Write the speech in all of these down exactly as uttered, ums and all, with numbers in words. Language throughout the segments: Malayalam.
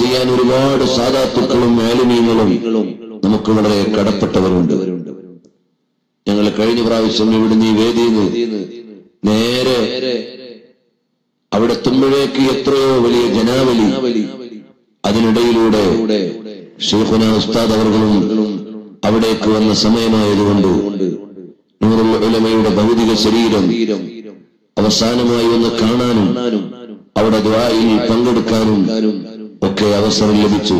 ചെയ്യാൻ ഒരുപാട് സാധാത്തുക്കളും മാലിന്യങ്ങളും നമുക്ക് വളരെ കടപ്പെട്ടവരുണ്ട്. ഞങ്ങൾ കഴിഞ്ഞ പ്രാവശ്യം ഇവിടുന്ന് ഈ വേദിയിൽ നേരെ അവിടെ തുമ്പഴേക്ക് എത്രയോ വലിയ ജനാവലി, അതിനിടയിലൂടെ ശൈഖുനാ ഉസ്താദ് അവർകളും അവിടേക്ക് വന്ന സമയമായതുകൊണ്ട് നൂറുൽ ഉലമയുടെ ഭൗതിക ശരീരം അവസാനമായി ഒന്ന് കാണാനും അവിടെ ദുആയിൽ പങ്കെടുക്കാനും ഒക്കെ അവസരം ലഭിച്ചു.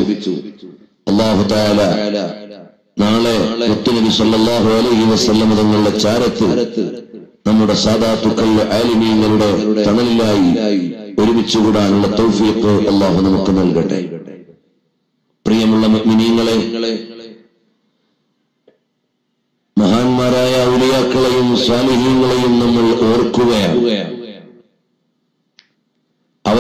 അല്ലാഹു തആല നാളെ മുത്തുനബി സല്ലല്ലാഹു അലൈഹി വസല്ലം തങ്ങളുടെ ചാരത്ത് നമ്മുടെ സാദാത്തുക്കളുടെ ആലിമീങ്ങളുടെ തണലിലായി ഒരുമിച്ച് കൂടാനുള്ള തൗഫീഖ് അല്ലാഹു നമുക്ക് നൽകട്ടെ. പ്രിയമുള്ള മുഅ്മിനീങ്ങളെ, മഹാന്മാരായ ഔലിയാക്കളെയും സാലിഹീങ്ങളെയും നമ്മൾ ഓർക്കുകയാണ്.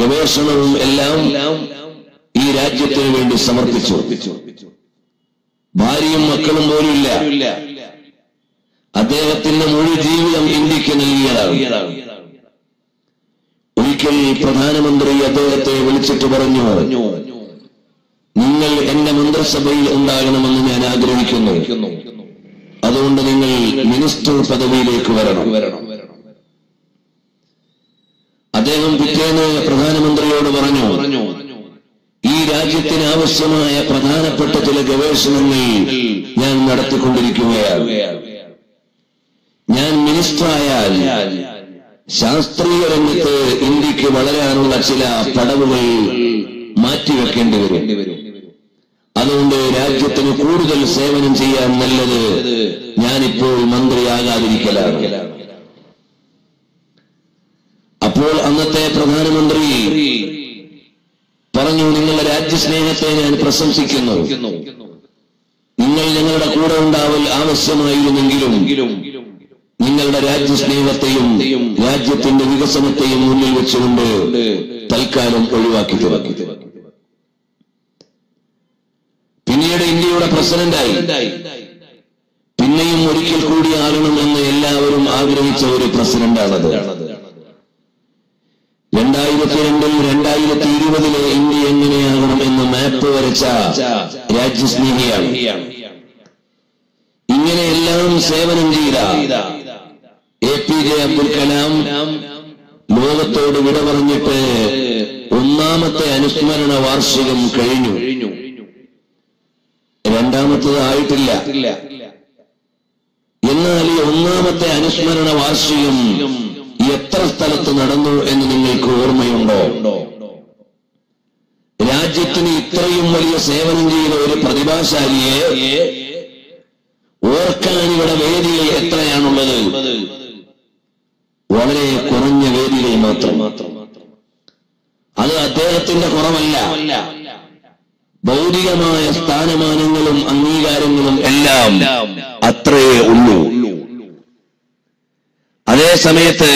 ഗവേഷണവും എല്ലാം ഈ രാജ്യത്തിന് വേണ്ടി സമർപ്പിച്ചു. ഭാര്യയും മക്കളും പോലുമില്ല, അദ്ദേഹത്തിന്റെ മുഴുവൻ ജീവിതം ഇന്ത്യക്ക് നൽകിയതാണ്. ഒരിക്കൽ പ്രധാനമന്ത്രി അദ്ദേഹത്തെ വിളിച്ചിട്ട് പറഞ്ഞു, നിങ്ങൾ എന്റെ മന്ത്രിസഭയിൽ ഉണ്ടാകണമെന്ന് ഞാൻ ആഗ്രഹിക്കുന്നു, അതുകൊണ്ട് നിങ്ങൾ മിനിസ്റ്റർ പദവിയിലേക്ക് വരണം. അദ്ദേഹം പിറ്റേന്ന് പ്രധാനമന്ത്രിയോട് പറഞ്ഞു, ഈ രാജ്യത്തിന് ആവശ്യമായ പ്രധാനപ്പെട്ട ചില ഗവേഷണങ്ങൾ ഞാൻ നടത്തിക്കൊണ്ടിരിക്കുകയാണ്. ഞാൻ മിനിസ്റ്ററായാൽ ശാസ്ത്രീയ രംഗത്ത് ഇന്ത്യക്ക് വളരാനുള്ള ചില പടവുകൾ മാറ്റിവെക്കേണ്ടി വരും. അതുകൊണ്ട് രാജ്യത്തിന് കൂടുതൽ സേവനം ചെയ്യാൻ നല്ലത് ഞാനിപ്പോൾ മന്ത്രിയാകാതിരിക്കലാണ്. അപ്പോൾ അന്നത്തെ പ്രധാനമന്ത്രി പറഞ്ഞു, നിങ്ങളുടെ രാജ്യസ്നേഹത്തെ ഞാൻ പ്രശംസിക്കുന്നു, നിങ്ങൾ ഞങ്ങളുടെ കൂടെ ഉണ്ടാവൽ ആവശ്യമായിരുന്നെങ്കിലും നിങ്ങളുടെ രാജ്യസ്നേഹത്തെയും രാജ്യത്തിന്റെ വികസനത്തെയും മുന്നിൽ വെച്ചുകൊണ്ട് തൽക്കാലം ഒഴിവാക്കി. പിന്നീട് ഇന്ത്യയുടെ പ്രസിഡന്റായി, പിന്നെയും ഒരിക്കൽ കൂടി ആകണമെന്ന് എല്ലാവരും ആഗ്രഹിച്ച ഒരു പ്രസിഡന്റാണത്. രണ്ടായിരത്തി രണ്ടിൽ രണ്ടായിരത്തി ഇരുപതിലെ ഇന്ത്യ എങ്ങനെയാകണമെന്ന് മാപ്പ് വരച്ച രാജ്യസ്നേഹിയാണ്. ഇങ്ങനെയെല്ലാം സേവനം ചെയ്ത A P J Abdul Kalam ലോകത്തോട് വിട പറഞ്ഞിട്ട് ഒന്നാമത്തെ അനുസ്മരണ വാർഷികം കഴിഞ്ഞു, രണ്ടാമത്തത് ആയിട്ടില്ല. എന്നാൽ ഈ ഒന്നാമത്തെ അനുസ്മരണ വാർഷികം എത്ര സ്ഥലത്ത് നടന്നു എന്ന് നിങ്ങൾക്ക് ഓർമ്മയുണ്ടോ? രാജ്യത്തിന് ഇത്രയും വലിയ സേവനം ചെയ്ത ഒരു പ്രതിഭാശാലിയെ ഓർക്കാൻ ഇവിടെ വേദികൾ എത്രയാണുള്ളത്? വളരെ കുറഞ്ഞ വേദികൾ മാത്രം. അത് അദ്ദേഹത്തിന്റെ കുറവല്ല, ഭൗതികമായ സ്ഥാനമാനങ്ങളും അംഗീകാരങ്ങളും എല്ലാം അത്രയേ ഉള്ളൂ. അതേ സമയത്ത്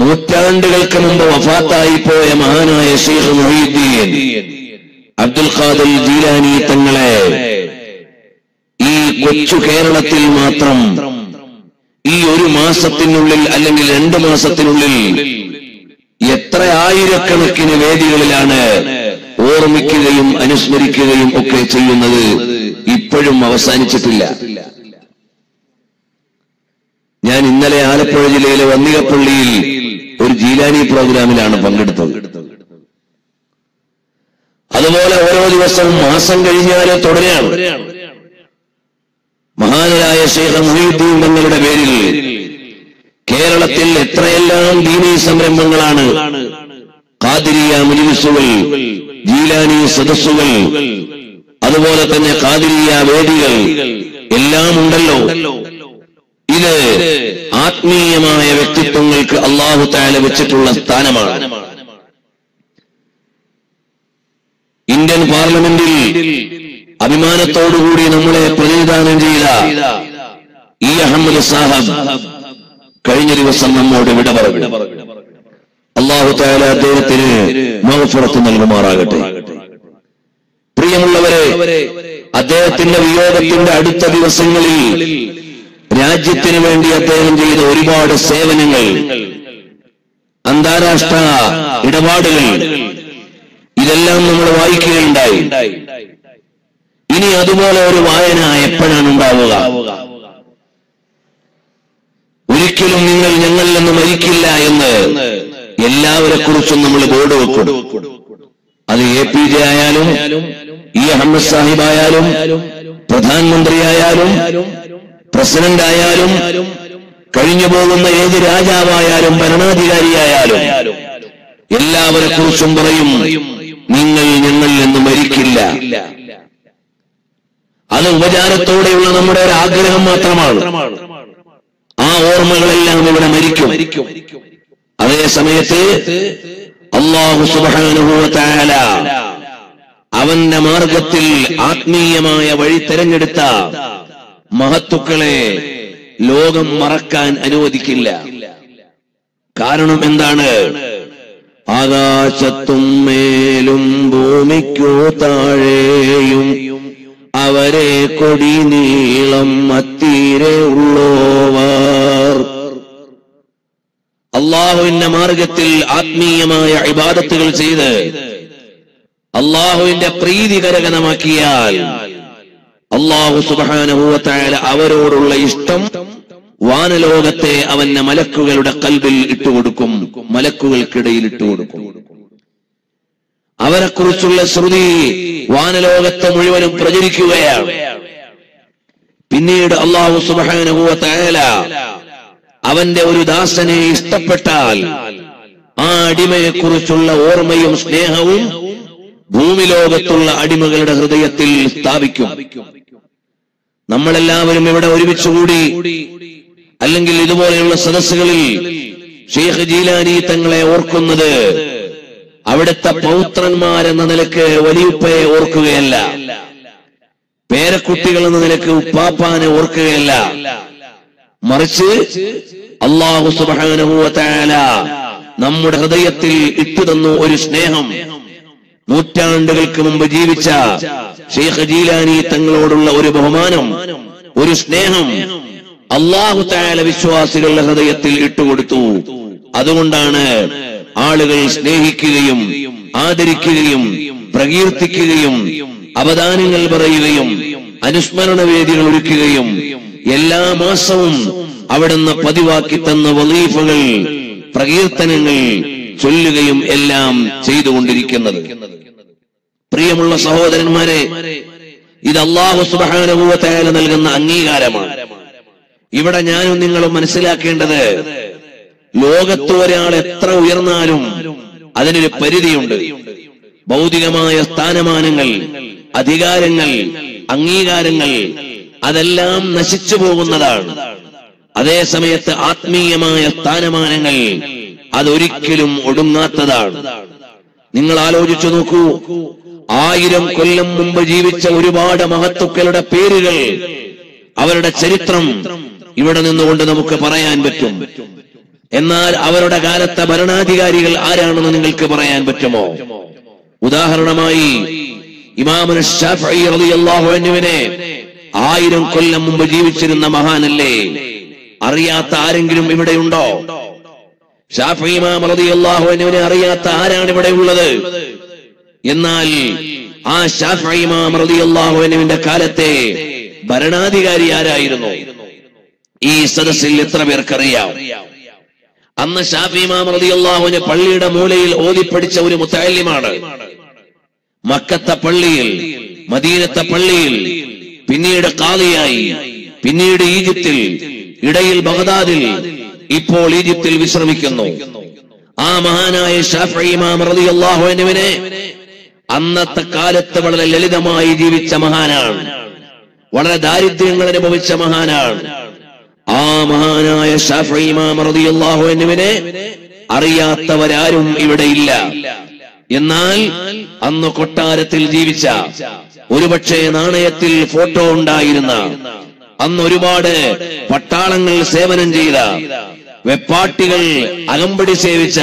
നൂറ്റാണ്ടുകൾക്ക് മുമ്പ് വഫാത്തായി പോയ മഹാനായ ശൈഖ് മുഈദ്ദീൻ അബ്ദുൽ ഖാദിർ ജീലാനി തങ്ങളെ ഈ കൊച്ചു കേരളത്തിൽ മാത്രം ഈ ഒരു മാസത്തിനുള്ളിൽ അല്ലെങ്കിൽ രണ്ട് മാസത്തിനുള്ളിൽ എത്ര ആയിരക്കണക്കിന് വേദികളിലാണ് ഓർമ്മിക്കുകയും അനുസ്മരിക്കുകയും ഒക്കെ ചെയ്യുന്നത്. ഇപ്പോഴും അവസാനിച്ചിട്ടില്ല. ഞാൻ ഇന്നലെ ആലപ്പുഴ ജില്ലയിലെ വന്നികപ്പള്ളിയിൽ ഒരു ജീലാനി പ്രോഗ്രാമിലാണ് പങ്കെടുത്തത്. അതുപോലെ ഓരോ ദിവസവും മാസം കഴിഞ്ഞാൽ തുടരെയാണ്. മഹാനായ ശൈഖ് മുഈദ്ദീൻ തങ്ങളുടെ പേരിൽ കേരളത്തിൽ എത്രയെല്ലാം ദീനീ സംരംഭങ്ങളാണ്, ഖാദിരിയ മജ്ലിസുകൾ, ജീലാനി സദസ്സുകൾ, അതുപോലെ തന്നെ ഖാദിരിയ വേദികൾ എല്ലാം ഉണ്ടല്ലോ. ഇത് ആത്മീയമായ വ്യക്തിത്വങ്ങൾക്ക് അല്ലാഹു തആല വെച്ചിട്ടുള്ള സ്ഥാനമാണ്. ഇന്ത്യൻ പാർലമെന്റിൽ അഭിമാനത്തോടുകൂടി നമ്മളെ പ്രതിനിധാനം ചെയ്ത ഇ അഹമ്മദ് സാഹബ് കഴിഞ്ഞ ദിവസം നമ്മോട് വിട പറഞ്ഞു. അല്ലാഹു തആല അദ്ദേഹത്തിന് മഗ്ഫിറത്ത് നൽകുമാറാകട്ടെ. പ്രിയമുള്ളവരെ, അദ്ദേഹത്തിന്റെ വിയോഗത്തിന്റെ അടുത്ത ദിവസങ്ങളിൽ രാജ്യത്തിന് വേണ്ടി അദ്ദേഹം ചെയ്ത ഒരുപാട് സേവനങ്ങൾ, അന്താരാഷ്ട്ര ഇടപാടുകൾ, ഇതെല്ലാം നമ്മൾ വായിക്കുകയുണ്ടായി. ഇനി അതുപോലെ ഒരു വായന എപ്പോഴാണ് ഉണ്ടാവുക? ഒരിക്കലും നിങ്ങൾ ഞങ്ങളിൽ നിന്ന് മരിക്കില്ല എന്ന് എല്ലാവരെ കുറിച്ചും നമ്മൾ ബോർഡ് വെക്കും. അത് എ പി ജെ ആയാലും ഇ അഹമ്മദ് സാഹിബായാലും പ്രധാനമന്ത്രിയായാലും പ്രസിഡന്റ് ആയാലും കഴിഞ്ഞു പോകുന്ന ഏത് രാജാവായാലും ഭരണാധികാരിയായാലും എല്ലാവരെ കുറിച്ചും പറയും, നിങ്ങൾ ഞങ്ങളിൽ നിന്ന് മരിക്കില്ല. അത് ഉപചാരത്തോടെയുള്ള നമ്മുടെ ഒരു ആഗ്രഹം മാത്രമാണ്. ആ ഓർമ്മകളെല്ലാം ഇവിടെ മരിക്കും. അതേ സമയത്ത് അല്ലാഹു സുബ്ഹാനഹു വ തആല അവന്റെ മാർഗത്തിൽ ആത്മീയമായ വഴി തെരഞ്ഞെടുത്ത മഹത്തുക്കളെ ലോകം മറക്കാൻ അനുവദിക്കില്ല. കാരണം എന്താണ്? ആകാശത്തും മേലും ഭൂമിക്കു താഴെയും അവരെ കൊടി നീളം മത്തീരെ ഉള്ളോവർ. അള്ളാഹുവിന്റെ മാർഗത്തിൽ ആത്മീയമായ ഇബാദത്തുകൾ ചെയ്ത് അള്ളാഹുവിന്റെ പ്രീതി കരഗതമാക്കിയാൽ അള്ളാഹു സുബ്ഹാനഹു വ തആല അവരോടുള്ള ഇഷ്ടം വാനലോകത്തെ അവന്റെ മലക്കുകളുടെ ഖൽബിൽ ഇട്ടുകൊടുക്കും, മലക്കുകൾക്കിടയിൽ ഇട്ടുകൊടുക്കും. അവരെക്കുറിച്ചുള്ള ശ്രുതി വാനലോകത്തെ മുഴുവനും പ്രചരിക്കുകയാണ്. പിന്നീട് അള്ളാഹു സുബ്ഹാനഹു വ തആല അവന്റെ ഒരു ദാസനെ ഇഷ്ടപ്പെട്ടാൽ ആ അടിമയെക്കുറിച്ചുള്ള ഓർമ്മയും സ്നേഹവും ഭൂമിലോകത്തുള്ള അടിമകളുടെ ഹൃദയത്തിൽ സ്ഥാപിക്കും. നമ്മളെല്ലാവരും ഇവിടെ ഒരുമിച്ചുകൂടി അല്ലെങ്കിൽ ഇതുപോലെയുള്ള സദസ്സുകളിൽ ഷെയ്ഖ് ജീലാനി തങ്ങളെ ഓർക്കുന്നത് അവിടുത്തെ പൗത്രന്മാരെന്ന നിലക്ക് വലിയുപ്പയെ ഓർക്കുകയല്ല, പേരക്കുട്ടികൾ എന്ന നിലക്ക് ഉപ്പാപ്പാനെ ഓർക്കുകയല്ല, മറിച്ച് അല്ലാഹു സുബ്ഹാനഹു വ തആല നമ്മുടെ ഹൃദയത്തിൽ ഇട്ടുതന്നു ഒരു സ്നേഹം. നൂറ്റാണ്ടുകൾക്ക് മുമ്പ് ജീവിച്ച ഷെയ്ഖ് ജീലാനി തങ്ങളോടുള്ള ഒരു ബഹുമാനം, ഒരു സ്നേഹം അല്ലാഹു തആല വിശ്വാസികളുടെ ഹൃദയത്തിൽ ഇട്ടുകൊടുത്തു. അതുകൊണ്ടാണ് ആളുകൾ സ്നേഹിക്കുകയും ആദരിക്കുകയും പ്രകീർത്തിക്കുകയും അവദാനങ്ങൾ പറയുകയും അനുസ്മരണ വേദികൾ ഒരുക്കുകയും എല്ലാ മാസവും അവിടുന്ന് പതിവാക്കി തന്ന വലീഫകൾ, പ്രകീർത്തനങ്ങൾ ചൊല്ലുകയും എല്ലാം ചെയ്തുകൊണ്ടിരിക്കുന്നത്. പ്രിയമുള്ള സഹോദരന്മാരെ, ഇത് അല്ലാഹു സുബ്ഹാനഹു വ തആല നൽകുന്ന അംഗീകാരമാണ്. ഇവിടെ ഞാനും നിങ്ങളും മനസ്സിലാക്കേണ്ടത്, ലോകത്ത് ഒരാൾ എത്ര ഉയർന്നാലും അതിനൊരു പരിധിയുണ്ട്. ഭൗതികമായ സ്ഥാനമാനങ്ങൾ, അധികാരങ്ങൾ, അംഗീകാരങ്ങൾ അതെല്ലാം നശിച്ചു പോകുന്നതാണ്. അതേസമയത്ത് ആത്മീയമായ സ്ഥാനമാനങ്ങൾ അതൊരിക്കലും ഒടുങ്ങാത്തതാണ്. നിങ്ങൾ ആലോചിച്ചു നോക്കൂ, ആയിരം കൊല്ലം മുമ്പ് ജീവിച്ച ഒരുപാട് മഹത്തുക്കളുടെ പേരുകൾ, അവരുടെ ചരിത്രം ഇവിടെ നിന്നുകൊണ്ട് നമുക്ക് പറയാൻ പറ്റും. എന്നാൽ അവരുടെ കാലത്തെ ഭരണാധികാരികൾ ആരാണെന്ന് നിങ്ങൾക്ക് പറയാൻ പറ്റുമോ? ഉദാഹരണമായി ഇമാമുൽ ശാഫഈ റളിയല്ലാഹു അൻഹുവിനെ ആയിരം കൊല്ലം മുമ്പ് ജീവിച്ചിരുന്ന മഹാനല്ലേ. അറിയാത്ത ആരെങ്കിലും ഇവിടെയുണ്ടോ? ശാഫഈ ഇമാം റളിയല്ലാഹു അൻഹുവിനെ അറിയാത്ത ആരാണ് ഇവിടെ ഉള്ളത്? എന്നാൽ ആ ശാഫഈ ഇമാം റളിയല്ലാഹു അൻഹുവിന്റെ കാലത്തെ ഭരണാധികാരി ആരായിരുന്നു? ഈ സദസ്സിൽ എത്ര പേർക്കറിയാം? അന്ന് ശാഫഈ ഇമാം റളിയല്ലാഹു അൻഹു പള്ളിയുടെ മൂലയിൽ ഓതിപ്പടിച്ച ഒരു മുത്തഅല്ലിമാണ്. മക്കത്തെ പള്ളിയിൽ, മദീനത്തെ പള്ളിയിൽ, പിന്നീട് ഖാദിയായി, പിന്നീട് ഈജിപ്തിൽ, ഇടയിൽ ബഗ്ദാദിൽ, ഇപ്പോൾ ഈജിപ്തിൽ വിശ്രമിക്കുന്നു. ആ മഹാനായ ശാഫഈ ഇമാം റളിയല്ലാഹു അൻഹുവിനെ അന്നത്തെ കാലത്ത് വളരെ ലളിതമായി ജീവിച്ച മഹാനാണ്, വളരെ ദാരിദ്ര്യങ്ങൾ അനുഭവിച്ച മഹാനാണ്. ആ മഹാനായ ശാഫഈ ഇമാം റളിയല്ലാഹു അൻഹുവിനെ അറിയാത്തവരാരും ഇവിടെയില്ല. എന്നാൽ അന്ന് കൊട്ടാരത്തിൽ ജീവിച്ച, ഒരുപക്ഷെ നാണയത്തിൽ ഫോട്ടോ ഉണ്ടായിരുന്ന, അന്ന് ഒരുപാട് പട്ടാളങ്ങൾ സേവനം ചെയ്ത, വെപ്പാട്ടികൾ അകമ്പടി സേവിച്ച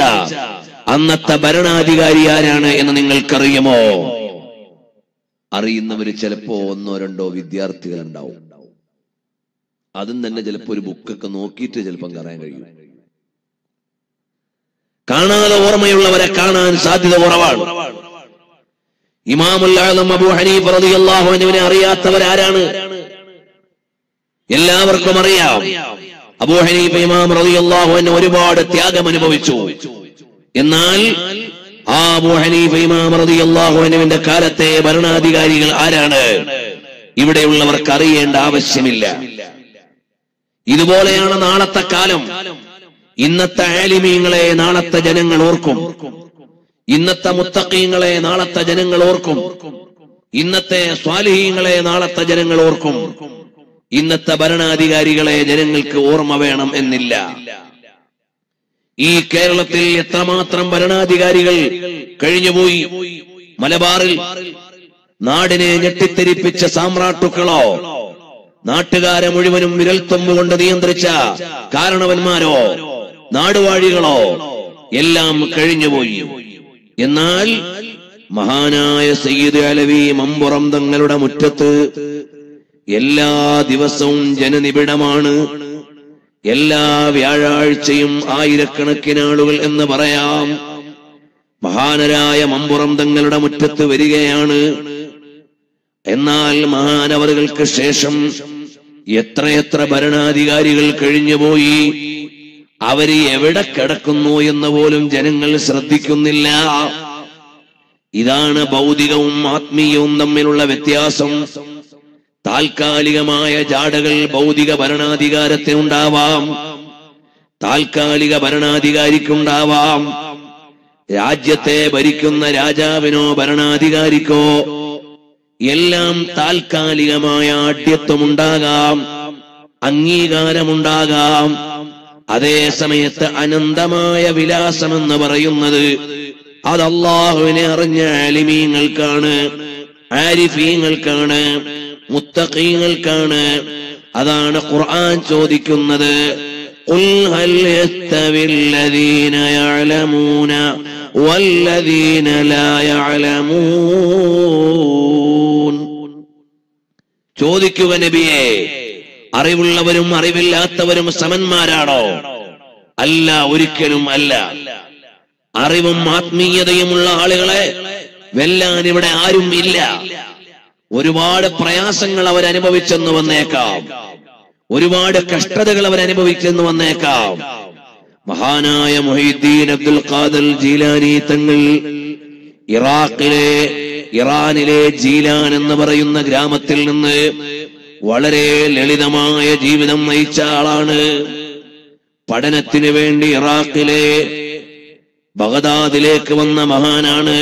അന്നത്തെ ഭരണാധികാരി ആരാണ് എന്ന് നിങ്ങൾക്കറിയുമോ? അറിയുന്നവര് ചിലപ്പോ ഒന്നോ രണ്ടോ വിദ്യാർത്ഥികൾ ഉണ്ടാവും. അതും തന്നെ ചിലപ്പോ ഒരു ബുക്കൊക്കെ നോക്കിയിട്ട് ചിലപ്പം കാണാൻ കഴിയും. കാണാതെ ഓർമ്മയുള്ളവരെ കാണാൻ സാധ്യത കുറവാണ്. ഇമാമുൽ ആദം അബൂ ഹനീഫ റളിയല്ലാഹു അൻഹുവിനെ അറിയാത്തവരാരാണ്? എല്ലാവർക്കും അറിയാം, അബൂ ഹനീഫ ഇമാം റളിയല്ലാഹു അൻഹു ഒരുപാട് ത്യാഗം അനുഭവിച്ചു. എന്നാൽ ആ അബൂ ഹനീഫ ഇമാം റളിയല്ലാഹു അൻഹുവിന്റെ കാലത്തെ ഭരണാധികാരികൾ ആരാണ്? ഇവിടെയുള്ളവർക്ക് അറിയേണ്ട ആവശ്യമില്ല. ഇതുപോലെയാണ് നാളത്തെ കാലം. ഇന്നത്തെ ആലിമീങ്ങളെ നാളത്തെ ജനങ്ങൾ ഓർക്കും, ഇന്നത്തെ മുത്തഖീങ്ങളെ നാളത്തെ ജനങ്ങൾ ഓർക്കും, ഇന്നത്തെ സ്വാലിഹീങ്ങളെ നാളത്തെ ജനങ്ങൾ ഓർക്കും. ഇന്നത്തെ ഭരണാധികാരികളെ ജനങ്ങൾക്ക് ഓർമ്മ വേണം എന്നില്ല. ഈ കേരളത്തിൽ എത്രമാത്രം ഭരണാധികാരികൾ കഴിഞ്ഞുപോയി. മലബാറിൽ നാടിനെ ഞെട്ടിത്തെരിപ്പിച്ച സാമ്രാട്ടുക്കളോ, നാട്ടുകാരെ മുഴുവനും വിരൽത്തുമ്പ് കൊണ്ട് നിയന്ത്രിച്ച കാരണവന്മാരോ, നാടുവാഴികളോ എല്ലാം കഴിഞ്ഞുപോയി. എന്നാൽ മഹാനായ സയ്യിദ് അലവി മമ്പുറം തങ്ങളുടെ മുറ്റത്ത് എല്ലാ ദിവസവും ജനനിബിഡമാണ്. എല്ലാ വ്യാഴാഴ്ചയും ആയിരക്കണക്കിനാളുകൾ എന്ന് പറയാം. മഹാനരായ മമ്പുറം തങ്ങളുടെ മുറ്റത്ത് വരികയാണ്. എന്നാൽ മഹാനവറുകൾക്ക് ശേഷം എത്രയെത്ര ഭരണാധികാരികൾ കഴിഞ്ഞുപോയി. അവര് എവിടെ കിടക്കുന്നു എന്ന് പോലും ജനങ്ങൾ ശ്രദ്ധിക്കുന്നില്ല. ഇതാണ് ഭൗതികവും ആത്മീയവും തമ്മിലുള്ള വ്യത്യാസം. താൽക്കാലികമായ ജാടകൾ ഭൗതിക ഭരണാധികാരത്തിനുണ്ടാവാം, താൽക്കാലിക ഭരണാധികാരിക്കുണ്ടാവാം. Rajyate Barikunna Rajavino Baranadhikariko Yellam Thalkaligamaya Adhyathamundagam Angigaramundagam Adhe Samayatha Anandamaya Vilasamennu Parayunnathu Ad Allahuvine Arinja Aalimingalkanu Aarifingalkanu Muttaqingalkanu Adana Quran Chodikkunnathu قل هل يستوي الذين يعلمون والذين لا يعلمون ചോദിക്കുക നബിയേ അറിവുള്ളവരും അറിവില്ലാത്തവരും സമന്മാരാണോ അല്ല ഒരിക്കലും അല്ല അറിവും ആത്മീയതയുമുള്ള ആളുകളെ വെല്ലാൻ ഇവിടെ ആരും ഇല്ല ഒരുപാട് പ്രയാസങ്ങൾ അവർ അനുഭവിച്ചെന്നു വന്നേക്കാം ഒരുപാട് കഷ്ടതകൾ അവർ അനുഭവിച്ചെന്ന് വന്നേക്കാം മഹാനായ മുഹീദ്ദീൻ അബ്ദുൽ ഖാദിർ ജീലാനി തങ്ങൾ ഇറാഖിലെ ഇറാനിലെ ജീലാൻ എന്ന് പറയുന്ന ഗ്രാമത്തിൽ നിന്ന് വളരെ ലളിതമായ ജീവിതം നയിച്ച ആളാണ് പഠനത്തിനു വേണ്ടി ഇറാഖിലെ ബഗ്ദാദിലേക്ക് വന്ന മഹാനാണ്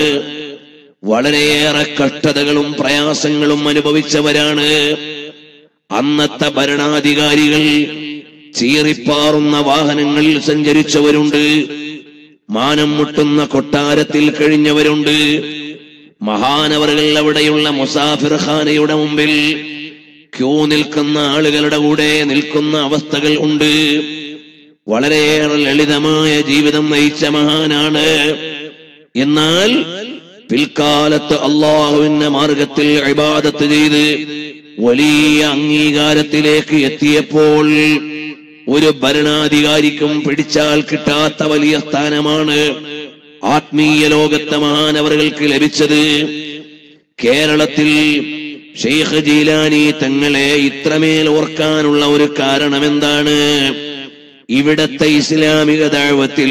വളരെയേറെ കഷ്ടതകളും പ്രയാസങ്ങളും അനുഭവിച്ചവരാണ് അന്നത്തെ ഭരണാധികാരികൾ ചീറിപ്പാറുന്ന വാഹനങ്ങളിൽ സഞ്ചരിച്ചവരുണ്ട് മാനം മുട്ടുന്ന കൊട്ടാരത്തിൽ കഴിഞ്ഞവരുണ്ട് മഹാനവറുകൾ അവിടെയുള്ള മുസാഫിർ ഖാനയുടെ മുമ്പിൽ ക്യൂ നിൽക്കുന്ന ആളുകളുടെ കൂടെ നിൽക്കുന്ന അവസ്ഥകൾ ഉണ്ട് വളരെയേറെ ലളിതമായ ജീവിതം നയിച്ച മഹാനാണ് എന്നാൽ പിൽക്കാലത്ത് അല്ലാഹുവിന്റെ മാർഗത്തിൽ ഇബാദത്ത് ചെയ്ത് വലിയ അംഗീകാരത്തിലേക്ക് എത്തിയപ്പോൾ ഒരു ഭരണാധികാരിക്കും പിടിച്ചാൽ കിട്ടാത്ത വലിയ സ്ഥാനമാണ് ആത്മീയ ലോകത്തെ മഹാനവർക്ക് ലഭിച്ചത് കേരളത്തിൽ ഷെയ്ഖ് ജീലാനി തങ്ങളെ ഇത്രമേൽ ഓർക്കാനുള്ള ഒരു കാരണം എന്താണ് ഇവിടത്തെ ഇസ്ലാമിക ദഅവത്തിൽ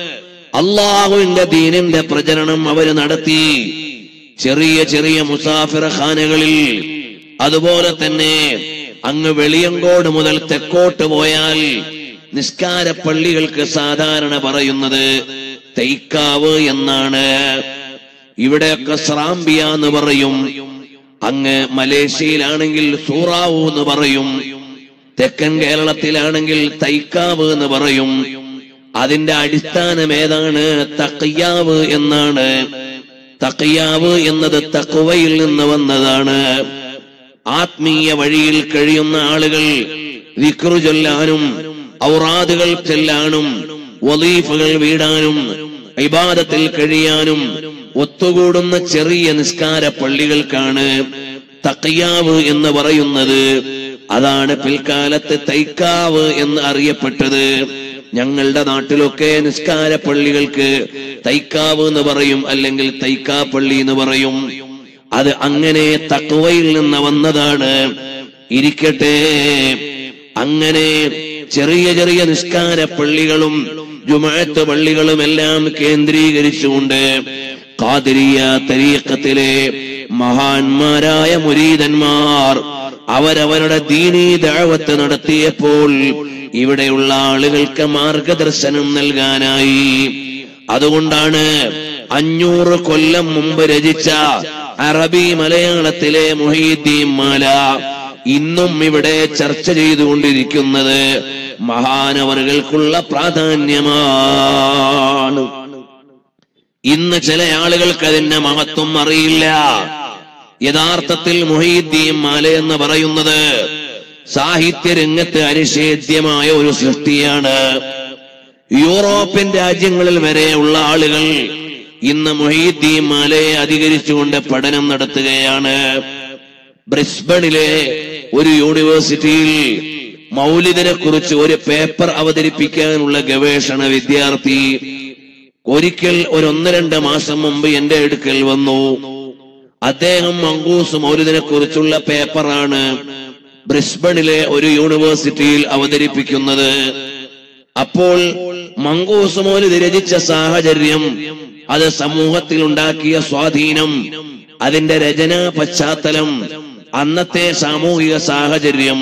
അല്ലാഹുവിന്റെ ദീനിന്റെ പ്രചരണം അവർ നടത്തി ചെറിയ ചെറിയ മുസാഫിർ ഖാനകളിൽ അതുപോലെ തന്നെ അങ്ങ് വെളിയങ്കോട് മുതൽ തെക്കോട്ട് പോയാൽ നിസ്കാര പള്ളികൾക്ക് സാധാരണ പറയുന്നത് തൈക്കാവ് എന്നാണ് ഇവിടെയൊക്കെ സ്രാമ്പിയ എന്ന് പറയും അങ്ങ് മലേഷ്യയിലാണെങ്കിൽ സൂറാവു എന്ന് പറയും തെക്കൻ കേരളത്തിലാണെങ്കിൽ തൈക്കാവ് എന്ന് പറയും അതിന്റെ അടിസ്ഥാനം ഏതാണ് തഖിയാവ് എന്നാണ് തഖിയാവ് എന്നത് തഖ്വയിൽ നിന്ന് വന്നതാണ് ആത്മീയ വഴിയിൽ കഴിയുന്ന ആളുകൾ ദിക്ർ ചൊല്ലാനും ഔറാദുകൾ ചൊല്ലാനും വലീഫകൾ വീടാനും ഇബാദത്തിൽ കഴിയാനും ഒത്തുകൂടുന്ന ചെറിയ നിസ്കാര പള്ളികൾക്കാണ് തഖിയാവ് എന്ന് പറയുന്നത് അതാണ് പിൽക്കാലത്ത് തൈക്കാവ് എന്ന് അറിയപ്പെട്ടത് ഞങ്ങളുടെ നാട്ടിലൊക്കെ നിസ്കാര പള്ളികൾക്ക് തൈക്കാവ് എന്ന് പറയും അല്ലെങ്കിൽ തൈക്കാ പള്ളി എന്ന് പറയും അത് അങ്ങനെ തഖ്വയിൽ നിന്ന് വന്നതാണ് ഇരിക്കട്ടെ അങ്ങനെ ചെറിയ ചെറിയ നിസ്കാര പള്ളികളും ജുമുഅത്ത് പള്ളികളും എല്ലാം കേന്ദ്രീകരിച്ചുകൊണ്ട് ഖാദിരിയ തരീഖത്തിലെ മഹാന്മാരായ മുരീദന്മാർ അവരവരുടെ ദീനീ ദഅവത്ത് നടത്തിയപ്പോൾ ഇവിടെയുള്ള ആളുകൾക്ക് മാർഗദർശനം നൽകാനായി അതുകൊണ്ടാണ് അഞ്ഞൂറ് കൊല്ലം മുമ്പ് രചിച്ച അറബി മലയാളത്തിലെ മുഹീദ്ദീൻ മാല ഇന്നും ഇവിടെ ചർച്ച ചെയ്തുകൊണ്ടിരിക്കുന്നത് മഹാനവർകൾക്കുള്ള പ്രാധാന്യമാണ് ഇന്ന് ചില ആളുകൾക്ക് അതിന്റെ മഹത്വം അറിയില്ല യഥാർത്ഥത്തിൽ മുഹീദ്ദീൻ മാല എന്ന് പറയുന്നത് സാഹിത്യരംഗത്ത് അനിഷേധ്യമായ ഒരു സൃഷ്ടിയാണ് യൂറോപ്യൻ രാജ്യങ്ങളിൽ വരെയുള്ള ആളുകൾ ഇന്ന് മുഹീദ്ദീൻ മാലയെ അധികരിച്ചുകൊണ്ട് പഠനം നടത്തുകയാണ് ബ്രിസ്ബണിലെ ഒരു യൂണിവേഴ്സിറ്റിയിൽ മൗലിദിനെ കുറിച്ച് ഒരു പേപ്പർ അവതരിപ്പിക്കാനുള്ള ഗവേഷണ വിദ്യാർത്ഥി ഒരിക്കൽ ഒരു ഒന്ന് രണ്ട് മാസം മുമ്പ് എന്റെ അടുക്കൽ വന്നു അദ്ദേഹം മംഗൂസ് മൗലിദിനെ കുറിച്ചുള്ള പേപ്പറാണ് ബ്രിസ്ബണിലെ ഒരു യൂണിവേഴ്സിറ്റിയിൽ അവതരിപ്പിക്കുന്നത്. അപ്പോൾ മംഗൂസ് മൗലിദ് രചിച്ച സാഹചര്യം, അത് സമൂഹത്തിൽ ഉണ്ടാക്കിയ സ്വാധീനം, അതിന്റെ രചനാ പശ്ചാത്തലം, അന്നത്തെ സാമൂഹിക സാഹചര്യം,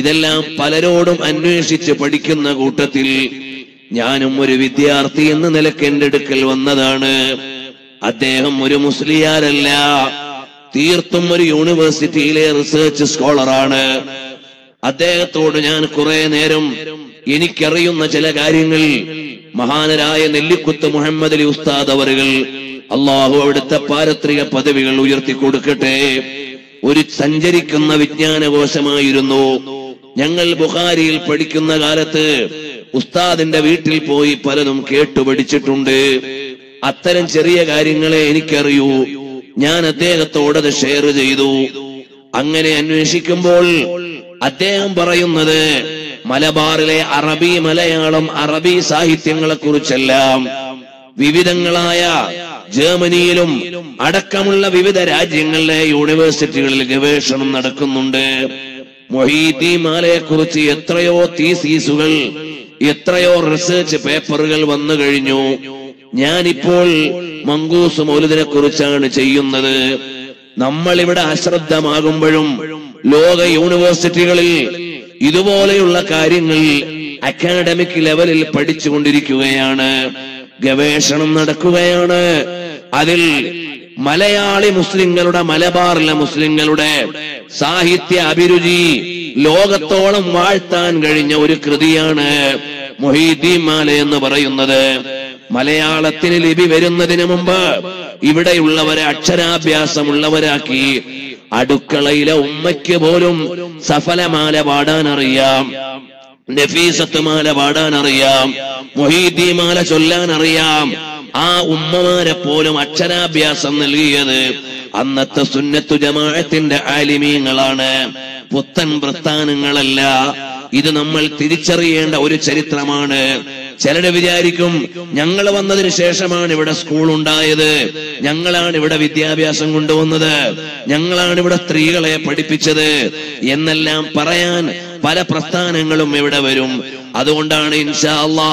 ഇതെല്ലാം പലരോടും അന്വേഷിച്ച് പഠിക്കുന്ന കൂട്ടത്തിൽ ഞാനും ഒരു വിദ്യാർത്ഥി എന്ന നിലയ്ക്ക് എൻ്റെ അടുക്കൽ വന്നതാണ്. അദ്ദേഹം ഒരു മുസ്ലിയാരല്ല, തീർത്തും ഒരു യൂണിവേഴ്സിറ്റിയിലെ റിസർച്ച് സ്കോളറാണ്. അദ്ദേഹത്തോട് ഞാൻ കുറെ നേരം എനിക്കറിയുന്ന ചില കാര്യങ്ങൾ മഹാനരായ നെല്ലിക്കുത്ത് മുഹമ്മദ് അലി ഉസ്താദ് അവരുകൾ, അള്ളാഹു അവിടുത്തെ പാരത്രിക പദവികൾ ഉയർത്തി കൊടുക്കട്ടെ, ഒരു സഞ്ചരിക്കുന്ന വിജ്ഞാനകോശമായിരുന്നു. ഞങ്ങൾ ബുഖാരിയിൽ പഠിക്കുന്ന കാലത്ത് ഉസ്താദിന്റെ വീട്ടിൽ പോയി പലതും കേട്ടു പഠിച്ചിട്ടുണ്ട്. അത്തരം ചെറിയ കാര്യങ്ങളെ എനിക്കറിയൂ. ഞാൻ അദ്ദേഹത്തോടത് ഷെയർ ചെയ്തു. അങ്ങനെ അന്വേഷിക്കുമ്പോൾ അദ്ദേഹം പറയുന്നത് മലബാറിലെ അറബി, മലയാളം, അറബി സാഹിത്യങ്ങളെ കുറിച്ചെല്ലാം വിവിധങ്ങളായ ജർമ്മനിയിലും അടക്കമുള്ള വിവിധ രാജ്യങ്ങളിലെ യൂണിവേഴ്സിറ്റികളിൽ ഗവേഷണം നടക്കുന്നുണ്ട്. മൊഹീദ്ദീമാലയെ കുറിച്ച് എത്രയോ തീസീസുകൾ, എത്രയോ റിസർച്ച് പേപ്പറുകൾ വന്നു കഴിഞ്ഞു. ഞാനിപ്പോൾ മംഗൂസ് മൗലിദിനെ കുറിച്ചാണ് ചെയ്യുന്നത്. നമ്മൾ ഇവിടെ അശ്രദ്ധമാകുമ്പോഴും ലോക യൂണിവേഴ്സിറ്റികളിൽ ഇതുപോലെയുള്ള കാര്യങ്ങൾ അക്കാഡമിക് ലെവലിൽ പഠിച്ചുകൊണ്ടിരിക്കുകയാണ്, ഗവേഷണം നടക്കുകയാണ്. അതിൽ മലയാളി മുസ്ലിങ്ങളുടെ, മലബാറിലെ മുസ്ലിങ്ങളുടെ സാഹിത്യ അഭിരുചി ലോകത്തോളം വാഴ്ത്താൻ കഴിഞ്ഞ ഒരു കൃതിയാണ് മൊഹീദ്ദീമാല എന്ന് പറയുന്നത്. മലയാളത്തിന് ലിപി വരുന്നതിന് മുമ്പ് ഇവിടെയുള്ളവരെ അക്ഷരാഭ്യാസമുള്ളവരാക്കി, അടുക്കളയിലെ ഉമ്മയ്ക്ക് പോലും സഫലമാല പാടാനറിയാം, നഫീസത്തുമാല പാടാനറിയാം, മൊഹീദ്ദീമാല ചൊല്ലാനറിയാം. ആ ഉമ്മമാരെ പോലും അക്ഷരാഭ്യാസം നൽകിയത് അന്നത്തെ സുന്നത്തു ജമാഅത്തിന്റെ ആലിമീങ്ങളാണ്, പുത്തൻ പ്രസ്ഥാനങ്ങളല്ല. ഇത് നമ്മൾ തിരിച്ചറിയേണ്ട ഒരു ചരിത്രമാണ്. ചിലര് വിചാരിക്കും ഞങ്ങൾ വന്നതിന് ശേഷമാണ് ഇവിടെ സ്കൂൾ ഉണ്ടായത്, ഞങ്ങളാണ് ഇവിടെ വിദ്യാഭ്യാസം കൊണ്ടുവന്നത്, ഞങ്ങളാണ് ഇവിടെ സ്ത്രീകളെ പഠിപ്പിച്ചത് എന്നെല്ലാം പറയാൻ പല പ്രസ്ഥാനങ്ങളും ഇവിടെ വരും. അതുകൊണ്ടാണ് ഇൻഷാ അള്ളാ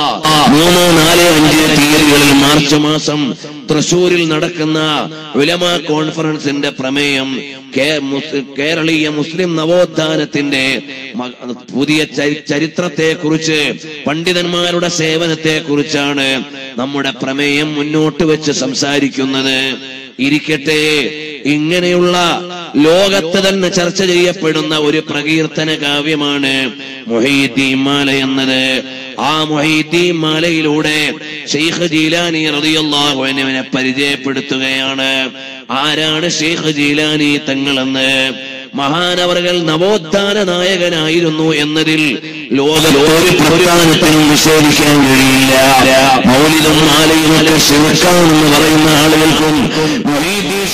മൂന്ന് നാല് അഞ്ച് തീയതികളിൽ മാർച്ച് മാസം തൃശൂരിൽ നടക്കുന്ന ഉലമാ കോൺഫറൻസിന്റെ പ്രമേയം കേരളീയ മുസ്ലിം നവോത്ഥാനത്തിന്റെ പുതിയ ചരിത്രത്തെ കുറിച്ച്, പണ്ഡിതന്മാരുടെ സേവനത്തെ കുറിച്ചാണ് നമ്മുടെ പ്രമേയം മുന്നോട്ട് വെച്ച് സംസാരിക്കുന്നത്. ഇരിക്കട്ടെ, ഇങ്ങനെയുള്ള ലോകത്ത് തന്നെ ചർച്ച ചെയ്യപ്പെടുന്ന ഒരു പ്രകീർത്തന കാവ്യമാണ് മൊഹീദ്ദീമാല എന്നത്. ആ മൊഹീദ്ദീമാലയിലൂടെ ശൈഖ് ജീലാനി റളിയല്ലാഹു അൻഹുവിനെ പരിചയപ്പെടുത്തുകയാണ്. ആരാണ് ശൈഖ് ജീലാനി തങ്ങളെന്ന്? മഹാനവറുകൾ നവോത്ഥാന നായകനായിരുന്നു എന്നതിൽ ലോകത്തിനും വിശേഷിക്കാൻ കഴിയില്ല. മൗലിദും മാലയും അല്ലെങ്കിൽ ശിർക്കാണെന്ന് പറയുന്ന ആളുകൾക്കും മൊഹീദ്ദീമാലയുടെ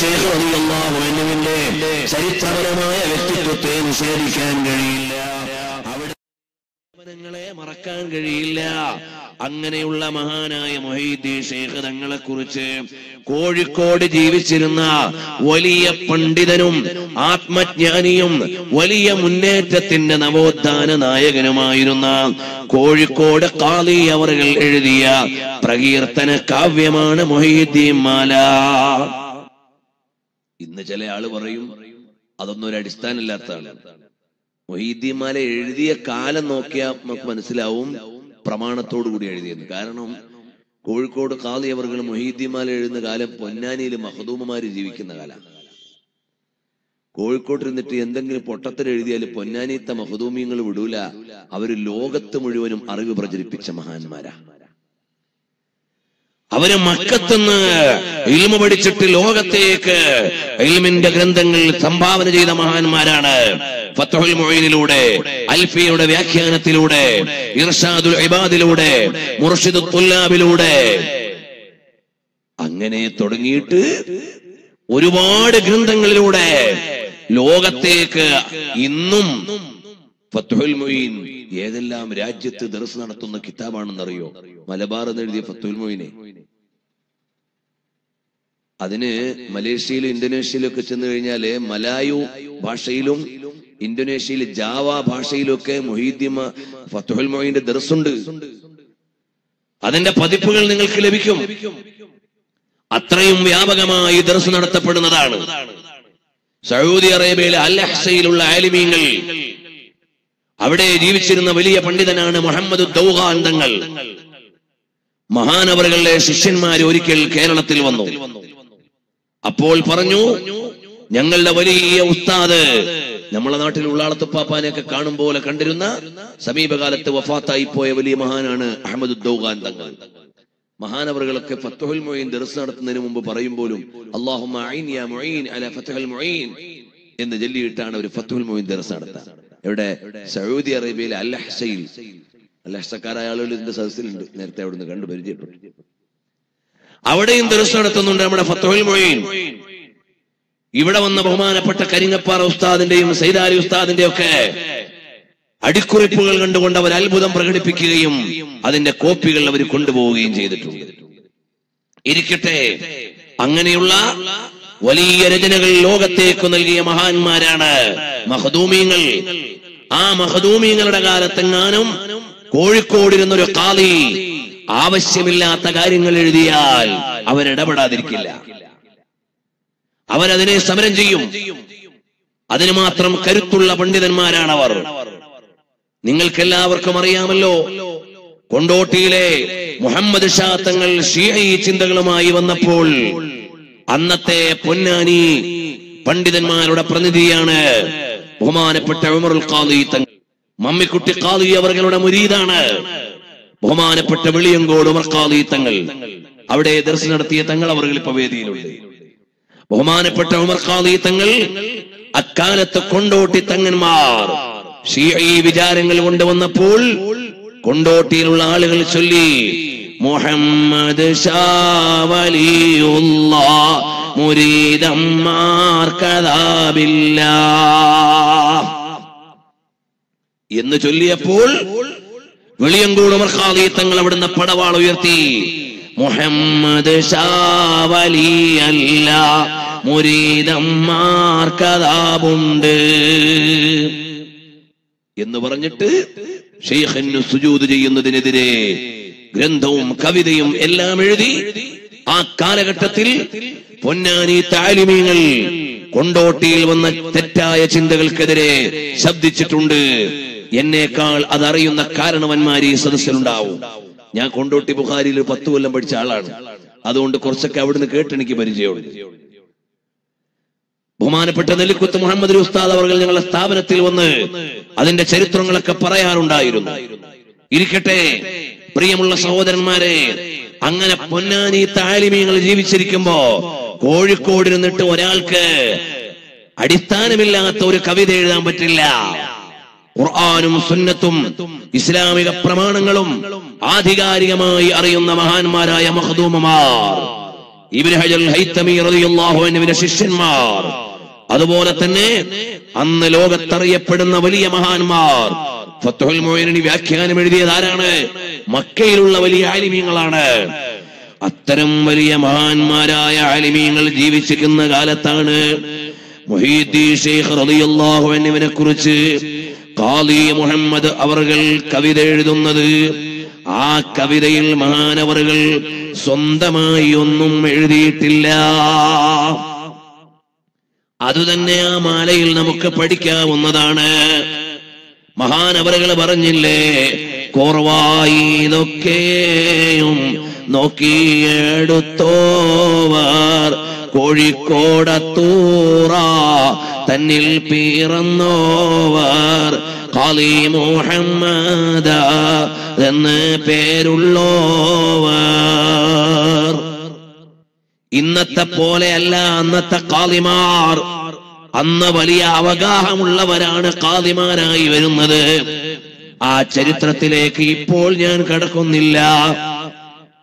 ചരിത്രപരമായ വ്യക്തിത്വത്തെ നിഷേധിക്കാൻ കഴിയില്ല, അവിടെ ങ്ങളെ മറക്കാൻ കഴിയില്ല. അങ്ങനെയുള്ള മഹാനായ മൊഹീദ്ദീൻ ശൈഖ് തങ്ങളെ കുറിച്ച് കോഴിക്കോട് ജീവിച്ചിരുന്ന വലിയ പണ്ഡിതനും ആത്മജ്ഞാനിയും വലിയ മുന്നേറ്റത്തിന്റെ നവോത്ഥാന നായകനുമായിരുന്ന കോഴിക്കോട് ഖാദി അവറുകൾ എഴുതിയ പ്രകീർത്തന കാവ്യമാണ് മൊഹീദ്ദീമാല. ഇന്ന് ചില ആള് പറയും അതൊന്നും ഒരു അടിസ്ഥാനമില്ലാത്തതാണ്. മൊഹീദ്ദീമാല എഴുതിയ കാലം നോക്കിയാൽ നമുക്ക് മനസ്സിലാവും പ്രമാണത്തോടു കൂടി എഴുതിയെന്ന്. കാരണം കോഴിക്കോട് ഖാദി അവർകൾ മൊഹീദ്ദീമാല എഴുതുന്ന കാലം പൊന്നാനിയിൽ മഹദൂമമാര് ജീവിക്കുന്ന കാലമാണ്. കോഴിക്കോട്ടിരുന്നിട്ട് എന്തെങ്കിലും പൊട്ടത്തിൽ എഴുതിയാൽ പൊന്നാനിത്തെ മഹദൂമിയങ്ങൾ വിടൂല. അവര് ലോകത്ത് മുഴുവനും അറിവ് പ്രചരിപ്പിച്ച മഹാന്മാരാ. അവര് മക്കത്തുനിന്ന് ഇൽമ പഠിച്ചിട്ട് ലോകത്തേക്ക് ഇൽമിന്റെ ഗ്രന്ഥങ്ങൾ സംഭാവന ചെയ്ത മഹാന്മാരാണ്. ഫത്ഹുൽ മുഈനിലൂടെ, അൽഫിയുടെ വ്യാഖ്യാനത്തിലൂടെ, ഇർഷാദുൽ ഇബാദിലൂടെ, മുർഷിദുൽ തുല്ലാബിലൂടെ അങ്ങനെ തുടങ്ങിയിട്ട് ഒരുപാട് ഗ്രന്ഥങ്ങളിലൂടെ ലോകത്തേക്ക് ഇന്നും ഫത്ഹുൽ മുഈൻ ഏതെല്ലാം രാജ്യത്ത് ദർസ് നടത്തുന്ന കിതാബാണെന്നറിയോ? മലബാർ എന്ന് എഴുതിയ ഫത്ഹുൽ മുഈനെ. Adine Malaysia, Indonesia, Kachandrinyale, Malayu, Bashilum, Indonesia, Java, Bashiloke, Muhidima, Fatuhul Moin, the Darsundu. Adinda Padipul Ningal Kilebikum Atraim Yabagama, Idarsunar Tapadanadar Saudi Arabia, Allah Sailul Alimingal Avade, Jivichir in the Vili, Panditana, Muhammad Doga and Dangal Mahana Vargale, Shishin Mariorical, Kerala Tilwando. അപ്പോൾ പറഞ്ഞു ഞങ്ങളുടെ വലിയ ഉസ്താദ് നമ്മളെ നാട്ടിൽ ഉള്ളാളത്ത് പാപ്പാനെയൊക്കെ കാണും പോലെ കണ്ടിരുന്ന സമീപകാലത്തെ വഫാത്തായി പോയ വലിയ മഹാനാണ് അഹ്മദ് ദൗഗാൻ തങ്ങൾ മഹാനവർകളൊക്കെ ഫത്ഹുൽ മുഈൻ ദർസ് നടത്തുന്നതിനു മുൻപ് പറയും പോലും അല്ലാഹുമ്മ അഈൻ യാ മുഈൻ അലാ ഫത്ഹുൽ മുഈൻ എന്ന് ചൊല്ലിയിട്ടാണ് ഒരു ഫത്ഹുൽ മുഈൻ ദർസ് നടത്തുക എവിടെ സൗദി അറേബ്യയിലെ അൽ ഹസയിൽ അൽ ഹസക്കാരായ ആളുകൾ ഇതിന്റെ സദസ്സിലുണ്ട് നേരത്തെ അവിടുന്ന് കണ്ടു പരിചയപ്പെട്ടു أودين درسنا تنون رامنا فتحول موين. إبدا وندنا بهمانة بطة كرينا بارا أستاذ إندي مسيداري أستاذ إندي أوكي. أدي كوري بقول غندو غندا برالي بودم برغدي بيكيريهم. هذا إندي كوبي غلنا بري كوند بوجين جيدة تون. إيركتة. أنغني ولا ولي يرجعنا غل لوغتة كونالجي مهان ماريانا. مخدومينغل. آ مخدومينغل رجالا تنعانم كوري كوري رندو يقالي. ആവശ്യമില്ലാത്ത കാര്യങ്ങൾ എഴുതിയാൽ അവൻ ഇടപെടാതിരിക്കില്ല അവൻ അതിനെ സമരം ചെയ്യും അതിനു മാത്രം കരുത്തുള്ള പണ്ഡിതന്മാരാണ് അവർ നിങ്ങൾക്കെല്ലാവർക്കും അറിയാമല്ലോ കൊണ്ടോട്ടിയിലെ മുഹമ്മദ് ഷാ തങ്ങൾ ശീഈ ചിന്തകളുമായി വന്നപ്പോൾ അന്നത്തെ പൊന്നാനി പണ്ഡിതന്മാരുടെ പ്രതിനിധിയാണ് ബഹുമാനപ്പെട്ട ഉമറുൽ ഖാദി തങ്ങൾ മമ്മിക്കുട്ടി ഖാദി അവരുടെ മുരീദാണ് ബഹുമാനപ്പെട്ട വെളിയങ്കോട് ഉമർ ഖാദി തങ്ങൾ അവിടെ ദർസ് നടത്തിയ തങ്ങൾ അവരുടെ പവേദിയിലുണ്ട് ബഹുമാനപ്പെട്ട ഉമർ ഖാദി തങ്ങൾ അക്കാലത്തെ കൊണ്ടോട്ടി തങ്ങന്മാർ ശീഈ വിചാരങ്ങൾ കൊണ്ടുവന്നപ്പോൾ കൊണ്ടോട്ടിയിലുള്ള ആളുകൾ ചൊല്ലി മുഹമ്മദ് ഷാ വലിയുള്ളാഹ് മുരീദന്മാർ കദാബില്ലാഹ് എന്ന് ചൊല്ലിയപ്പോൾ വെളിയങ്കോട് ഉമർ ഖാദി തങ്ങൾ അവിടുന്ന് പടവാൾ ഉയർത്തി മുഹമ്മദ് ഷാ വലിയല്ല മുരീദന്മാർ കദാബുണ്ട് എന്ന് പറഞ്ഞിട്ട് ശൈഖിനു സുജൂദ് ചെയ്യുന്നതിനെതിരെ ഗ്രന്ഥവും കവിതയും എല്ലാം എഴുതി ആ കാലഘട്ടത്തിൽ പൊന്നാനി താലിമീങ്ങൾ കൊണ്ടോട്ടിയിൽ വന്ന തെറ്റായ ചിന്തകൾക്കെതിരെ ശബ്ദിച്ചിട്ടുണ്ട് എന്നേക്കാൾ അതറിയുന്ന കാരണവന്മാർ ഈ സദസ്സിലുണ്ടാവും ഞാൻ കൊണ്ടോട്ടി ബുഖാരിയിൽ പത്ത് കൊല്ലം പഠിച്ച ആളാണ് അതുകൊണ്ട് കുറച്ചൊക്കെ അവിടുന്ന് കേട്ടെനിക്ക് പരിചയമുണ്ട് ബഹുമാനപ്പെട്ട നെല്ലിക്കുത്ത് മുഹമ്മദ് ഉസ്താദ് അവർ ഞങ്ങളുടെ സ്ഥാപനത്തിൽ വന്ന് അതിന്റെ ചരിത്രങ്ങളൊക്കെ പറയാറുണ്ടായിരുന്നു ഇരിക്കട്ടെ പ്രിയമുള്ള സഹോദരന്മാരെ അങ്ങനെ പൊന്നാനി താലിമീങ്ങൾ ജീവിച്ചിരിക്കുമ്പോ കോഴിക്കോട് നിന്നിട്ട് ഒരാൾക്ക് അടിസ്ഥാനമില്ലാത്ത ഒരു കവിത എഴുതാൻ പറ്റില്ല ഖുർആനും സുന്നത്തും ഇസ്ലാമിക പ്രമാണങ്ങളും ആധികാരികമായി അറിയുന്ന മഹാന്മാരായ മഖ്ദൂമമാർ ഇബ്നു ഹജർ ഹൈതമി റളിയല്ലാഹു അൻഹുവിന്റെ ശിഷ്യന്മാർ അതുപോലെ തന്നെ അന്ന് ലോകത്തറിയപ്പെടുന്ന വലിയ മഹാന്മാർ ഫത്ഹുൽ മുഈനിന് വ്യാഖ്യാനം എഴുതിയത് ആരാണ് മക്കയിലുള്ള വലിയ ആലിമീങ്ങളാണ് അത്തരം വലിയ മഹാന്മാരായ ആലിമീങ്ങൾ ജീവിച്ചിരിക്കുന്ന കാലത്താണ് മുഹീദ്ദീൻ ശൈഖ് റളിയല്ലാഹു അൻഹുവിനെ കുറിച്ച് ഖാദി മുഹമ്മദ് അവർകൾ കവിത എഴുതുന്നത് ആ കവിതയിൽ മഹാനവർകൾ സ്വന്തമായി ഒന്നും എഴുതിയിട്ടില്ല അതുതന്നെ ആ മാലയിൽ നമുക്ക് പഠിക്കാവുന്നതാണ് മഹാനവർകൾ പറഞ്ഞില്ലേ കോർവായി ഇതൊക്കെയും നോക്കിയെടുത്തോവർ കോഴിക്കോടത്തൂറ തന്നിൽ പിറന്നോവർ ഖാലി മുഹമ്മദ എന്ന് പേരുള്ളോവർ ഇന്നത്തെ പോലെയല്ല അന്നത്തെ ഖാദിമാർ അന്ന് വലിയ അവഗാഹമുള്ളവരാണ് ഖാദിമാരായി വരുന്നത് ആ ചരിത്രത്തിലേക്ക് ഇപ്പോൾ ഞാൻ കടക്കുന്നില്ല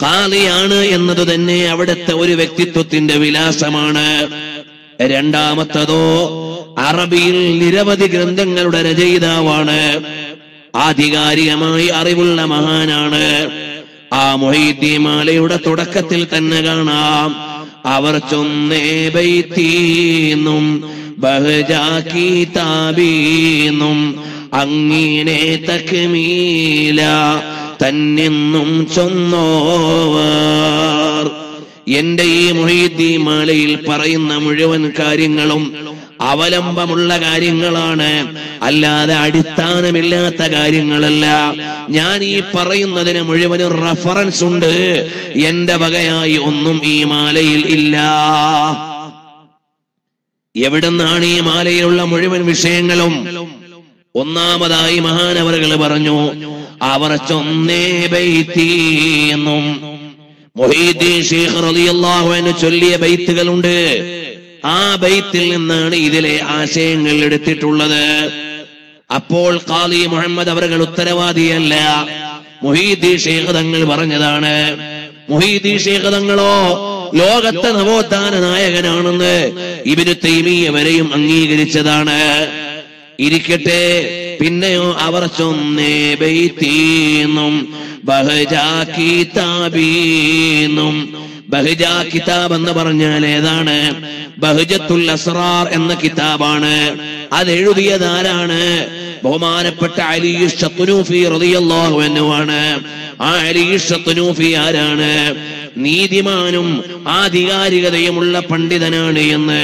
ഖാദിയാണ് എന്നത് തന്നെ അവിടുത്തെ ഒരു വ്യക്തിത്വത്തിന്റെ വിലാസമാണ് രണ്ടാമത്തതോ അറബിയിൽ നിരവധി ഗ്രന്ഥങ്ങളുടെ രചയിതാവാണ് ആധികാരികമായി അറിവുള്ള മഹാനാണ് ആ മുഹീദ്ദീൻ മാലയുടെ തുടക്കത്തിൽ തന്നെ കാണാം അവർ ചൊന്നേ ബൈത്തീന്നും ബഹജാക്കി താബീന്നും അങ്ങിനെ തക്മീല തന്നിന്നും ചൊന്നോവർ. എന്റെ ഈ മുഹീദ്ദീൻ മാലയിൽ പറയുന്ന മുഴുവൻ കാര്യങ്ങളും അവലംബമുള്ള കാര്യങ്ങളാണ്, അല്ലാതെ അടിസ്ഥാനമില്ലാത്ത കാര്യങ്ങളല്ല. ഞാൻ ഈ പറയുന്നതിന് മുഴുവനും റഫറൻസ് ഉണ്ട്. എന്റെ വകയായി ഒന്നും ഈ മാലയിൽ ഇല്ല. എവിടുന്നാണ് ഈ മാലയിലുള്ള മുഴുവൻ വിഷയങ്ങളും? ഒന്നാമതായി മഹാനവറുകൾ പറഞ്ഞു, അവർ ചൊന്നേ ബൈത്തി എന്നും മുഹീദ്ദീൻ ശൈഖ് റളിയല്ലാഹു അൻഹു ചൊല്ലിയ ബൈത്തുകളുണ്ട്. ആ ബൈത്തിൽ നിന്നാണ് ഇതിലെ ആശയങ്ങൾ എടുത്തിട്ടുള്ളത്. അപ്പോൾ ഖാലി മുഹമ്മദ് അവറുകൾ ഉത്തരവാദിയല്ല, മുഹീദ്ദീൻ ശൈഖ് തങ്ങൾ പറഞ്ഞതാണ്. മുഹീദ്ദീൻ ശൈഖ് തങ്ങളോ ലോകത്തെ നവോത്ഥാന നായകനാണെന്ന് ഇബ്നു തൈമിയ്യ വരെയും അംഗീകരിച്ചതാണ്. ഇരിക്കട്ടെ, പിന്നെയോ അവർ ചൊന്നേ ബൈത്തീന്നും ബഹജാ കിതാബീന്നും. ബഹജ കിതാബ് എന്ന് പറഞ്ഞാൽ ഏതാണ്? ബഹജത്തുൽ അസ്റാർ എന്ന കിതാബാണ്. അതെഴുതിയത് ആരാണ്? ബഹുമാനപ്പെട്ട അലി ശത്നൂഫി റളിയല്ലാഹു അൻഹു ആണ്. ആ അലി ശത്നൂഫി ആരാണ്? നീതിമാനും ആധികാരികതയുമുള്ള പണ്ഡിതനാണ് എന്ന്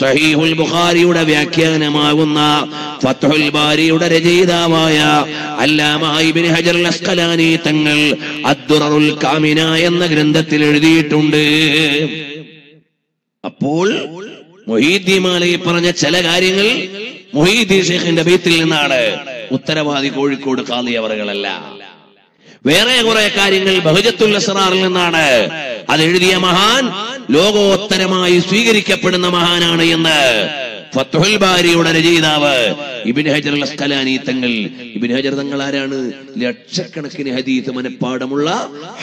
സഹീഹുൽ ബുഖാരിയുടെ വ്യാഖ്യാനമാകുന്ന ഫത്ഹുൽ ബാരിയുടെ രചയിതാവായ അല്ലാമ ഇബ്നു ഹജർ അസ്കലാനി തങ്ങൾ അദ്ദുററുൽ കാമിന എന്ന ഗ്രന്ഥത്തിൽ എഴുതിയിട്ടുണ്ട്. അപ്പോൾ മുഹീദ്ദീൻ മാലയിൽ പറഞ്ഞ ചില കാര്യങ്ങൾ മുഹീദ്ദീൻ ശൈഖിന്റെ ബൈത്തിൽ നിന്നാണ്. ഉത്തരവാദി കോഴിക്കോട് ഖാദി അവറുകളല്ല. വേറെ കുറെ കാര്യങ്ങൾ ബഹജത്തുൽ അസ്റാറിൽ നിന്നാണ്. അതെഴുതിയ മഹാൻ ലോകോത്തരമായി സ്വീകരിക്കപ്പെടുന്ന മഹാനാണ് എന്ന് ഫത്ഹുൽ ബാരിയുടെ രചയിതാവ് ഇബ്നു ഹജർ അസ്കലാനി തങ്ങൾ. ഇബ്നു ഹജർ തങ്ങൾ ആരാണ്? ലക്ഷക്കണക്കിന് ഹദീസ് മനപ്പാടമുള്ള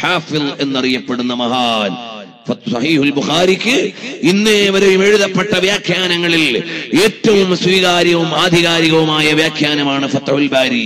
ഹാഫിൾ എന്നറിയപ്പെടുന്ന മഹാൻ. സഹീഹുൽ ബുഖാരിക്ക് ഇന്നേ വരെയും എഴുതപ്പെട്ട വ്യാഖ്യാനങ്ങളിൽ ഏറ്റവും സ്വീകാര്യവും ആധികാരികവുമായ വ്യാഖ്യാനമാണ് ഫത്ഹുൽ ബാരി.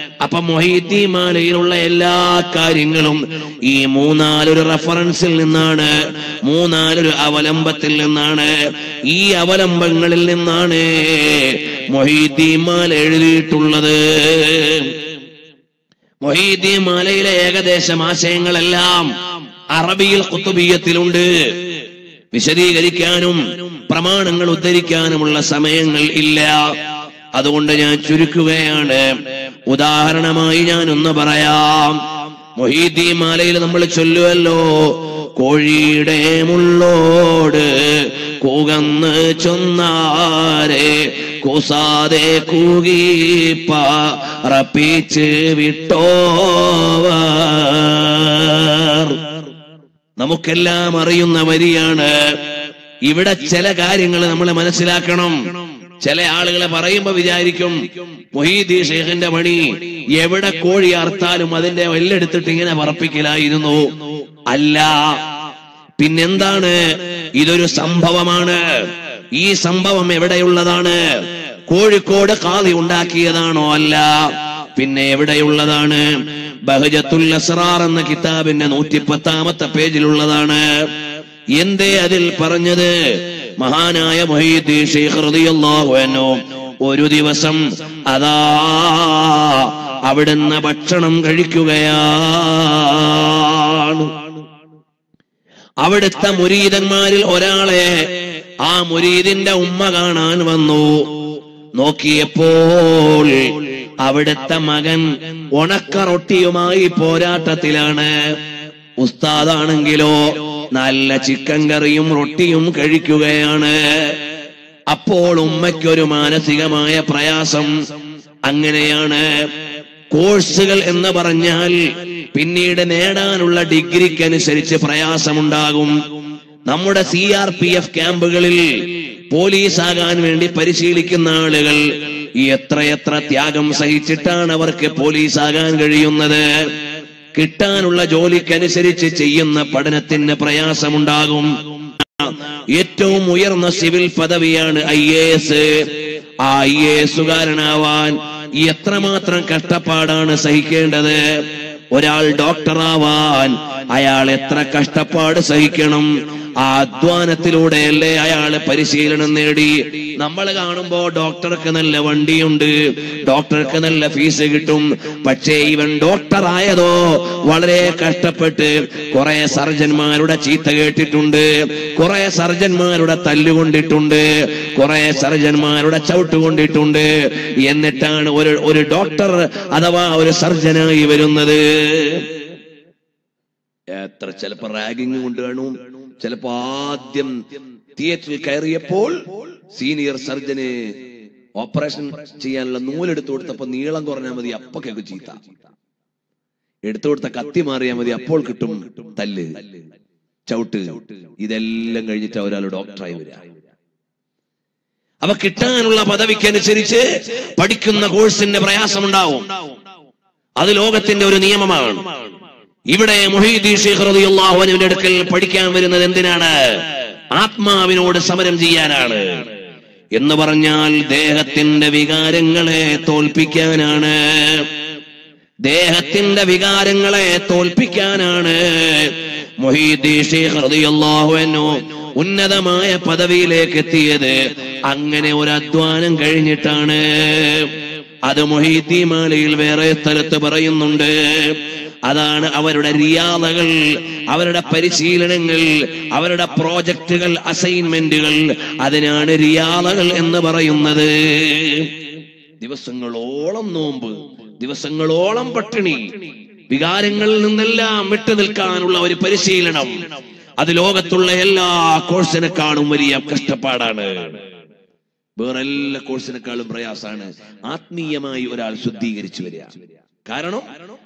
അപ്പൊ മുഹീദ്ദീൻ മാലയിലുള്ള എല്ലാ കാര്യങ്ങളും ഈ മൂന്നാലൊരു റഫറൻസിൽ നിന്നാണ്, മൂന്നാലൊരു അവലംബത്തിൽ നിന്നാണ്. ഈ അവലംബങ്ങളിൽ നിന്നാണ് മുഹീദ്ദീൻ മാല എഴുതിയിട്ടുള്ളത്. മുഹീദ്ദീൻ മാലയിലെ ഏകദേശം ആശയങ്ങളെല്ലാം അറബിയിൽ ഖുതുബിയ്യത്തിലുണ്ട്. വിശദീകരിക്കാനും പ്രമാണങ്ങൾ ഉദ്ധരിക്കാനുമുള്ള സമയങ്ങൾ ഇല്ല. അതുകൊണ്ട് ഞാൻ ചുരുക്കുകയാണ്. ഉദാഹരണമായി ഞാൻ ഒന്ന് പറയാം. മുഹീദ്ദീൻ മാലയിൽ നമ്മൾ ചൊല്ലുവല്ലോ, കോഴിയുടെ മുള്ളോട് കൂകന്ന് ചൊന്നാരെ കൂസാതെ കൂകിപ്പ റപ്പിച്ച് വിട്ടോവർ. നമുക്കെല്ലാം അറിയുന്ന വരിയാണ്. ഇവിടെ ചില കാര്യങ്ങൾ നമ്മൾ മനസ്സിലാക്കണം. ചില ആളുകളെ പറയുമ്പോ വിചാരിക്കും മുഹീദ്ദീൻ ശൈഖിന്റെ പണി എവിടെ കോഴി അർത്താലും അതിന്റെ എല്ലെടുത്തിട്ട് ഇങ്ങനെ പറപ്പിക്കലായിരുന്നു. അല്ല, പിന്നെന്താണ്? ഇതൊരു സംഭവമാണ്. ഈ സംഭവം എവിടെയുള്ളതാണ്? കോഴിക്കോട് ഖാദി ഉണ്ടാക്കിയതാണോ? അല്ല. പിന്നെ എവിടെയുള്ളതാണ്? ബഹജത്തുൽ അസ്റാർ എന്ന കിതാബിന്റെ നൂറ്റി പത്താമത്തെ പേജിലുള്ളതാണ്. എന്തേ അതിൽ പറഞ്ഞത്? മഹാനായ മുഹീദ്ദീൻ ശൈഖ് റളിയല്ലാഹു അൻഹു ഒരു ദിവസം അതാ അവിടുന്ന് ഭക്ഷണം കഴിക്കുകയാണ്. അവിടുത്തെ മുരീദന്മാരിൽ ഒരാളെ ആ മുരീദിന്റെ ഉമ്മ കാണാൻ വന്നു. നോക്കിയപ്പോൾ അവിടുത്തെ മകൻ ഉണക്ക റൊട്ടിയുമായി പോരാട്ടത്തിലാണ്. ഉസ്താദാണെങ്കിലോ നല്ല ചിക്കൻ കറിയും റൊട്ടിയും കഴിക്കുകയാണ്. അപ്പോൾ ഉമ്മയ്ക്കൊരു മാനസികമായ പ്രയാസം. അങ്ങനെയാണ് കോഴ്സുകൾ എന്ന് പറഞ്ഞാൽ പിന്നീട് നേടാനുള്ള ഡിഗ്രിക്കനുസരിച്ച് പ്രയാസമുണ്ടാകും. നമ്മുടെ സി ആർ പി എഫ് ക്യാമ്പുകളിൽ പോലീസാകാൻ വേണ്ടി പരിശീലിക്കുന്ന ആളുകൾ എത്രയെത്ര ത്യാഗം സഹിച്ചിട്ടാണ് അവർക്ക് പോലീസാകാൻ കഴിയുന്നത്. കിട്ടാനുള്ള ജോലിക്കനുസരിച്ച് ചെയ്യുന്ന പഠനത്തിന് പ്രയാസമുണ്ടാകും. ഏറ്റവും ഉയർന്ന സിവിൽ പദവിയാണ് ഐ എ എസ്. ആ ഐ എ എസുകാരനാവാൻ എത്രമാത്രം കഷ്ടപ്പാടാണ് സഹിക്കേണ്ടത്. ഒരാൾ ഡോക്ടറാവാൻ അയാൾ എത്ര കഷ്ടപ്പാട് സഹിക്കണം. ആ അധ്വാനത്തിലൂടെയല്ലേ അയാൾ പരിശീലനം നേടി. നമ്മൾ കാണുമ്പോ ഡോക്ടർക്ക് നല്ല വണ്ടിയുണ്ട്, ഡോക്ടർക്ക് നല്ല ഫീസ് കിട്ടും. പക്ഷേ ഇവൻ ഡോക്ടർ ആയതോ വളരെ കഷ്ടപ്പെട്ട്. കുറെ സർജന്മാരുടെ ചീത്ത കേട്ടിട്ടുണ്ട്, കുറെ സർജന്മാരുടെ തല്ലുകൊണ്ടിട്ടുണ്ട്, കുറെ സർജന്മാരുടെ ചവിട്ടുകൊണ്ടിട്ടുണ്ട്. എന്നിട്ടാണ് ഒരു ഒരു ഡോക്ടർ അഥവാ ഒരു സർജനായി വരുന്നത്. എത്ര ചിലപ്പോ റാഗിങ് കൊണ്ട് കാണും. ചിലപ്പോ ആദ്യം തിയേറ്ററിൽ കയറിയപ്പോൾ സീനിയർ സർജന് ഓപ്പറേഷൻ ചെയ്യാനുള്ള നൂലെടുത്തു കൊടുത്തപ്പോ നീളം കുറഞ്ഞാൽ മതി, അപ്പൊ കേൾക്കും ചീത്ത. എടുത്തു കൊടുത്ത കത്തി മാറിയാൽ മതി, അപ്പോൾ കിട്ടും തല്ല് ചവിട്ട്. ഇതെല്ലാം കഴിഞ്ഞിട്ട് ഒരാൾ ഡോക്ടറായി വരിക. അപ്പൊ കിട്ടാനുള്ള പദവിക്കനുസരിച്ച് പഠിക്കുന്ന കോഴ്സിന്റെ പ്രയാസമുണ്ടാവും. അത് ലോകത്തിന്റെ ഒരു നിയമമാണ്. ഇവിടെ മുഹീദ്ദീൻ ശൈഖ് റളിയല്ലാഹു അൻഹുവിന്റെ അടുക്കൽ പഠിക്കാൻ വരുന്നത് എന്തിനാണ്? ആത്മാവിനോട് സമരം ചെയ്യാനാണ്. എന്ന് പറഞ്ഞാൽ ദേഹത്തിന്റെ വികാരങ്ങളെ തോൽപ്പിക്കാനാണ്. ദേഹത്തിന്റെ വികാരങ്ങളെ തോൽപ്പിക്കാനാണ് മുഹീദ്ദീൻ ശൈഖ് റളിയല്ലാഹു അൻഹു ഉന്നതമായ പദവിയിലേക്ക് എത്തിയത്. അങ്ങനെ ഒരു അധ്വാനം കഴിഞ്ഞിട്ടാണ്. അത് മുഹീദ്ദീൻ മാലിയിൽ വേറെ സ്ഥലത്ത് പറയുന്നുണ്ട്. അതാണ് അവരുടെ റിയാദകൾ, അവരുടെ പരിശീലനങ്ങൾ, അവരുടെ പ്രോജക്റ്റുകൾ, അസൈൻമെന്റുകൾ. അതിനാണ് റിയാദകൾ എന്ന് പറയുന്നത്. ദിവസങ്ങളോളം നോമ്പ്, ദിവസങ്ങളോളം പട്ടിണി, വികാരങ്ങളിൽ നിന്നെല്ലാം വിട്ടു നിൽക്കാനുള്ള ഒരു പരിശീലനം. അത് ലോകത്തുള്ള എല്ലാ കോഴ്സിനെക്കാളും വലിയ കഷ്ടപ്പാടാണ്. വേറെ എല്ലാ കോഴ്സിനെക്കാളും പ്രയാസമാണ് ആത്മീയമായി ഒരാൾ ശുദ്ധീകരിച്ചു വരിക. കാരണം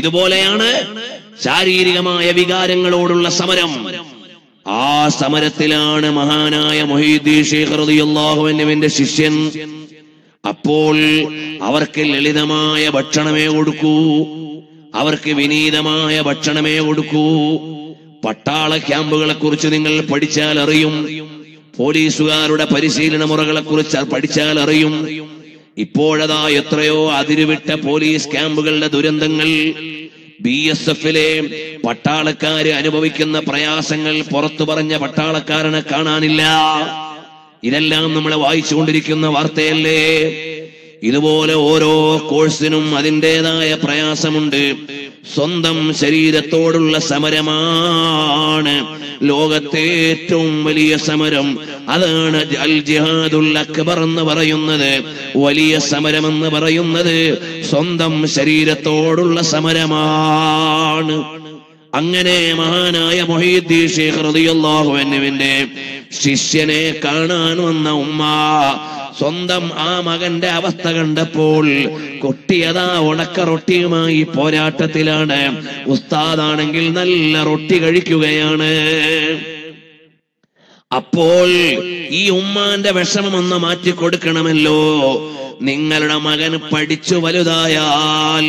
ഇതുപോലെയാണ് ശാരീരികമായ വികാരങ്ങളോടുള്ള സമരം. ആ സമരത്തിലാണ് മഹാനായ മുഹീദ്ദീൻ ശൈഖ് റളിയല്ലാഹു അൻഹുവിന്റെ ശിഷ്യൻ. അപ്പോൾ അവർക്ക് ലളിതമായ ഭക്ഷണമേ കൊടുക്കൂ, അവർക്ക് വിനീതമായ ഭക്ഷണമേ കൊടുക്കൂ. പട്ടാള ക്യാമ്പുകളെ കുറിച്ച് നിങ്ങൾ പഠിച്ചാൽ അറിയും, പോലീസുകാരുടെ പരിശീലന മുറകളെ കുറിച്ച് പഠിച്ചാൽ അറിയും. ഇപ്പോഴതാ എത്രയോ അതിരുവിട്ട പോലീസ് ക്യാമ്പുകളുടെ ദുരന്തങ്ങൾ, ബി എസ് എഫിലെ പട്ടാളക്കാര് അനുഭവിക്കുന്ന പ്രയാസങ്ങൾ പുറത്തു പറഞ്ഞ പട്ടാളക്കാരനെ കാണാനില്ല. ഇതെല്ലാം നമ്മൾ വായിച്ചുകൊണ്ടിരിക്കുന്ന വാർത്തയല്ലേ. ഇതുപോലെ ഓരോ കോഴ്സിനും അതിൻ്റെതായ പ്രയാസമുണ്ട്. സ്വന്തം ശരീരത്തോടുള്ള സമരമാണ് ലോകത്തെ ഏറ്റവും വലിയ സമരം. അതാണ് അൽ ജിഹാദുൽ അക്ബർ എന്ന് പറയുന്നത്, വലിയ സമരം എന്ന് പറയുന്നത്. സ്വന്തം ശരീരത്തോടുള്ള സമരമാണ്. അങ്ങനെ മഹാനായ മുഹീദ്ദീൻ ശൈഖ് റളിയല്ലാഹു അൻഹുവിന്റെ ശിഷ്യനെ കാണാൻ വന്ന ഉമ്മ സ്വന്തം ആ മകന്റെ അവസ്ഥ കണ്ടപ്പോൾ, കൊട്ടിയതാ ഉണക്ക റൊട്ടിയുമായി പോരാട്ടത്തിലാണ്, ഉസ്താദാണെങ്കിൽ നല്ല റൊട്ടി കഴിക്കുകയാണ്. അപ്പോൾ ഈ ഉമ്മാന്റെ വിഷമം ഒന്ന് മാറ്റി കൊടുക്കണമല്ലോ. നിങ്ങളുടെ മകൻ പഠിച്ചു വലുതായാൽ,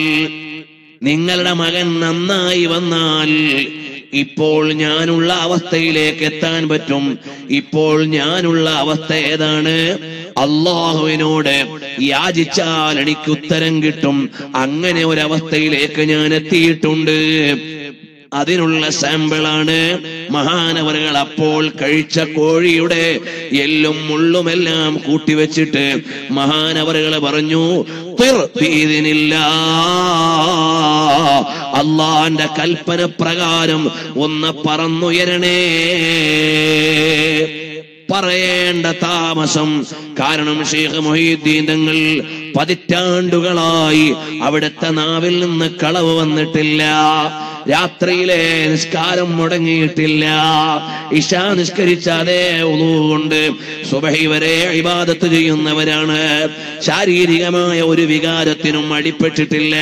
നിങ്ങളുടെ മകൻ നന്നായി വന്നാൽ ഇപ്പോൾ ഞാനുള്ള അവസ്ഥയിലേക്ക് എത്താൻ പറ്റും. ഇപ്പോൾ ഞാനുള്ള അവസ്ഥ ഏതാണ്? അള്ളാഹുവിനോട് യാചിച്ചാൽ എനിക്ക് ഉത്തരം കിട്ടും. അങ്ങനെ ഒരവസ്ഥയിലേക്ക് ഞാൻ എത്തിയിട്ടുണ്ട്. അതിനുള്ള സാമ്പിളാണ് മഹാനവറുകൾ അപ്പോൾ കഴിച്ച കോഴിയുടെ എല്ലും മുള്ളുമെല്ലാം കൂട്ടിവെച്ചിട്ട് മഹാനവറുകൾ പറഞ്ഞു, അള്ളാന്റെ കൽപ്പന പ്രകാരം ഒന്ന് പറന്നുയരണേ. പറയേണ്ട താമസം. കാരണം ഷെയ്ഖ് മുഹീദ്ദീൻ തങ്ങൾ പതിറ്റാണ്ടുകളായി അവിടുത്തെ നാവിൽ നിന്ന് കളവ് വന്നിട്ടില്ല. രാത്രിയിലെ നിസ്കാരം മുടങ്ങിയിട്ടില്ല. ഇശാ നിസ്കരിച്ച അതേ ഉളൂ കൊണ്ട് സുബഹി വരെ ഇബാദത്ത് ചെയ്യുന്നവരാണ്. ശാരീരികമായ ഒരു വികാരത്തിനും അടിപ്പെട്ടിട്ടില്ല.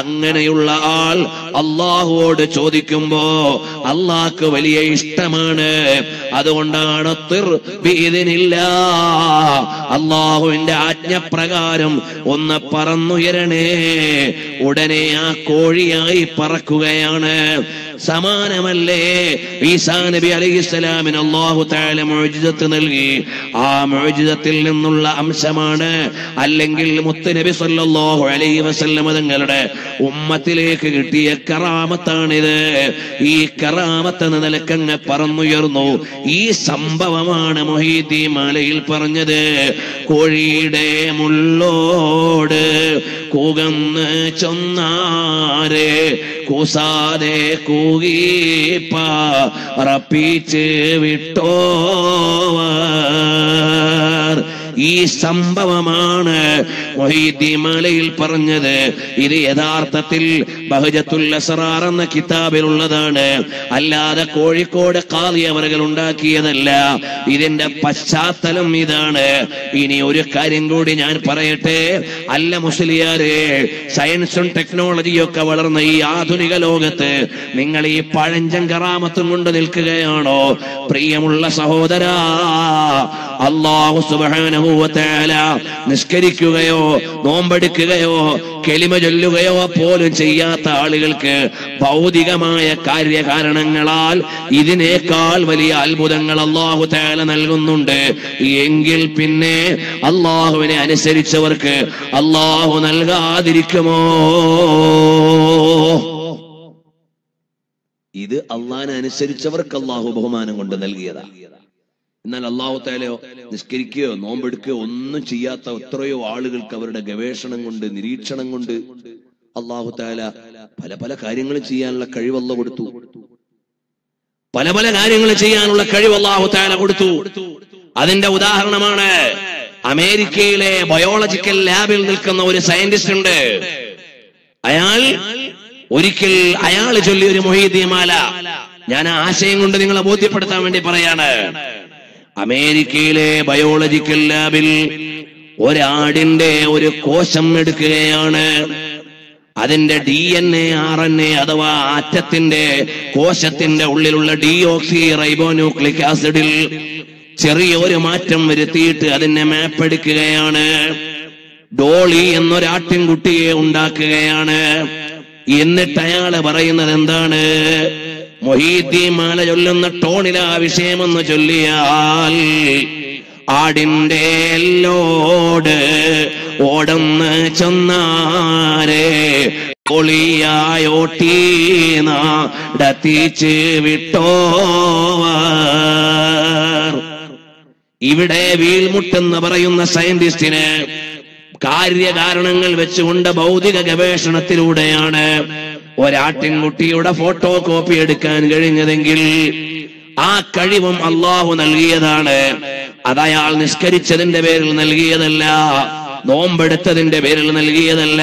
അങ്ങനെയുള്ള ആൾ അള്ളാഹുവോട് ചോദിക്കുമ്പോ അള്ളാഹ്ക്ക് വലിയ ഇഷ്ടമാണ്. അതുകൊണ്ടാണ് അള്ളാഹുവിന്റെ ആജ്ഞപ്രകാരം ഒന്ന് പറന്നുയരണേ, ഉടനെ ആ കോഴിയായി പറക്കുകയാണ്. സമാനമല്ലേ ഈസാ നബി അലൈഹിസ്സലാമിന് അല്ലാഹു തആല മുഅ്ജിസത്ത് നൽകി. ആ മുഅ്ജിസത്തിൽ നിന്നുള്ള അംശമാണ് അല്ലെങ്കിൽ മുത്ത് നബി സല്ലല്ലാഹു അലൈഹി വസല്ലം തങ്ങളുടെ ഉമ്മത്തിലേക്ക് കിട്ടിയ കറാമത്താണിത്. ഈ കറാമത്തെന്ന നിലക്കങ്ങ് പറന്നുയർന്നു. ഈ സംഭവമാണ് മുഹീദ്ദീൻ മലയിൽ പറഞ്ഞത്. കോഴിയുടെ മുള്ളോട് കൂകന്ന് ചൊന്നാരെ കൂസാതെ കൂകി പറപ്പിച്ച് വിട്ടോവർ. ഈ സംഭവമാണ് മുഹീദ്ദീൻ മലയിൽ പറഞ്ഞത്. ഇത് യഥാർത്ഥത്തിൽ ബഹജത്തുൽ അസ്റാർ എന്ന കിതാബിലുള്ളതാണ്, അല്ലാതെ കോഴിക്കോട് ഖാദി അവറുകൾ ഉണ്ടാക്കിയതല്ല. ഇതിന്റെ പശ്ചാത്തലം ഇതാണ്. ഇനി ഒരു കാര്യം കൂടി ഞാൻ പറയട്ടെ. അല്ല മുസ്ലിയാരെ, സയൻസും ടെക്നോളജിയും ഒക്കെ വളർന്ന ഈ ആധുനിക ലോകത്ത് നിങ്ങൾ ഈ പഴഞ്ചൻ കറാമത്തും കൊണ്ട് നിൽക്കുകയാണോ? പ്രിയമുള്ള സഹോദരാ, അല്ലാഹു സുബ്ഹാനഹു നിസ്കരിക്കുകയോ നോമ്പെടുക്കുകയോ കെളിമ ചൊല്ലുകയോ പോലും ചെയ്യാത്ത ആളുകൾക്ക് ഭൗതികമായ കാര്യകാരണങ്ങളാൽ ഇതിനേക്കാൾ വലിയ അത്ഭുതങ്ങൾ അല്ലാഹു തആല നൽകുന്നുണ്ട്. എങ്കിൽ പിന്നെ അല്ലാഹുവിനെ അനുസരിച്ചവർക്ക് അല്ലാഹു നൽകാതിരിക്കുമോ? ഇത് അല്ലാഹുവിനെ അനുസരിച്ചവർക്ക് അല്ലാഹു ബഹുമാനം കൊണ്ട് നൽകിയതാ. എന്നാൽ അല്ലാഹു തആലയോ നിസ്കരിക്കുകയോ നോമ്പെടുക്കുകയോ ഒന്നും ചെയ്യാത്ത എത്രയോ ആളുകൾക്ക് അവരുടെ ഗവേഷണം കൊണ്ട് നിരീക്ഷണം കൊണ്ട് അല്ലാഹു തആല പല പല കാര്യങ്ങളും ചെയ്യാനുള്ള കഴിവ് അല്ലാഹു കൊടുത്തു. പല പല കാര്യങ്ങൾ ചെയ്യാനുള്ള കഴിവ് അല്ലാഹു തആല കൊടുത്തു. അതിന്റെ ഉദാഹരണമാണ് അമേരിക്കയിലെ ബയോളജിക്കൽ ലാബിൽ നിൽക്കുന്ന ഒരു സയന്റിസ്റ്റ് ഉണ്ട്. അയാൾ ഒരിക്കൽ അയാൾ ചൊല്ലിയ ഒരു മുഹീദ്ദീൻ മാല, ഞാൻ ആ ആശയം കൊണ്ട് നിങ്ങളെ ബോധ്യപ്പെടുത്താൻ വേണ്ടി പറയാണ്. അമേരിക്കയിലെ ബയോളജിക്കൽ ലാബിൽ ഒരാടിന്റെ ഒരു കോശം എടുക്കുകയാണ്. അതിന്റെ D N A R N A അഥവാ ആറ്റത്തിന്റെ കോശത്തിന്റെ ഉള്ളിലുള്ള ഡി ഓക്സി റൈബോ ന്യൂക്ലിക് ആസിഡിൽ ചെറിയ ഒരു മാറ്റം വരുത്തിയിട്ട് അതിനെ മാപ്പ് എടുക്കുകയാണ്. ഡോളി എന്നൊരാട്ടിൻകുട്ടിയെ ഉണ്ടാക്കുകയാണ്. എന്നിട്ട് അയാള് പറയുന്നത് എന്താണ്? മുഹീദ്ദീൻ മാല ചൊല്ലുന്ന ടോണിലാ വിഷയമെന്ന് ചൊല്ലിയാൽ ആടിന്റെ എല്ലോട് ഓടന്ന് ചെന്നാരെ കൊളിയായോട്ടീനാടത്തിച്ച് വിട്ടോവർ. ഇവിടെ വീൽമുട്ടെന്ന് പറയുന്ന സയന്റിസ്റ്റിന് കാര്യകാരണങ്ങൾ വെച്ചുകൊണ്ട് ഭൗതിക ഗവേഷണത്തിലൂടെയാണ് ഒരാട്ടിൻകുട്ടിയുടെ ഫോട്ടോ കോപ്പി എടുക്കാൻ കഴിഞ്ഞതെങ്കിൽ ആ കഴിവും അല്ലാഹു നൽകിയതാണ്. അതയാൾ നിസ്കരിച്ചതിന്റെ പേരിൽ നൽകിയതല്ല, നോമ്പെടുത്തതിന്റെ പേരിൽ നൽകിയതല്ല,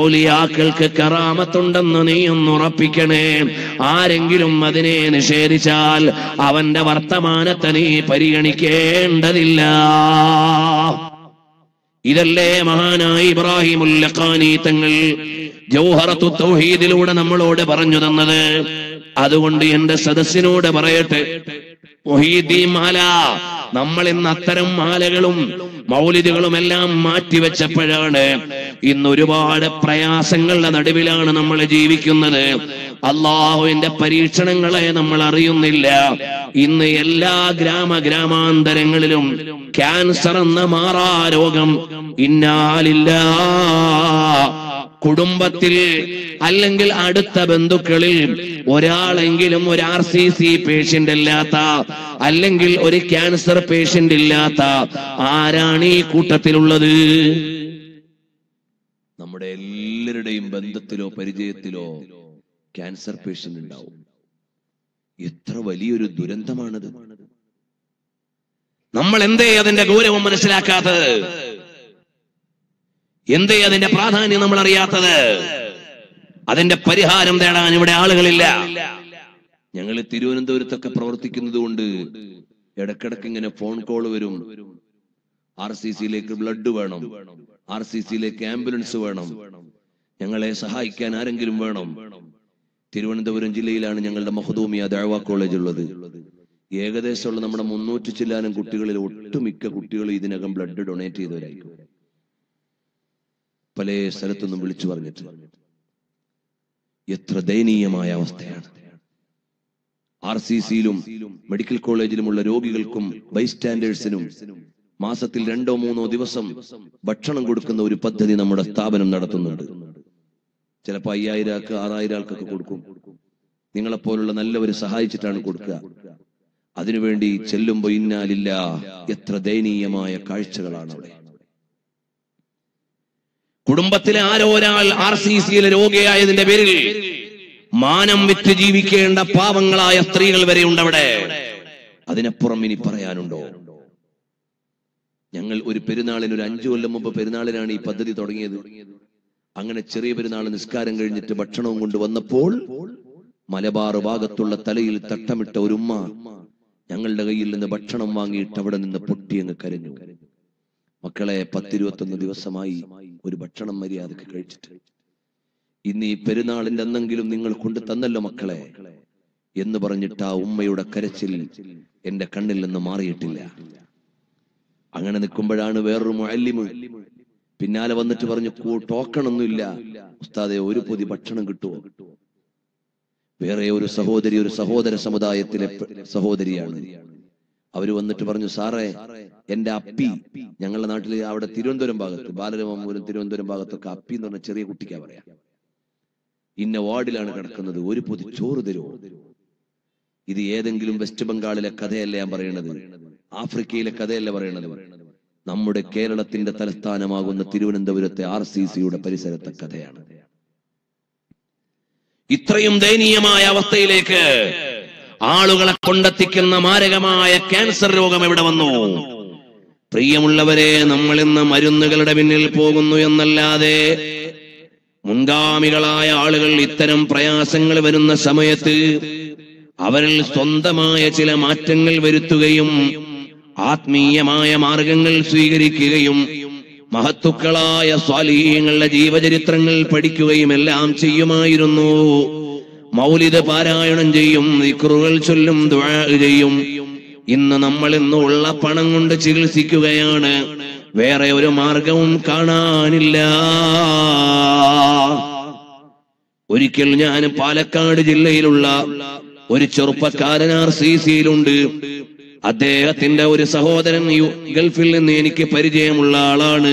ഔലിയാക്കൾക്ക് കറാമത്തുണ്ടെന്ന് നീയൊന്ന് ഉറപ്പിക്കണേ. ആരെങ്കിലും അതിനെ നിഷേധിച്ചാൽ അവന്റെ വർത്തമാനത്തെ നീ പരിഗണിക്കേണ്ടതില്ല. ഇതല്ലേ മഹാനായ ഇബ്രാഹിമുൽ ലഖാനി തങ്ങൾ ജൗഹറത്തു തൗഹീദിലൂടെ നമ്മളോട് പറഞ്ഞു തന്നത്. അതുകൊണ്ട് എന്റെ സദസ്സിനോട് പറയട്ടെ, മുഹീദ്ദീൻ മാല നമ്മൾ ഇന്ന് അത്തരം മാലകളും മൗലിദുകളും എല്ലാം മാറ്റിവെച്ചപ്പോഴാണ് ഇന്ന് ഒരുപാട് പ്രയാസങ്ങളുടെ നടുവിലാണ് നമ്മൾ ജീവിക്കുന്നത്. അല്ലാഹുവിന്റെ പരീക്ഷണങ്ങളെ നമ്മൾ അറിയുന്നില്ല. ഇന്ന് എല്ലാ ഗ്രാമ ഗ്രാമാന്തരങ്ങളിലും ക്യാൻസർ എന്ന മാറാ രോഗം ഇന്നാലില്ല. കുടുംബത്തിൽ അല്ലെങ്കിൽ അടുത്ത ബന്ധുക്കളിൽ ഒരാളെങ്കിലും ഒരു ആർ സി സി പേഷ്യന്റ് ഇല്ലാത്ത അല്ലെങ്കിൽ ഒരു ക്യാൻസർ പേഷ്യന്റ് ഇല്ലാത്ത ആരാണ് ഈ കൂട്ടത്തിലുള്ളത്? നമ്മുടെ എല്ലാവരുടെയും ബന്ധത്തിലോ പരിചയത്തിലോ ക്യാൻസർ പേഷ്യന്റ് ഉണ്ടാവും. എത്ര വലിയൊരു ദുരന്തമാണത്! നമ്മൾ എന്തേ അതിന്റെ ഗൗരവം മനസ്സിലാക്കാത്തത്? എന്തേ അതിന്റെ പ്രാധാന്യം നമ്മൾ അറിയാത്തത്? അതിന്റെ പരിഹാരം തേടാൻ ഇവിടെ ആളുകളില്ല. ഞങ്ങൾ തിരുവനന്തപുരത്തൊക്കെ പ്രവർത്തിക്കുന്നത് കൊണ്ട് ഇടക്കിടക്ക് ഇങ്ങനെ ഫോൺ കോൾ വരും. ആർ സി സിയിലേക്ക് ബ്ലഡ് വേണം, ആർ സി സിയിലേക്ക് ആംബുലൻസ് വേണം, ഞങ്ങളെ സഹായിക്കാൻ ആരെങ്കിലും വേണം. തിരുവനന്തപുരം ജില്ലയിലാണ് ഞങ്ങളുടെ മഹദൂമിയ ദഅ്വാ കോളേജ് ഉള്ളത്. ഏകദേശമുള്ള നമ്മുടെ മുന്നൂറ്റി ചില്ലാനും കുട്ടികളിൽ ഒട്ടുമിക്ക കുട്ടികൾ ഇതിനകം ബ്ലഡ് ഡൊണേറ്റ് ചെയ്തവരായിരിക്കും. പല സ്ഥലത്തൊന്നും വിളിച്ചു പറഞ്ഞിട്ട് എത്ര ദയനീയമായ അവസ്ഥയാണ്. ആർ സി സിയിലും മെഡിക്കൽ കോളേജിലുമുള്ള രോഗികൾക്കും ബൈസ്റ്റാൻഡേഴ്സിനും മാസത്തിൽ രണ്ടോ മൂന്നോ ദിവസം ഭക്ഷണം കൊടുക്കുന്ന ഒരു പദ്ധതി നമ്മുടെ സ്ഥാപനം നടത്തുന്നുണ്ട്. ചിലപ്പോൾ അയ്യായിരം ആൾക്ക് ആറായിരം ആൾക്കൊക്കെ കൊടുക്കും. നിങ്ങളെപ്പോലുള്ള നല്ലവർ സഹായിച്ചിട്ടാണ് കൊടുക്കുക. അതിനുവേണ്ടി ചെല്ലുമ്പോൾ ഇന്നാലില്ല. എത്ര ദയനീയമായ കാഴ്ചകളാണ് അവിടെ. കുടുംബത്തിലെ ആരോ ഒരാൾ ആർ സി സിയിലെ രോഗിയായതിന്റെ പേരിൽ മാനം വിറ്റ് ജീവിക്കേണ്ട പാവങ്ങളായ സ്ത്രീകൾ വരെ ഉണ്ടവിടെ. അതിനപ്പുറം ഇനി പറയാനുണ്ടോ? ഞങ്ങൾ ഒരു പെരുന്നാളിന് ഒരു അഞ്ചു കൊല്ലം മുമ്പ് പെരുന്നാളിനാണ് ഈ പദ്ധതി തുടങ്ങിയത്. അങ്ങനെ ചെറിയ പെരുന്നാൾ നിസ്കാരം കഴിഞ്ഞിട്ട് ഭക്ഷണവും കൊണ്ട് വന്നപ്പോൾ മലബാർ ഭാഗത്തുള്ള തലയിൽ തട്ടമിട്ട ഒരു ഉമ്മ ഞങ്ങളുടെ കയ്യിൽ നിന്ന് ഭക്ഷണം വാങ്ങിയിട്ട് അവിടെ നിന്ന് പൊട്ടിയെന്ന് കരഞ്ഞു. മക്കളെ, പത്തിരുപത്തൊന്ന് ദിവസമായി ഒരു ഭക്ഷണം മര്യാദക്ക് കഴിച്ചിട്ട്. ഇന്ന് ഈ പെരുന്നാളിന്റെ അന്നെങ്കിലും നിങ്ങൾ കൊണ്ട് തന്നല്ലോ മക്കളെ എന്ന് പറഞ്ഞിട്ട് ആ ഉമ്മയുടെ കരച്ചിൽ എന്റെ കണ്ണിൽ നിന്ന് മാറിയിട്ടില്ല. അങ്ങനെ നിൽക്കുമ്പോഴാണ് വേറൊരു മുഅല്ലിമ് പിന്നാലെ വന്നിട്ട് പറഞ്ഞു, ടോക്കണൊന്നുമില്ല ഉസ്താദേ, ഒരു പൊതി ഭക്ഷണം കിട്ടുമോ? വേറെ ഒരു സഹോദരി, ഒരു സഹോദര സമുദായത്തിലെ സഹോദരിയാണ്. അവര് വന്നിട്ട് പറഞ്ഞു, സാറേ എന്റെ അപ്പി, ഞങ്ങളുടെ നാട്ടില് അവിടെ തിരുവനന്തപുരം ഭാഗത്ത് ബാലരമപൂരം തിരുവനന്തപുരം ഭാഗത്തൊക്കെ അപ്പി എന്ന് പറഞ്ഞ ചെറിയ കുട്ടിക്കാ പറയാ, ഇന്ന വാർഡിലാണ് കിടക്കുന്നത്, ഒരു പൊതി ചോറ് തരുമോ? ഇത് ഏതെങ്കിലും വെസ്റ്റ് ബംഗാളിലെ കഥയല്ല ഞാൻ പറയണത്, ആഫ്രിക്കയിലെ കഥയല്ല പറയണത്, നമ്മുടെ കേരളത്തിന്റെ തലസ്ഥാനമാകുന്ന തിരുവനന്തപുരത്തെ ആർ സി സിയുടെ പരിസരത്തെ കഥയാണ്. ഇത്രയും ദയനീയമായ അവസ്ഥയിലേക്ക് ആളുകളെ കൊണ്ടെത്തിക്കുന്ന മാരകമായ ക്യാൻസർ രോഗം എവിടെ വന്നു? പ്രിയമുള്ളവരെ, നമ്മൾ ഇന്ന് മരുന്നുകളുടെ പിന്നിൽ പോകുന്നു എന്നല്ലാതെ മുൻഗാമികളായ ആളുകൾ ഇത്തരം പ്രയാസങ്ങൾ വരുന്ന സമയത്ത് അവരിൽ സ്വന്തമായ ചില മാറ്റങ്ങൾ വരുത്തുകയും ആത്മീയമായ മാർഗങ്ങൾ സ്വീകരിക്കുകയും മഹത്തുക്കളായ സ്വാലിഹീങ്ങളുടെ ജീവചരിത്രങ്ങൾ പഠിക്കുകയും എല്ലാം ചെയ്യുമായിരുന്നു. മൗലിദ് പാരായണം ചെയ്യും, ദിക്റുകൾ ചൊല്ലും, ദുആ ചെയ്യും. ഇന്ന് നമ്മൾ ഇന്ന് ഉള്ള പണം കൊണ്ട് ചികിത്സിക്കുകയാണ്. വേറെ ഒരു മാർഗവും കാണാനില്ല. ഒരിക്കൽ ഞാൻ പാലക്കാട് ജില്ലയിലുള്ള ഒരു ചെറുപ്പക്കാരൻ ആർ സി സിയിലുണ്ട്. അദ്ദേഹത്തിന്റെ ഒരു സഹോദരൻ ഗൾഫിൽ നിന്ന് എനിക്ക് പരിചയമുള്ള ആളാണ്.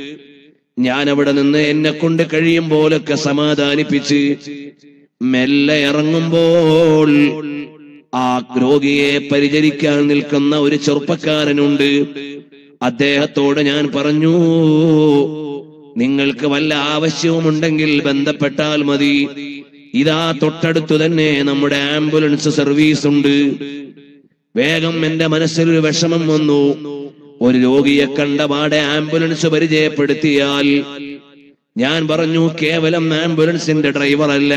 ഞാൻ അവിടെ നിന്ന് എന്നെ കൊണ്ട് കഴിയും പോലൊക്കെ സമാധാനിപ്പിച്ച് മെല്ലെ ഇറങ്ങുമ്പോൾ ആ രോഗിയെ പരിചരിക്കാൻ നിൽക്കുന്ന ഒരു ചെറുപ്പക്കാരനുണ്ട്. അദ്ദേഹത്തോട് ഞാൻ പറഞ്ഞു, നിങ്ങൾക്ക് വല്ല ആവശ്യവുമുണ്ടെങ്കിൽ ബന്ധപ്പെട്ടാൽ മതി, ഇതാ തൊട്ടടുത്തു തന്നെ നമ്മുടെ ആംബുലൻസ് സർവീസ് ഉണ്ട്. വേഗം എന്റെ മനസ്സിലൊരു വിഷമം വന്നു. ഒരു രോഗിയെ കണ്ടപാടെ ആംബുലൻസ് പരിചയപ്പെടുത്തിയാൽ ഞാൻ പറഞ്ഞു, കേവലം ആംബുലൻസിന്റെ ഡ്രൈവർ അല്ല,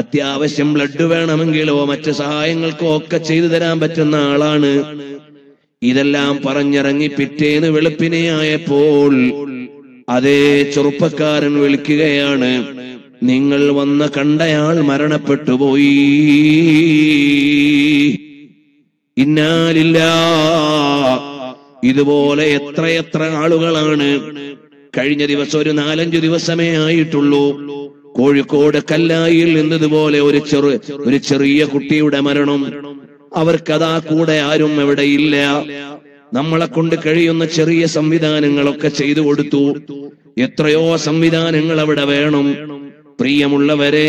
അത്യാവശ്യം ബ്ലഡ് വേണമെങ്കിലോ മറ്റു സഹായങ്ങൾക്കോ ഒക്കെ ചെയ്തു തരാൻ പറ്റുന്ന ആളാണ്. ഇതെല്ലാം പറഞ്ഞിറങ്ങി പിറ്റേന്ന് വെളുപ്പിനെയായപ്പോൾ അതേ ചെറുപ്പക്കാരൻ വിളിക്കുകയാണ്, നിങ്ങൾ വന്ന് കണ്ടയാൾ മരണപ്പെട്ടുപോയി. ഇന്നാലില്ല. ഇതുപോലെ എത്രയെത്ര ആളുകളാണ്. കഴിഞ്ഞ ദിവസം ഒരു നാലഞ്ചു ദിവസമേ ആയിട്ടുള്ളൂ, കോഴിക്കോട് കല്ലായിൽ നിന്നതുപോലെ ഒരു ചെറു ഒരു ചെറിയ കുട്ടിയുടെ മരണം. അവർക്കതാ കൂടെ ആരും എവിടെയില്ല. നമ്മളെ കൊണ്ട് കഴിയുന്ന ചെറിയ സംവിധാനങ്ങളൊക്കെ ചെയ്തു കൊടുത്തു. എത്രയോ സംവിധാനങ്ങൾ അവിടെ വേണം. പ്രിയമുള്ളവരെ,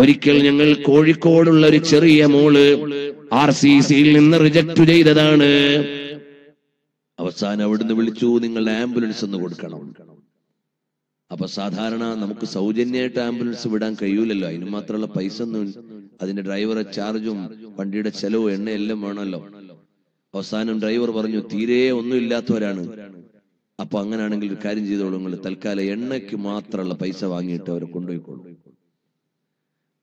ഒരിക്കൽ ഞങ്ങൾ കോഴിക്കോടുള്ള ഒരു ചെറിയ മോള് ആർ സി സിയിൽ നിന്ന് റിജക്ട് ചെയ്തതാണ്. അവസാനം അവിടുന്ന് വിളിച്ചു, നിങ്ങൾ ആംബുലൻസ് ഒന്ന് കൊടുക്കണം. അപ്പൊ സാധാരണ നമുക്ക് സൗജന്യമായിട്ട് ആംബുലൻസ് വിടാൻ കഴിയൂലല്ലോ. അതിന് മാത്രമുള്ള പൈസ ഒന്നും, അതിന്റെ ഡ്രൈവറെ ചാർജും വണ്ടിയുടെ ചെലവും എണ്ണയെല്ലാം വേണമല്ലോ. അവസാനം ഡ്രൈവർ പറഞ്ഞു, തീരെ ഒന്നും ഇല്ലാത്തവരാണ്, അപ്പൊ അങ്ങനാണെങ്കിൽ ഒരു കാര്യം ചെയ്തോളൂ, നിങ്ങൾ തൽക്കാലം എണ്ണയ്ക്ക് മാത്രമുള്ള പൈസ വാങ്ങിയിട്ട് അവരെ കൊണ്ടുപോയിക്കോളൂ.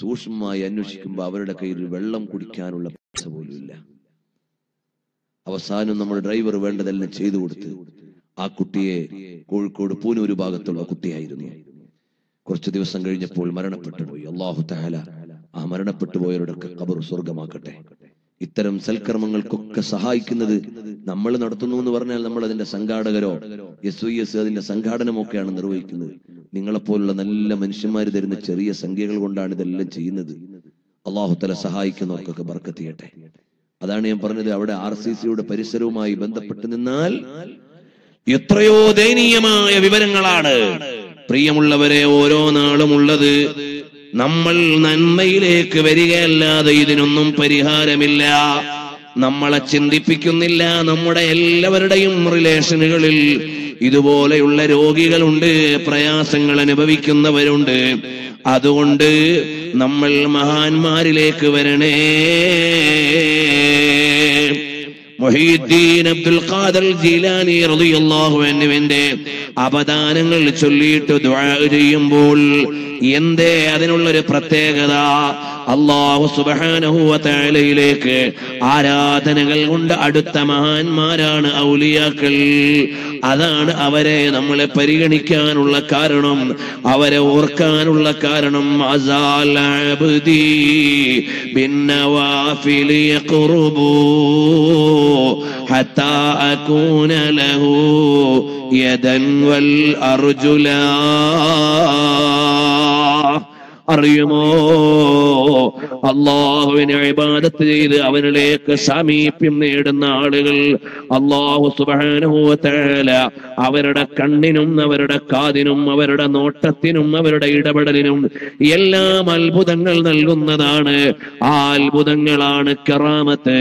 സൂക്ഷ്മമായി അന്വേഷിക്കുമ്പോൾ അവരുടെ കയ്യിൽ വെള്ളം കുടിക്കാനുള്ള പൈസ പോലും ഇല്ല. അവസാനം നമ്മൾ ഡ്രൈവർ വേണ്ടതെല്ലാം ചെയ്തു കൊടുത്ത് ആ കുട്ടിയെ, കോഴിക്കോട് പൂനൂര് ഭാഗത്തുള്ള കുട്ടിയായിരുന്നു, കുറച്ചു ദിവസം കഴിഞ്ഞപ്പോൾ മരണപ്പെട്ടുപോയി. അല്ലാഹു തആല ആ മരണപ്പെട്ടുപോയവരുടെയൊക്കെ ഖബർ സ്വർഗമാക്കട്ടെ. ഇത്തരം സൽക്കർമ്മങ്ങൾക്കൊക്കെ സഹായിക്കുന്നത് നമ്മൾ നടത്തുന്നു എന്ന് പറഞ്ഞാൽ നമ്മൾ അതിന്റെ സംഘാടകരോ എസ് ഐ എസ് അതിന്റെ സംഘാടനമൊക്കെയാണ് നിർവഹിക്കുന്നത്. നിങ്ങളെപ്പോലുള്ള നല്ല മനുഷ്യന്മാർ തരുന്ന ചെറിയ സംഖ്യകൾ കൊണ്ടാണ് ഇതെല്ലാം ചെയ്യുന്നത്. അല്ലാഹു തആല സഹായിക്കുന്നവർക്കൊക്കെ ബർക്കത്ത് ചെയ്യട്ടെ. അതാണ് ഞാൻ പറഞ്ഞത്, അവിടെ ആർ സി സിയുടെ പരിസരവുമായി ബന്ധപ്പെട്ട് നിന്നാൽ എത്രയോ ദയനീയമായ വിവരങ്ങളാണ്. പ്രിയമുള്ളവരെ, ഓരോ നാളും ഉള്ളത് നമ്മൾ നന്മയിലേക്ക് വരികയല്ലാതെ ഇതിനൊന്നും പരിഹാരമില്ല. നമ്മളെ ചിന്തിപ്പിക്കുന്നില്ല. നമ്മുടെ എല്ലാവരുടെയും റിലേഷനുകളിൽ ഇതുപോലെയുള്ള രോഗികളുണ്ട്, പ്രയാസങ്ങൾ അനുഭവിക്കുന്നവരുണ്ട്. അതുകൊണ്ട് നമ്മൾ മഹാന്മാരിലേക്ക് വരണേ. മുഹീദ്ദീൻ അബ്ദുൽ ഖാദർ ജീലാനി റളിയല്ലാഹു അൻഹുവിന്റെ അപദാനങ്ങൾ ചൊല്ലിയിട്ട് ദുആ ചെയ്യുമ്പോൾ എന്തേ അതിനുള്ളൊരു പ്രത്യേകത? അല്ലാഹു സുബ്ഹാനഹു വ തആലയിലേക്ക് ആരാധനകൾ കൊണ്ട് അടുത്ത മഹാന്മാരാണ് ഔലിയാക്കൾ. അതാണ് അവരെ നമ്മളെ പരിഗണിക്കാനുള്ള കാരണം, അവരെ ഓർക്കാനുള്ള കാരണം. അസാൽ അബ്ദി ബിന്നവാഫിൽ യഖറുബു ഹത്താ അകൂന ലഹു യദൻ വൽ അർജുലാ. അറിയുമോ, അള്ളാഹുവിനെ ഇബാദത്ത് ചെയ്ത് അവനിലേക്ക് സാമീപ്യം നേടുന്ന ആളുകൾ അള്ളാഹു സുബ്ഹാനഹു വ തആല അവരുടെ കണ്ണിനും അവരുടെ കാതിനും അവരുടെ നോട്ടത്തിനും അവരുടെ ഇടപെടലിനും എല്ലാം അത്ഭുതങ്ങൾ നൽകുന്നതാണ്. ആ അത്ഭുതങ്ങളാണ് കറാമത്ത്.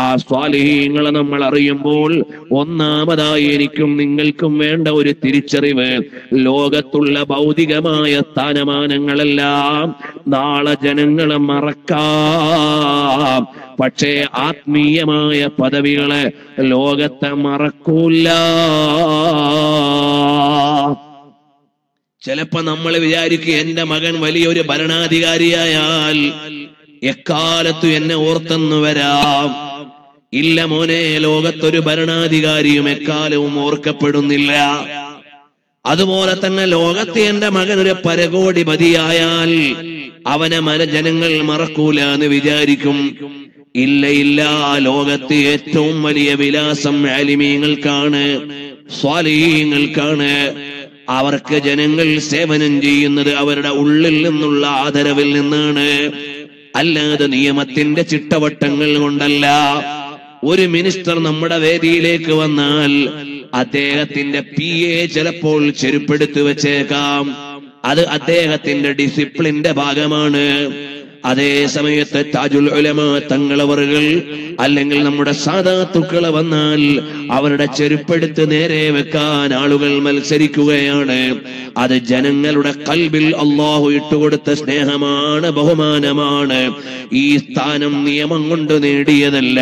ആ സ്വാലിഹീങ്ങളെ നമ്മൾ അറിയുമ്പോൾ ഒന്നാമതായി എനിക്കും നിങ്ങൾക്കും വേണ്ട ഒരു തിരിച്ചറിവ്, ലോകത്തുള്ള ഭൗതികമായ സ്ഥാനമാനങ്ങളെല്ലാം നാളെ ജനങ്ങളെ മറക്കാം, പക്ഷേ ആത്മീയമായ പദവികളെ ലോകത്തെ മറക്കൂല്ല. ചിലപ്പോ നമ്മൾ വിചാരിക്കും, എന്റെ മകൻ വലിയൊരു ഭരണാധികാരിയായാൽ എക്കാലത്തും എന്നെ ഓർത്തെന്ന് വരാം. ഇല്ല മോനെ, ലോകത്തൊരു ഭരണാധികാരിയും എക്കാലവും ഓർക്കപ്പെടുന്നില്ല. അതുപോലെ തന്നെ ലോകത്തെ എന്റെ മകനൊരു പരകോടി മതിയായാൽ അവനെ മനജനങ്ങൾ മറക്കൂല എന്ന് വിചാരിക്കും. ഇല്ല ഇല്ല, ലോകത്തെ ഏറ്റവും വലിയ വിലാസം ആലിമീങ്ങൾക്കാണ്, സ്വാലിഹീങ്ങൾക്കാണ്. അവർക്ക് ജനങ്ങൾ സേവനം ചെയ്യുന്നത് അവരുടെ ഉള്ളിൽ നിന്നുള്ള ആദരവിൽ നിന്നാണ്, അല്ലാതെ നിയമത്തിന്റെ ചിട്ടവട്ടങ്ങൾ കൊണ്ടല്ല. ഒരു മിനിസ്റ്റർ നമ്മുടെ വേദിയിലേക്ക് വന്നാൽ അദ്ദേഹത്തിന്റെ പി എ ചിലപ്പോൾ ചെരുപ്പെടുത്തു വെച്ചേക്കാം, അത് അദ്ദേഹത്തിന്റെ ഡിസിപ്ലിന്റെ ഭാഗമാണ്. അതേ സമയത്ത് താജുൽ ഉലമ തങ്ങളവറുകൾ അല്ലെങ്കിൽ നമ്മുടെ സാദാത്തുക്കളെ വന്നാൽ അവരുടെ ചെരുപ്പെടുത്ത് നേരെ വെക്കാൻ ആളുകൾ മത്സരിക്കുകയാണ്. അത് ജനങ്ങളുടെ കൽബിൽ അള്ളാഹു ഇട്ടുകൊടുത്ത സ്നേഹമാണ്, ബഹുമാനമാണ്. ഈ സ്ഥാനം നിയമം കൊണ്ട് നേടിയതല്ല,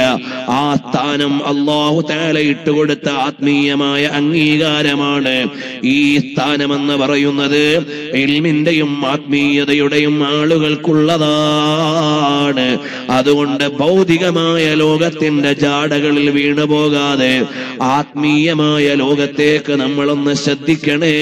ആ സ്ഥാനം അള്ളാഹു തആല ഇട്ടുകൊടുത്ത ആത്മീയമായ അംഗീകാരമാണ്. ഈ സ്ഥാനമെന്ന് പറയുന്നത് ഇൽമിന്റെയും ആത്മീയതയുടെയും ആളുകൾക്കുള്ളതാണ്. അതുകൊണ്ട് ഭൗതികമായ ലോകത്തിന്റെ ജാടകളിൽ വീണു പോകാതെ ആത്മീയമായ ലോകത്തേക്ക് നമ്മളൊന്ന് ശ്രദ്ധിക്കണേ.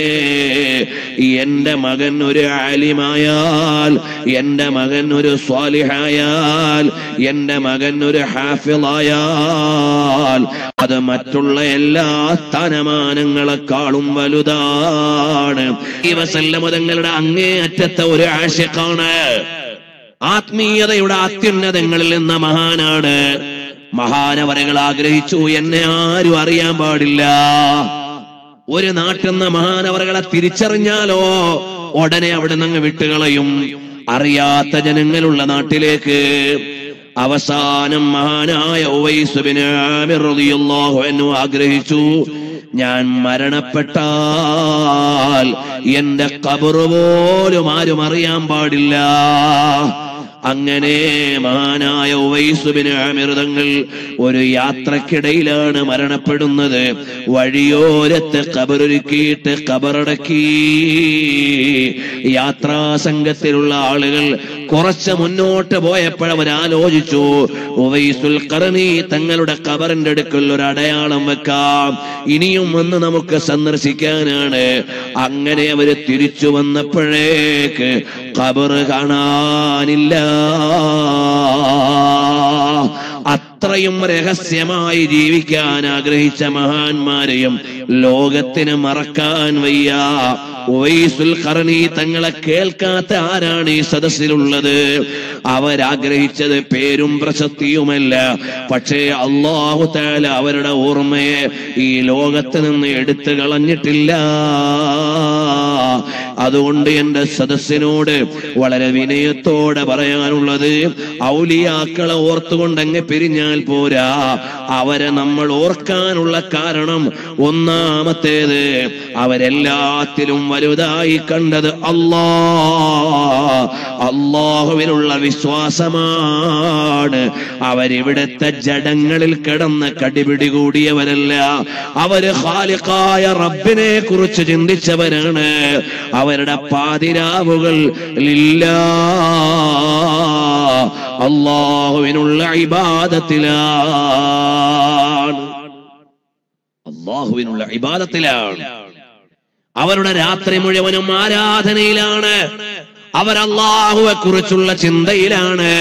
എന്റെ മകൻ ഒരു ആലിമായാൽ, എന്റെ മകൻ ഒരു സ്വാലിഹായാൽ, എന്റെ മകൻ ഒരു ഹാഫിളായാൽ അത് മറ്റുള്ള എല്ലാ സ്ഥാനമാനങ്ങളെക്കാളും വലുതാണ്. ഈ വസല്ലം തങ്ങളുടെ അങ്ങേയറ്റത്തെ ഒരു ആശിഖാണ്, ആത്മീയതയുടെ അത്യുന്നതങ്ങളിൽ നിന്ന മഹാനാണ്. മഹാനവരകൾ ആഗ്രഹിച്ചു എന്നെ ആരും അറിയാൻ പാടില്ല. ഒരു നാട്ടിന്ന മഹാനവരകളെ തിരിച്ചറിഞ്ഞാലോ ഉടനെ അവിടെ നിന്ന് വിട്ടുകളയും, അറിയാത്ത ജനങ്ങളുള്ള നാട്ടിലേക്ക്. അവസാനം മഹാനായ ഉവൈസ് ബിൻ ആമിർ റളിയല്ലാഹു അൻഹു ആഗ്രഹിച്ചു, ഞാൻ മരണപ്പെട്ടാൽ എന്റെ ഖബറ് പോലും ആരും അറിയാൻ പാടില്ല. അങ്ങനെ മഹാനായ ഉവൈസ് ബിൻ ആമിർ തങ്ങൾ ഒരു യാത്രക്കിടയിലാണ് മരണപ്പെടുന്നത്. വഴിയോരത്ത് ഖബറൊരുക്കിയിട്ട് ഖബറടക്കി. യാത്രാ സംഘത്തിലുള്ള ആളുകൾ കുറച്ച് മുന്നോട്ട് പോയപ്പോഴവർ ആലോചിച്ചു, ഉവൈസുൽ ഖർനി തങ്ങളുടെ ഖബറിന്റെ അടുക്കൽ ഒരു അടയാളം വെക്കാം, ഇനിയും വന്ന് നമുക്ക് സന്ദർശിക്കാനാണ്. അങ്ങനെ അവര് തിരിച്ചു വന്നപ്പോഴേക്ക് ഖബറ് കാണാനില്ല. അത്രയും രഹസ്യമായി ജീവിക്കാൻ ആഗ്രഹിച്ച മഹാന്മാരെയും ലോകത്തിന് മറക്കാൻ വയ്യ. ഉവൈസുൽ ഖർനി തങ്ങളെ കേൾക്കാത്ത ആരാണ് ഈ സദസ്സിലുള്ളത്? അവരാഗ്രഹിച്ചത് പേരും പ്രശസ്തിയുമല്ല, പക്ഷേ അല്ലാഹു തആല അവരുടെ ഓർമ്മയെ ഈ ലോകത്ത് നിന്ന് എടുത്തു കളഞ്ഞിട്ടില്ല. അതുകൊണ്ട് എൻ്റെ സദസ്സിനോട് വളരെ വിനയത്തോടെ പറയാനുള്ളത്, ഔലിയാക്കളെ ഓർത്തുകൊണ്ടങ്ങ് പിരിഞ്ഞാൽ പോരാ. അവരെ നമ്മൾ ഓർക്കാനുള്ള കാരണം, ഒന്നാമത്തേത് അവരെല്ലാത്തിലും വലുതായി കണ്ടത് അല്ലാഹ്, അല്ലാഹുവിലുള്ള വിശ്വാസമാണ്. അവരിവിടുത്തെ ജഡങ്ങളിൽ കിടന്ന് കടിപിടി കൂടിയവരല്ല, അവര് ഖാലിഖായ റബ്ബിനെ കുറിച്ച് ചിന്തിച്ചവരാണ്. അവരുടെ പാതിരാവുകൾ ലില്ലാ, അല്ലാഹുവിനുള്ള ഇബാദത്തിലാണ്, അല്ലാഹുവിനുള്ള ഇബാദത്തിലാണ്. അവരുടെ രാത്രി മുഴുവനും ആരാധനയിലാണ്, അവർ അല്ലാഹുവെ കുറിച്ചുള്ള ചിന്തയിലാണ്.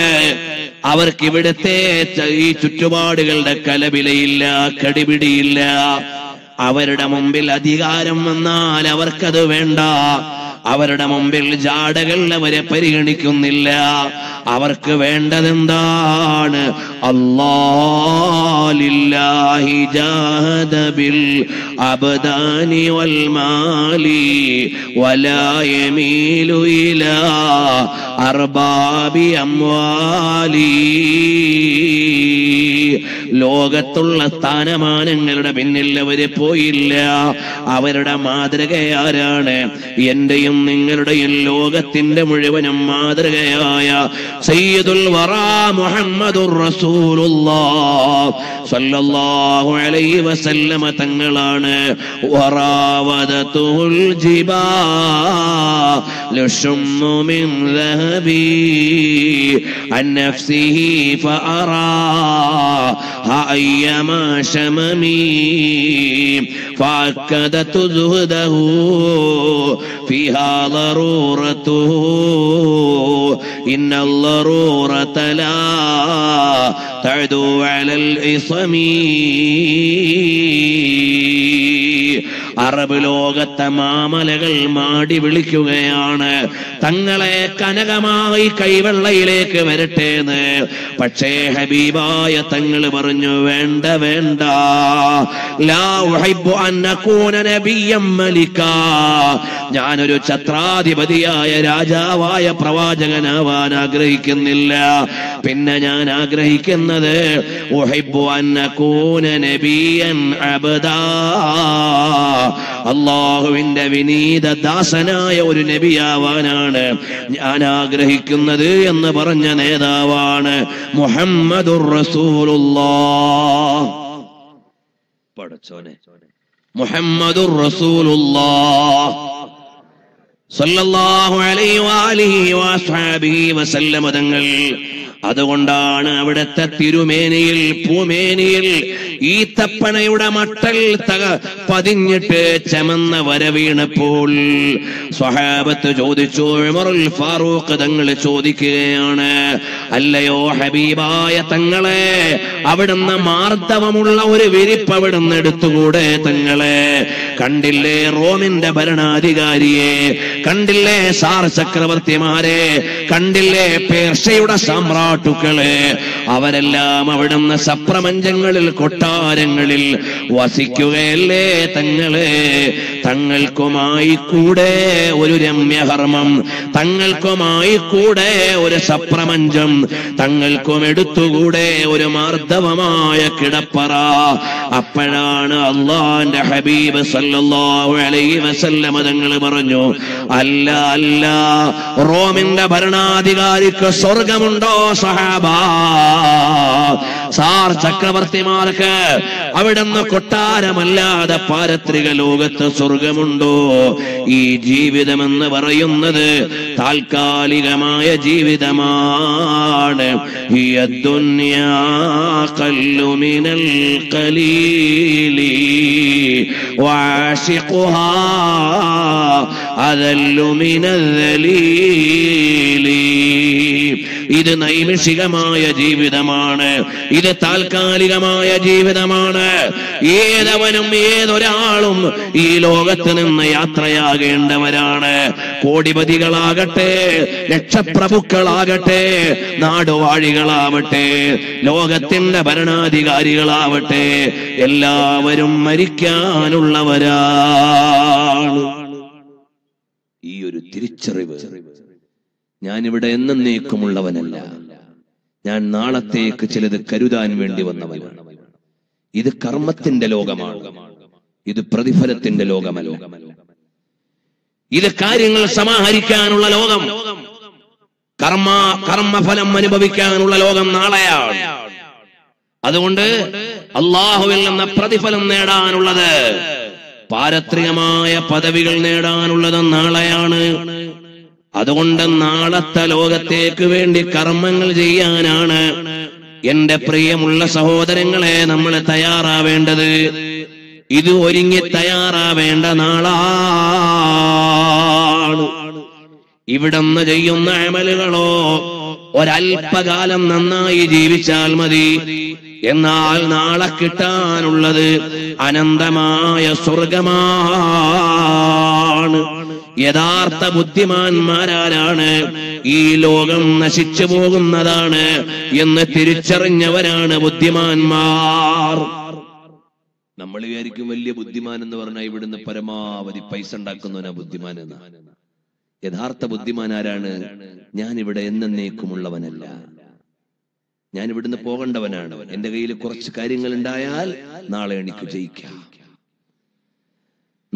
അവർക്ക് ഇവിടുത്തെ ഈ ചുറ്റുപാടുകളുടെ കലപിലയില്ല, കടിപിടിയില്ല. അവരുടെ മുമ്പിൽ അധികാരം വന്നാൽ അവർക്കത് വേണ്ട. അവരുടെ മുമ്പിൽ ജാടകൾ അവരെ പരിഗണിക്കുന്നില്ല. അവർക്ക് വേണ്ടതെന്താണ്? അല്ലാഹ്. ലില്ലാഹി ജാഹദ ബിൽ അബ്ദാനി വൽ മാലി വലാ യമീലു ഇലാ അർബാബി അംവാലി. ലോകത്തുള്ള സ്ഥാനമാനങ്ങളുടെ പിന്നിൽ അവര് പോയില്ല. അവരുടെ മാതൃകയാരാണ്? എന്റെയും നിങ്ങളുടെയും ലോകത്തിന്റെ മുഴുവനും മാതൃകയായ സയ്യിദുൽ വറാ മുഹമ്മദുർ റസൂലുള്ളാഹി സ്വല്ലല്ലാഹു അലൈഹി വസല്ലമ തങ്ങളാണ്. വറാവദതുൽ ജിബാലു ശുമ്മു മിൻ ذهبي عن نفسه فأرى أيما شممي فأكدت زهده فيها ضرورته إن الضرورة لا تعدو على الإصم. عرب لوغت മാമലകൾ മാടി വിളിക്കുകയാണ് തങ്ങളെ കനകമായി കൈവെള്ളയിലേക്ക് വരട്ടേന്ന്. പക്ഷേ ഹബീബായ തങ്ങൾ പറഞ്ഞു വേണ്ട വേണ്ട, ലാ ഉഹിബ്ബു അൻ അകൂന നബിയ്യൻ മലികാ, ഞാനൊരു ഛത്രാധിപതിയായ രാജാവായ പ്രവാചകനാവാൻ ആഗ്രഹിക്കുന്നില്ല. പിന്നെ ഞാൻ ആഗ്രഹിക്കുന്നത് ഉഹിബ്ബു അൻ അകൂന നബിയ്യൻ അബ്ദാ, അല്ലാഹുവിന്റെ വിനീത ദാസനായ ഒരു നബിയാവാനാണ് ഞാൻ ആഗ്രഹിക്കുന്നത് എന്ന് പറഞ്ഞ നേതാവാണ് മുഹമ്മദുർ റസൂലുള്ളാഹ്. പടച്ചോനെ, മുഹമ്മദുർ റസൂലുള്ളാഹ് സല്ലല്ലാഹു അലൈഹി വഅലിഹി വസ്ഹബിഹി വസല്ലം തങ്ങൾ. അതുകൊണ്ടാണ് അവിടുത്തെ തിരുമേനിയിൽ പൂമേനിയിൽ ഈ തപ്പണയുടെ മട്ടൽ തക പതിഞ്ഞിട്ട് ചമന്ന വര വീണപ്പോൾ സ്വഹാബത്ത് ചോദിച്ചു, ഉമറുൽ ഫാറൂഖ് തങ്ങൾ ചോദിക്കുകയാണ്, അല്ലയോ ഹബീബായ തങ്ങളെ, അവിടുന്ന് മാർദ്ദവമുള്ള ഒരു വിരിപ്പ് അവിടുന്ന് എടുത്തുകൂടെ തങ്ങളെ? കണ്ടില്ലേ റോമിന്റെ ഭരണാധികാരിയെ, കണ്ടില്ലേ സാർ ചക്രവർത്തിമാരെ, കണ്ടില്ലേ പേർഷ്യയുടെ സാമ്രാജ്യം ുക്കളെ, അവരെല്ലാം അവിടുന്ന് സപ്രപഞ്ചങ്ങളിൽ കൊട്ടാരങ്ങളിൽ വസിക്കുകയല്ലേ തങ്ങളെ? തങ്ങൾക്കുമായി കൂടെ ഒരു രമ്യഹർമ്മം, തങ്ങൾക്കുമായി കൂടെ ഒരു സപ്രപഞ്ചം, തങ്ങൾക്കും എടുത്തുകൂടെ ഒരു മാർദ്ദവമായ കിടപ്പറ. അപ്പോഴാണ് അള്ളാന്റെ ഹബീബ് സല്ലല്ലാഹു അലൈഹി വസല്ലം തങ്ങൾ പറഞ്ഞു, അല്ല അല്ല, റോമിന്റെ ഭരണാധികാരിക്ക് സ്വർഗമുണ്ടോ സഹാബ? സാർ ചക്രവർത്തിമാർക്ക് അവിടുന്ന് കൊട്ടാരമല്ലാതെ പാരത്രിക ലോകത്ത് സ്വർഗമുണ്ടോ? ഈ ജീവിതമെന്ന് പറയുന്നത് താൽക്കാലികമായ ജീവിതമാണ്. ഇത് നൈമിഷികമായ ജീവിതമാണ്, ഇത് താൽക്കാലികമായ ജീവിതമാണ്. ഏതവനും ഏതൊരാളും ഈ ലോകത്ത് നിന്ന് യാത്രയാകേണ്ടവരാണ്. കോടിപതികളാകട്ടെ, ലക്ഷപ്രഭുക്കളാകട്ടെ, നാടുവാഴികളാവട്ടെ, ലോകത്തിന്റെ ഭരണാധികാരികളാവട്ടെ, എല്ലാവരും മരിക്കാനുള്ളവരാണ്. ഈ ഒരു തിരിച്ചറിവ്, ഞാനിവിടെ എന്നേക്കുമുള്ളവനല്ല, ഞാൻ നാളത്തേക്ക് ചിലത് കരുതാൻ വേണ്ടി വന്നവനാണ്. ഇത് കർമ്മത്തിന്റെ ലോകമാണ്, ഇത് പ്രതിഫലത്തിന്റെ ലോകമല്ല, ഇത് കാര്യങ്ങൾ സമാഹരിക്കാനുള്ള ലോകം, കർമ്മ കർമ്മഫലം അനുഭവിക്കാനുള്ള ലോകം നാളെയാണ്. അതുകൊണ്ട് അല്ലാഹുവിൽ നിന്ന് പ്രതിഫലം നേടാനുള്ളത്, പാരത്രികമായ പദവികൾ നേടാനുള്ളത് നാളെയാണ്. അതുകൊണ്ട് നാളത്തെ ലോകത്തേക്ക് വേണ്ടി കർമ്മങ്ങൾ ചെയ്യാനാണ് എന്റെ പ്രിയമുള്ള സഹോദരങ്ങളെ നമ്മൾ തയ്യാറാവേണ്ടത്. ഇത് ഒരുങ്ങി തയ്യാറാവേണ്ട നാളാണ്. ഇവിടുന്ന് ചെയ്യുന്ന അമലുകളോ ഒരൽപ്പകാലം നന്നായി ജീവിച്ചാൽ മതി. എന്നാൽ നാളെ കിട്ടാനുള്ളത് അനന്തമായ സ്വർഗമാണ്. യഥാർത്ഥ ബുദ്ധിമാന്മാരാരാണ് ഈ ലോകം നശിച്ചു പോകുന്നതാണ് എന്ന് തിരിച്ചറിഞ്ഞവരാണ് ബുദ്ധിമാന്മാർ. നമ്മൾ വിചാരിക്കും വലിയ ബുദ്ധിമാൻ എന്ന് പറഞ്ഞാൽ ഇവിടുന്ന് പരമാവധി പൈസ ഉണ്ടാക്കുന്നവനാ ബുദ്ധിമാൻ എന്ന്. യഥാർത്ഥ ബുദ്ധിമാനാരാണ്? ഞാൻ ഇവിടെ എന്നേക്കുമുള്ളവനല്ല, ഞാൻ ഇവിടുന്ന് പോകേണ്ടവനാണ്. എന്റെ കയ്യിൽ കുറച്ച് കാര്യങ്ങൾ ഉണ്ടായാൽ നാളെ എനിക്ക് ജയിക്കാം,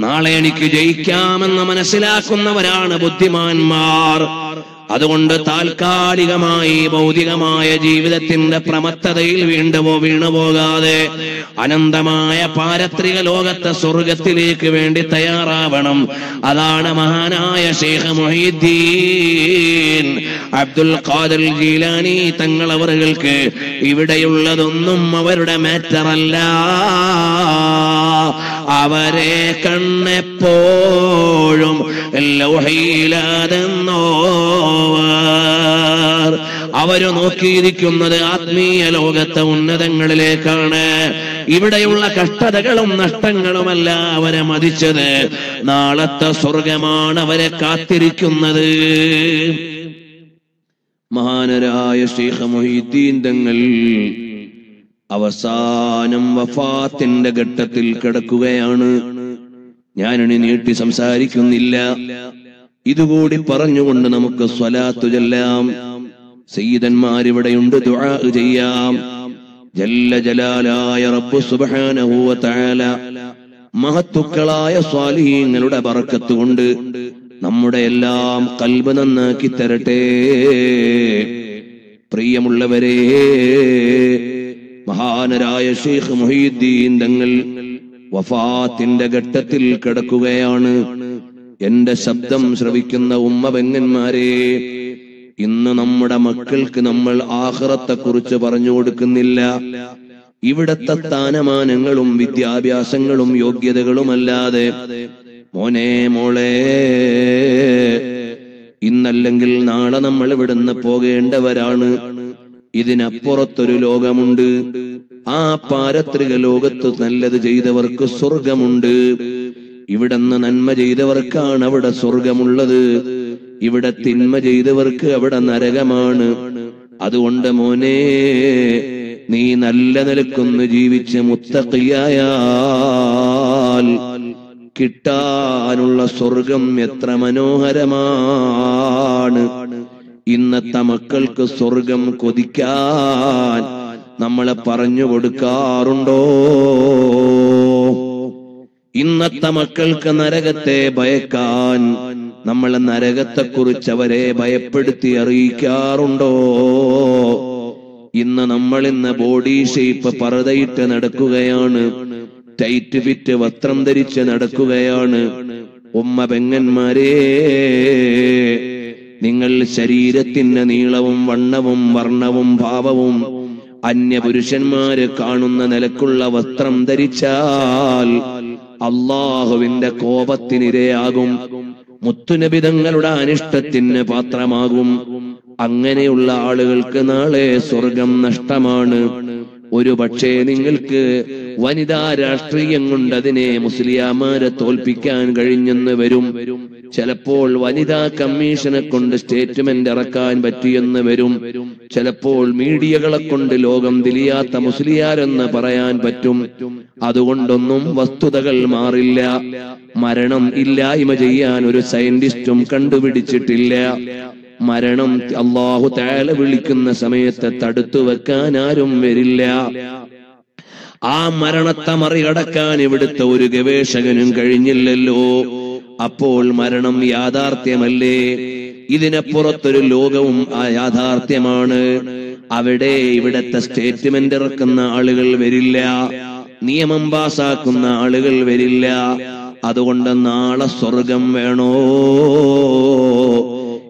നാളെ എനിക്ക് ജയിക്കാമെന്ന് മനസ്സിലാക്കുന്നവരാണ് ബുദ്ധിമാന്മാർ. അതുകൊണ്ട് താൽക്കാലികമായി ഭൗതികമായ ജീവിതത്തിന്റെ പ്രമത്തതയിൽ വീണ്ടുമോ വീണു പോകാതെ അനന്തമായ പാരത്രിക ലോകത്തെ സ്വർഗത്തിലേക്ക് വേണ്ടി തയ്യാറാവണം. അതാണ് മഹാനായ ശൈഖ് മുഹീദ്ദീൻ അബ്ദുൽ ഖാദിർ ജീലാനി തങ്ങളവർക്ക് ഇവിടെയുള്ളതൊന്നും അവരുടെ മാറ്ററല്ല. അവരെ കണ്ണെപ്പോഴും ലൗഹിലാതെന്നോ അവര് നോക്കിയിരിക്കുന്നത് ആത്മീയ ലോകത്തെ ഉന്നതങ്ങളിലേക്കാണ്. ഇവിടെയുള്ള കഷ്ടതകളും നഷ്ടങ്ങളുമല്ല അവരെ മതിച്ചത്. നാളത്തെ സ്വർഗമാണ് അവരെ കാത്തിരിക്കുന്നത്. മഹാനരായ ശൈഖ് മുഹീദ്ദീൻ തങ്ങൾ അവസാനം വഫാത്തിന്റെ ഘട്ടത്തിൽ കിടക്കുകയാണ്. ഞാനിനി നീട്ടി സംസാരിക്കുന്നില്ല. ഇതുകൂടി പറഞ്ഞുകൊണ്ട് നമുക്ക് സ്വലാത്തു ചൊല്ലാം. സയ്യിദന്മാരിവിടെയുണ്ട്, ദുആ ചെയ്യാം. ജല്ല ജലാലായ റബ്ബു സുബ്ഹാനഹു വ തആല മഹത്തുക്കളായ സ്വാലിഹീങ്ങളുടെ ബറക്കത്ത് കൊണ്ട് നമ്മുടെ എല്ലാം ഖൽബ് നന്നാക്കി തരട്ടെ. പ്രിയമുള്ളവരെ, മഹാനരായ ശൈഖ് മുഹീദ്ദീൻ തങ്ങൾ വഫാത്തിന്റെ ഘട്ടത്തിൽ കിടക്കുകയാണ്. എന്റെ ശബ്ദം ശ്രവിക്കുന്ന ഉമ്മ പെങ്ങന്മാരെ, ഇന്ന് നമ്മുടെ മക്കൾക്ക് നമ്മൾ ആഖിറത്തെ കുറിച്ച് പറഞ്ഞു കൊടുക്കുന്നില്ല. ഇവിടത്തെ സ്ഥാനമാനങ്ങളും വിദ്യാഭ്യാസങ്ങളും യോഗ്യതകളുമല്ലാതെ, മോനെ മോളെ, ഇന്നല്ലെങ്കിൽ നാളെ നമ്മൾ ഇവിടുന്ന് പോകേണ്ടവരാണ്. ഇതിനപ്പുറത്തൊരു ലോകമുണ്ട്. ആ പാരത്രിക ലോകത്ത് നല്ലത് ചെയ്തവർക്ക് സ്വർഗമുണ്ട്. ഇവിടെന്ന് നന്മ ചെയ്തവർക്കാണ് അവിടെ സ്വർഗമുള്ളത്. ഇവിടെ തിന്മ ചെയ്തവർക്ക് അവിടെ നരകമാണ്. അതുകൊണ്ട് മോനെ, നീ നല്ല നിലക്കൊന്ന് ജീവിച്ച് മുത്തഖിയായാൽ കിട്ടാനുള്ള സ്വർഗം എത്ര മനോഹരമാണ്. ഇന്നത്തെ മക്കൾക്ക് സ്വർഗം കൊതിക്കാൻ നമ്മളെ പറഞ്ഞു കൊടുക്കാറുണ്ടോ? ഇന്നത്തെ മക്കൾക്ക് നരകത്തെ ഭയക്കാൻ നമ്മളെ നരകത്തെക്കുറിച്ച് അവരെ ഭയപ്പെടുത്തി അറിയിക്കാറുണ്ടോ? ഇന്ന് നമ്മൾ ഇന്ന് ബോഡി ഷേപ്പ് പറതയിട്ട് നടക്കുകയാണ്. ടൈറ്റ് ഫിറ്റ് വസ്ത്രം ധരിച്ച് നടക്കുകയാണ്. ഉമ്മ പെങ്ങന്മാരെ, നിങ്ങൾ ശരീരത്തിന്റെ നീളവും വണ്ണവും വർണ്ണവും ഭാവവും അന്യപുരുഷന്മാര് കാണുന്ന നിലക്കുള്ള വസ്ത്രം ധരിച്ചാൽ അള്ളാഹുവിന്റെ കോപത്തിനിരയാകും, മുത്തുനബി തങ്ങളുടെ അനിഷ്ടത്തിന് പാത്രമാകും. അങ്ങനെയുള്ള ആളുകൾക്ക് നാളെ സ്വർഗം നഷ്ടമാണ്. ഒരു പക്ഷേ നിങ്ങൾക്ക് വനിതാ രാഷ്ട്രീയം കൊണ്ട് അതിനെ മുസ്ലിയാമാരെ തോൽപ്പിക്കാൻ കഴിഞ്ഞെന്ന് വരും. ചിലപ്പോൾ വനിതാ കമ്മീഷനെ കൊണ്ട് സ്റ്റേറ്റ്മെന്റ് ഇറക്കാൻ പറ്റിയെന്ന് വരും. ചിലപ്പോൾ മീഡിയകളെ കൊണ്ട് ലോകം തിരിയാത്ത മുസ്ലിയാരെന്ന് പറയാൻ പറ്റും. അതുകൊണ്ടൊന്നും വസ്തുതകൾ മാറില്ല. മരണം ഇല്ലായ്മ ചെയ്യാൻ ഒരു സയന്റിസ്റ്റും കണ്ടുപിടിച്ചിട്ടില്ല. മരണം അല്ലാഹു തആല വിളിക്കുന്ന സമയത്ത് തടുത്തു വെക്കാൻ ആരും വരില്ല. ആ മരണത്തെ മറികടക്കാൻ ഇവിടുത്തെ ഒരു ഗവേഷകനും കഴിഞ്ഞില്ലല്ലോ. അപ്പോൾ മരണം യാഥാർത്ഥ്യമല്ലേ? ഇതിനപ്പുറത്തൊരു ലോകവും ആ യാഥാർത്ഥ്യമാണ്. അവിടെ ഇവിടത്തെ സ്റ്റേറ്റ്മെന്റ് ഇറക്കുന്ന ആളുകൾ വരില്ല, നിയമം പാസാക്കുന്ന ആളുകൾ വരില്ല. അതുകൊണ്ട് നാളെ സ്വർഗം വേണോ?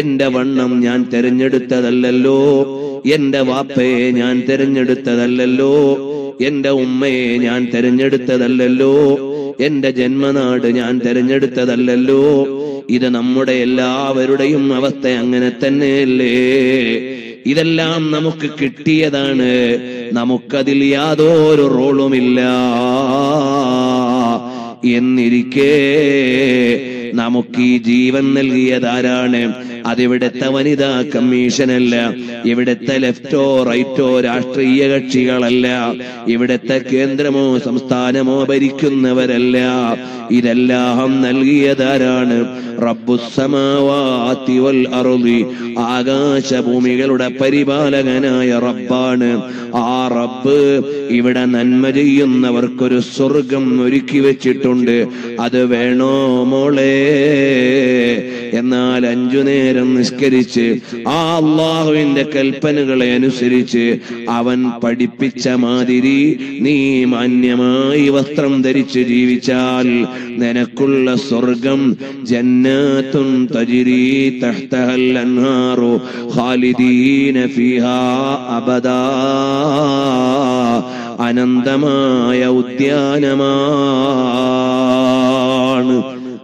എന്റെ വണ്ണം ഞാൻ തെരഞ്ഞെടുത്തതല്ലോ, എന്റെ വാപ്പയെ ഞാൻ തെരഞ്ഞെടുത്തതല്ലോ, എന്റെ ഉമ്മയെ ഞാൻ തെരഞ്ഞെടുത്തതല്ലോ, എന്റെ ജന്മനാട് ഞാൻ തെരഞ്ഞെടുത്തതല്ലോ. ഇത് നമ്മുടെ എല്ലാവരുടെയും അവസ്ഥ അങ്ങനെ തന്നെയല്ലേ? ഇതെല്ലാം നമുക്ക് കിട്ടിയതാണ്. നമുക്കതിൽ യാതൊരു റോളുമില്ല. എന്നിരിക്കേ Namuki Jeevan Nalgiyadarane Adividetta Vanitha Commission alla Ividetta lefto righto Rashtriya Katchikalalla Ividetta Kendramo Samsthanamo Bharikunnavaralla Idellaham Nalgiyadarane Rabbus Samawati wal Ardi Agasha Bhoomigalude Paripalanaya Rabbana Aa Rabb Ivide Nanma Cheyyunnavarkku Oru Swargam Orikki Vechittunde Adu Veno Mole എന്നാൽ അഞ്ചു നേരം നിസ്കരിച്ച് ആ അല്ലാഹുവിന്റെ കൽപ്പനകളെ അനുസരിച്ച് അവൻ പഠിപ്പിച്ച മാതിരി നീ മാന്യമായി വസ്ത്രം ധരിച്ച് ജീവിച്ചാൽ നിനക്കുള്ള സ്വർഗ്ഗം ജന്നാത്തുൻ തജ്രി തഹ്തഹൽ അൻഹാറു ഖാലിദീന ഫീഹാ അബദാ അനന്തമായ ഉദ്യാനമാണ്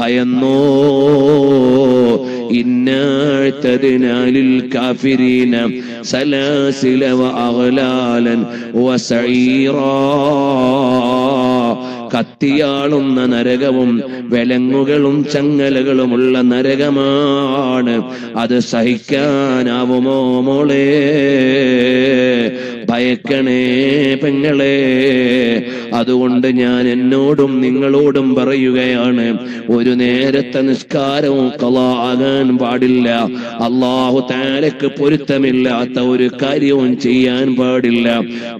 ഭയന്നോ إنا اعتدنا للكافرين سلاسل وأغلالا وسعيرا കത്തിയാളുന്ന നരകവും വിലങ്ങുകളും ചങ്ങലകളുമുള്ള നരകമാണ് അത് സഹിക്കാനാവുമോ മോളെ ഭയക്കണേ പെങ്ങളെ അതുകൊണ്ട് ഞാൻ എന്നോടും നിങ്ങളോടും പറയുകയാണ് ഒരു നേരത്തെ നിസ്കാരവും ഖളാ ആകാൻ പാടില്ല അല്ലാഹു തആലക്ക് പൊരുത്തമില്ലാത്ത ഒരു കാര്യവും ചെയ്യാൻ പാടില്ല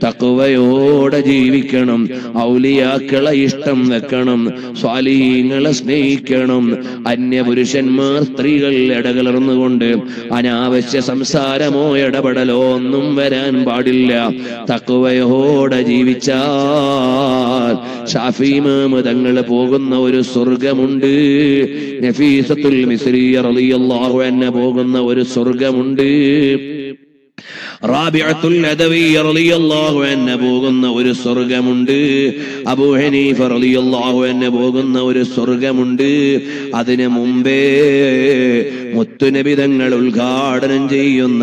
തഖ്വയോടെ ജീവിക്കണം ഔലിയാക്കളെ ഇഷ്ടം വെക്കണം സ്വാലിഹീങ്ങളെ സ്നേഹിക്കണം അന്യപുരുഷന്മാർ സ്ത്രീകൾ ഇടകലർന്നുകൊണ്ട് അനാവശ്യ സംസാരമോ ഇടപെടലോ ഒന്നും വരാൻ പാടില്ല തഖ്വയോടെ ജീവിച്ചാൽ ശാഫി ഇമാമ് തങ്ങൾ പോകുന്ന ഒരു സ്വർഗമുണ്ട് നഫീസത്തുൽ മിസ്രിയ റളിയല്ലാഹു അൻഹ പോകുന്ന ഒരു സ്വർഗമുണ്ട് റാബിഅത്തുൽ അദവിയ റളിയല്ലാഹു അൻഹു പോകുന്ന ഒരു സ്വർഗമുണ്ട് അബൂ ഹനീഫ റളിയല്ലാഹു അൻഹു പോകുന്ന ഒരു സ്വർഗമുണ്ട് അതിനു മുമ്പേ മുത്തുനബി തങ്ങൾ ഉദ്ഘാടനം ചെയ്യുന്ന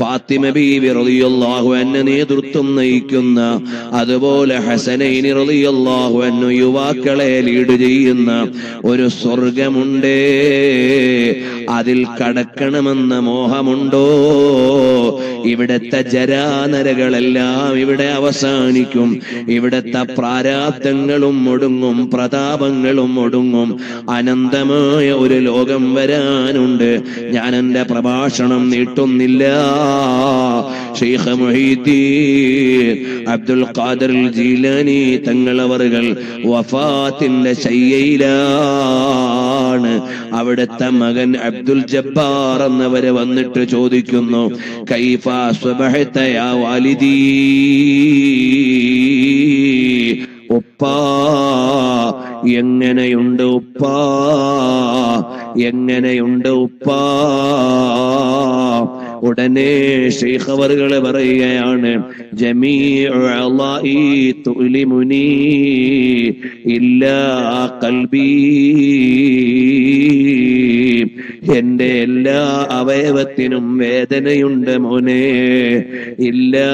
ഫാത്തിമ ബീവി റളിയല്ലാഹു അൻഹു നേതൃത്വം നയിക്കുന്ന അതുപോലെ ഹസനൈനി റളിയല്ലാഹു അൻഹു യുവാക്കളെ ലീഡ് ചെയ്യുന്ന ഒരു സ്വർഗമുണ്ട് അതിൽ കടക്കണമെന്ന മോഹമുണ്ടോ ഇവിടത്തെ ജരാനരകളെല്ലാം ഇവിടെ അവസാനിക്കും ഇവിടത്തെ പ്രാരാബ്ധങ്ങളും ഒടുങ്ങും പ്രതാപങ്ങളും ഒടുങ്ങും അനന്തമായ ഒരു ലോകം വരാനുണ്ട് ഞാൻ എൻ്റെ പ്രഭാഷണം നീട്ടുന്നില്ല ഷെയ്ഖ് മുഹീദ്ദീൻ അബ്ദുൽ ഖാദിർ ജീലാനി തങ്ങളവറുകൾ വഫാത്തിന്റെ ശയ്യയിലാണ് അവിടുത്തെ മകൻ അബ്ദുൽ ജബ്ബാർ എന്നവരെ വന്നിട്ട് ചോദിക്കുന്നു കൈഫ അസ്ബഹത യാ വാലിദീ ഉപ്പാ എങ്ങനെയുണ്ട് ഉപ്പാ എങ്ങനെയുണ്ട് ഉപ്പാ ഉടനെ ശൈഖ് അവർകളെ പറയുകയാണ് ജമീഉ അളാഇ തുലിമുനി ഇല്ലാ ഖൽബി എന്റെ എല്ലാ അവയവത്തിനും വേദനയുണ്ട് മോനെ ഇല്ലാ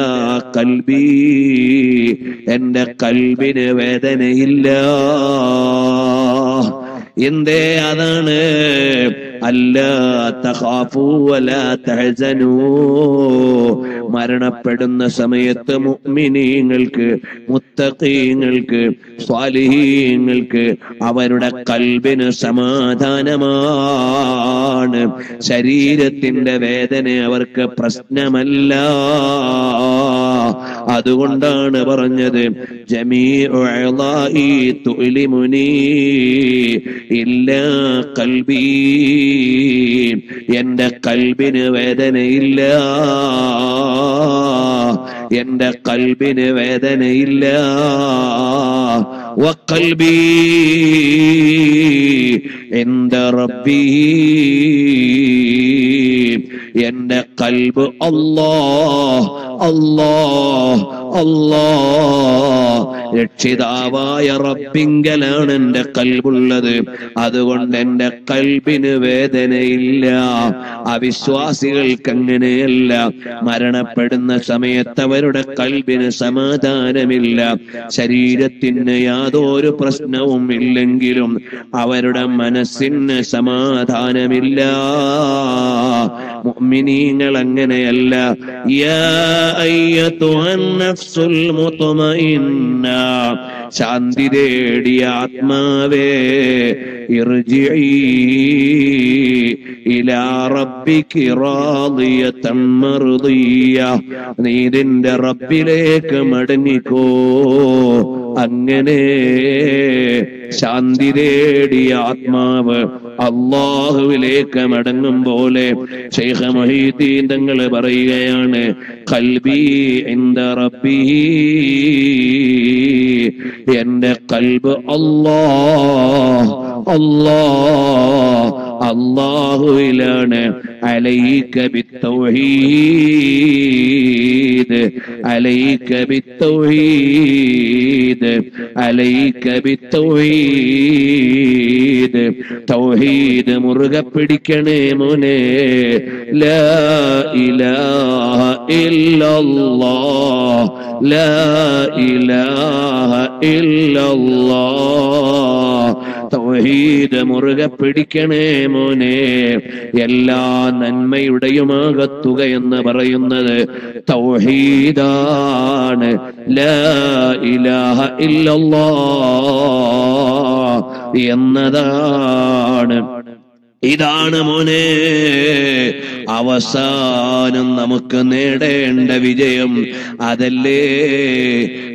ഖൽബി എന്റെ ഖൽബിന് വേദനയില്ല എന്തേ അതാണ് അല്ലാ തഖാഫൂ വലാ തഹ്സനൂ മരണപ്പെടുന്ന സമയത്ത് മുഅ്മിനീങ്ങൾക്ക് മുത്തഖീങ്ങൾക്ക് സ്വാലിഹീങ്ങൾക്ക് അവരുടെ ഖൽബിന് സമാധാനമാണ് ശരീരത്തിന്റെ വേദന അവർക്ക് പ്രശ്നമല്ല അതുകൊണ്ടാണ് പറഞ്ഞത് ജമീഉ അളാഇ തുലിമുനി ഇല്ലാ ഖൽബി എന്റെ കൽബിന് വേദനയില്ല എന്റെ കൽബിന് വേദനയില്ല وقلبي عند ربي إن قلب الله الله الله രക്ഷിതാവായ റബ്ബിങ്കലാണ് എൻ്റെ കൽബുള്ളത് അതുകൊണ്ട് എൻ്റെ കൽബിന് വേദനയില്ല അവിശ്വാസികൾക്ക് അങ്ങനെയല്ല മരണപ്പെടുന്ന സമയത്ത് അവരുടെ കൽബിന് സമാധാനമില്ല ശരീരത്തിന് യാതൊരു പ്രശ്നവും ഇല്ലെങ്കിലും അവരുടെ മനസ്സിന് സമാധാനമില്ല മുഅ്മിനീങ്ങൾ അങ്ങനെയല്ല യാ അയ്യതുൻ നഫ്സുൽ മുത്മഇന്ന ശാന്തി തേടിയ ആത്മാവേ ഇർജിഇ ഇലാ റബ്ബികി റാദിയതൻ മർദിയ നീ നിന്റെ റബ്ബിലേക്ക് മടങ്ങിക്കോ അങ്ങനെ ശാന്തി തേടിയ ആത്മാവ് അല്ലാഹുവിലേക്ക് മടങ്ങും പോലെ ശൈഖ് മുഹീദ്ദീൻ തങ്ങൾ പറയുകയാണ് ഖൽബി ഇൻദ റബ്ബി എൻ്റെ ഖൽബ് അല്ലാഹ് അല്ലാഹ് അല്ലാഹുവിലാണ് അലൈക ബിത്തൗഹീദ് അലൈക ബിത്തൗഹീദ് അലൈക ബിത്തൗഹീദ് തൗഹീദ് മുറുകെ പിടിക്കണേ മോനെ ലാ ഇലാഹ ഇല്ലല്ലാഹ് ലാ ഇലാഹ ഇല്ലല്ലാഹ് തൗഹീദ് മുറുകെ പിടിക്കണേ മോനെ എല്ലാ നന്മയുടെയുമാകത്തുക എന്ന് പറയുന്നത് തൗഹീദാണ് ലാ ഇലാഹ ഇല്ലല്ലാഹ് എന്നതാണ് ഇതാണ് മോനെ അവസാനം നമുക്ക് നേടേണ്ട വിജയം അതല്ലേ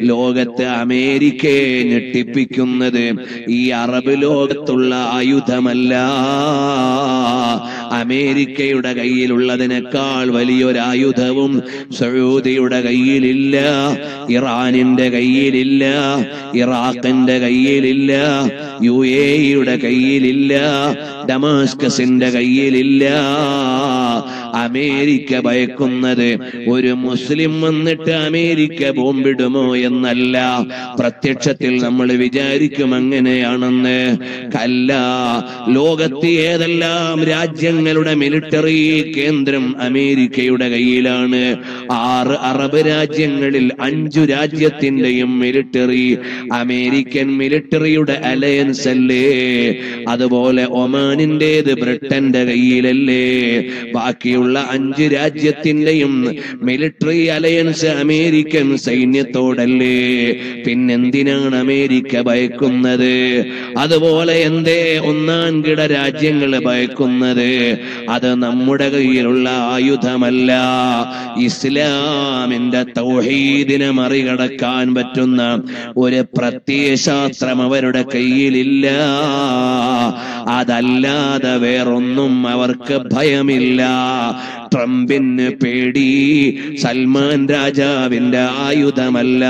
ലോകത്തെ അമേരിക്കയെ ഞെട്ടിപ്പിക്കുന്നത് ഈ അറബ് ലോകത്തുള്ള ആയുധമല്ല അമേരിക്കയുടെ കയ്യിലുള്ളതിനേക്കാൾ വലിയൊരായുധവും സൗദിയുടെ കയ്യിലില്ല ഇറാനിന്റെ കയ്യിലില്ല ഇറാഖിന്റെ കയ്യിലില്ല യു എ ഇയുടെ കയ്യിലില്ല ഡമാസ്കസിന്റെ കയ്യിലില്ല അമേരിക്ക ഭയക്കുന്നത് ഒരു മുസ്ലിം വന്നിട്ട് അമേരിക്ക ബോംബിടുമോ എന്നല്ല പ്രത്യക്ഷത്തിൽ നമ്മൾ വിചാരിക്കും അങ്ങനെയാണെന്ന് അല്ല ലോകത്ത് ഏതെല്ലാം രാജ്യങ്ങളുടെ മിലിറ്ററി കേന്ദ്രം അമേരിക്കയുടെ കയ്യിലാണ് ആറ് അറബ് രാജ്യങ്ങളിൽ അഞ്ചു രാജ്യത്തിന്റെയും മിലിറ്ററി അമേരിക്കൻ മിലിറ്ററിയുടെ അലയൻസ് അല്ലേ അതുപോലെ ഒമാനിന്റേത് ബ്രിട്ടന്റെ കയ്യിലല്ലേ ബാക്കി ുള്ള അഞ്ച് രാജ്യത്തിന്റെയും മിലിറ്ററി അലയൻസ് അമേരിക്കൻ സൈന്യത്തോടല്ലേ പിന്നെന്തിനാണ് അമേരിക്ക ഭയക്കുന്നത് അതുപോലെ എന്തേ ഒന്നാം കിട രാജ്യങ്ങൾ ഭയക്കുന്നത് അത് നമ്മുടെ കയ്യിലുള്ള ആയുധമല്ല ഇസ്ലാമിന്റെ തൗഹീദിനെ മറികടക്കാൻ പറ്റുന്ന ഒരു പ്രത്യയശാസ്ത്രം അവരുടെ കയ്യിലില്ല അതല്ലാതെ വേറൊന്നും അവർക്ക് ഭയമില്ല ട്രംപിന് പേടി സൽമാൻ രാജാവിന്റെ ആയുധമല്ല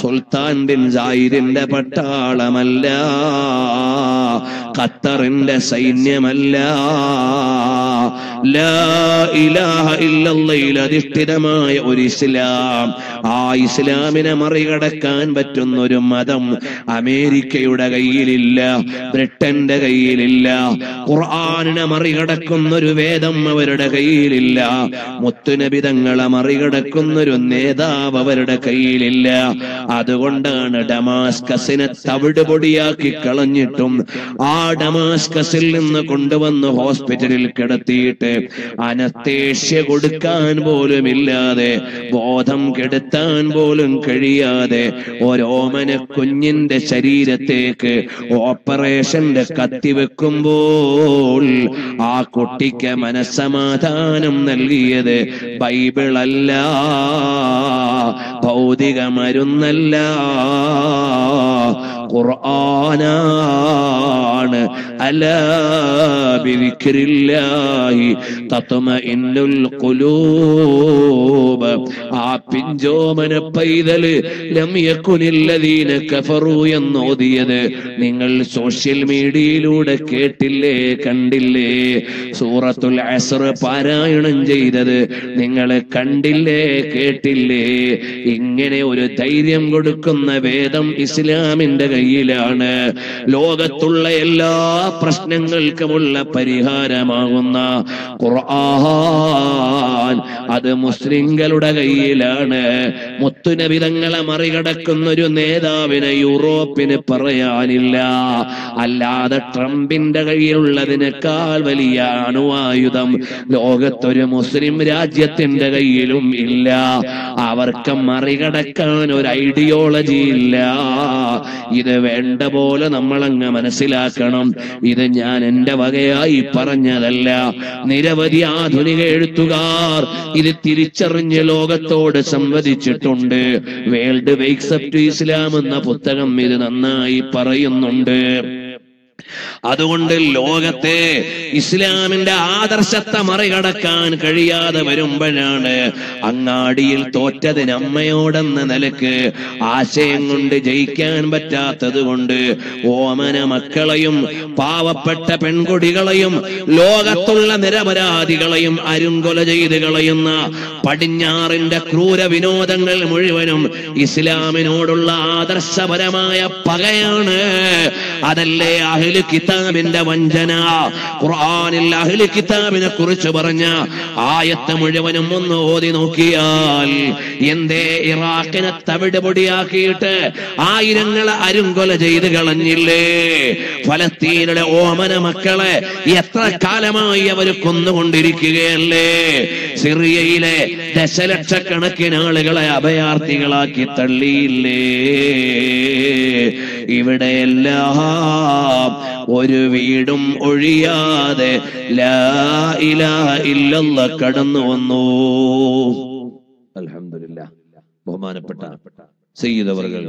സുൽത്താൻ ബിൻ സായിദിന്റെ പട്ടാളമല്ല ഖത്തറിന്റെ സൈന്യമല്ല ലാ ഇലാഹ ഇല്ലല്ലയിൽ അധിഷ്ഠിതമായ ഒരു ഇസ്ലാം ആ ഇസ്ലാമിനെ മറികടക്കാൻ പറ്റുന്ന ഒരു മതം അമേരിക്കയുടെ കയ്യിലില്ല ബ്രിട്ടന്റെ കയ്യിലില്ല ഖുർആനിനെ മറികടക്കുന്നൊരു വേദം അവരുടെ കയ്യിലില്ല മുത്തുനബി തങ്ങളെ മറികടക്കുന്നൊരു നേതാവ് അവരുടെ കയ്യിലില്ല അതുകൊണ്ടാണ് ഡമാസ്കസിനെ തവിട് പൊടിയാക്കി കളഞ്ഞിട്ടും ആ ഡമാസ്കസിൽ നിന്ന് കൊണ്ടുവന്ന് ഹോസ്പിറ്റലിൽ കിടത്തിയിട്ട് അനസ്തേഷ്യ കൊടുക്കാൻ പോലും ഇല്ലാതെ ബോധം കെടുത്താൻ പോലും കഴിയാതെ ഓരോമന കുഞ്ഞിന്റെ ശരീരത്തേക്ക് ഓപ്പറേഷന്റെ കത്തിവെക്കുമ്പോൾ ആ കുട്ടിക്ക് മനസ്സമാധാനം നൽകിയത് ബൈബിളല്ല ഭൗതിക മരുന്നല്ല ഖുർആനാണ് ألا بذكر الله تطمئن القلوب. ആപ്പിഞ്ചോമന പൈതല് ലമിയക്കുനില്ലദീന കഫറു എന്നോതിയത് നിങ്ങൾ സോഷ്യൽ മീഡിയയിലൂടെ കേട്ടില്ലേ കണ്ടില്ലേ? സൂറത്തുൽ അസ്ർ പാരായണം ചെയ്തത് നിങ്ങൾ കണ്ടില്ലേ കേട്ടില്ലേ? ഇങ്ങനെ ഒരു ധൈര്യം കൊടുക്കുന്ന വേദം ഇസ്ലാമിന്റെ കയ്യിലാണ്. ലോകത്തുള്ള എല്ലാ പ്രശ്നങ്ങൾക്കുമുള്ള പരിഹാരമാകുന്ന ഖുർആൻ അത് മുസ്ലിങ്ങളുടെ കയ്യിലാണ്. മുത്തുനബി തങ്ങളെ മറികടക്കുന്ന ഒരു നേതാവിനെ യൂറോപ്പിന് പറയാനില്ല. അല്ലാതെ ട്രംപിന്റെ കയ്യിലുള്ളതിനേക്കാൾ വലിയ അണുവായുധം ലോകത്തൊരു മുസ്ലിം രാജ്യത്തിന്റെ കയ്യിലും ഇല്ല. അവർക്ക് മറികടക്കാൻ ഒരു ഐഡിയോളജി ഇല്ല. ഇത് വേണ്ട പോലെ നമ്മളങ്ങ് മനസ്സിലാക്കണം. ഇത് ഞാൻ എൻ്റെ വകയായി പറഞ്ഞതല്ല. നിരവധി ആധുനിക എഴുത്തുകാർ ഇത് തിരിച്ചറിഞ്ഞ് ലോകത്തോട് സംവദിച്ചിട്ടുണ്ട്. വേൾഡ് വേക്സപ്പ് ടു ഇസ്ലാം എന്ന പുസ്തകം ഇത് നന്നായി പറയുന്നുണ്ട്. അതുകൊണ്ട് ലോകത്തെ ഇസ്ലാമിന്റെ ആദർശത്തെ മറികടക്കാൻ കഴിയാതെ വരുമ്പോഴാണ് അങ്ങാടിയിൽ തോറ്റതിന് അമ്മയോടെന്ന നിലക്ക് ആശയം കൊണ്ട് ജയിക്കാൻ പറ്റാത്തത് കൊണ്ട് ഓമന മക്കളെയും പാവപ്പെട്ട പെൺകുടികളെയും ലോകത്തുള്ള നിരപരാധികളെയും അരുങ്കൊല ചെയ്ത് കളയുന്ന പടിഞ്ഞാറിന്റെ ക്രൂര വിനോദങ്ങൾ മുഴുവനും ഇസ്ലാമിനോടുള്ള ആദർശപരമായ പകയാണ്. അതല്ലേ അഹ്ലു കിതാബിന്റെ വഞ്ചന? ഖുർആനിൽ അഹ്ലു കിതാബിനെ കുറിച്ച് പറഞ്ഞ ആയത്ത് മുഴുവനും ഒന്ന് ഓതി നോക്കിയാൽ എന്തേ ഇറാഖിനെ തവിട് പൊടിയാക്കിയിട്ട് ആയിരങ്ങളെ അരുങ്കൊല ചെയ്ത് കളഞ്ഞില്ലേ? ഫലസ്തീനിലെ ഓമന മക്കളെ എത്ര കാലമായി അവർ കൊന്നുകൊണ്ടിരിക്കുകയല്ലേ? സിറിയയിലെ ദശലക്ഷക്കണക്കിന് ആളുകളെ അഭയാർത്ഥികളാക്കി തള്ളിയില്ലേ? ഇവിടെയെല്ലാം ഒരു വീടും ഒഴിയാതെ ലാ ഇലാഹ ഇല്ലല്ലാഹ് കടന്നു വന്നു. അൽഹംദുലില്ലാഹ്. ബഹുമാനപ്പെട്ട സയ്യിദ് അവർകൾ,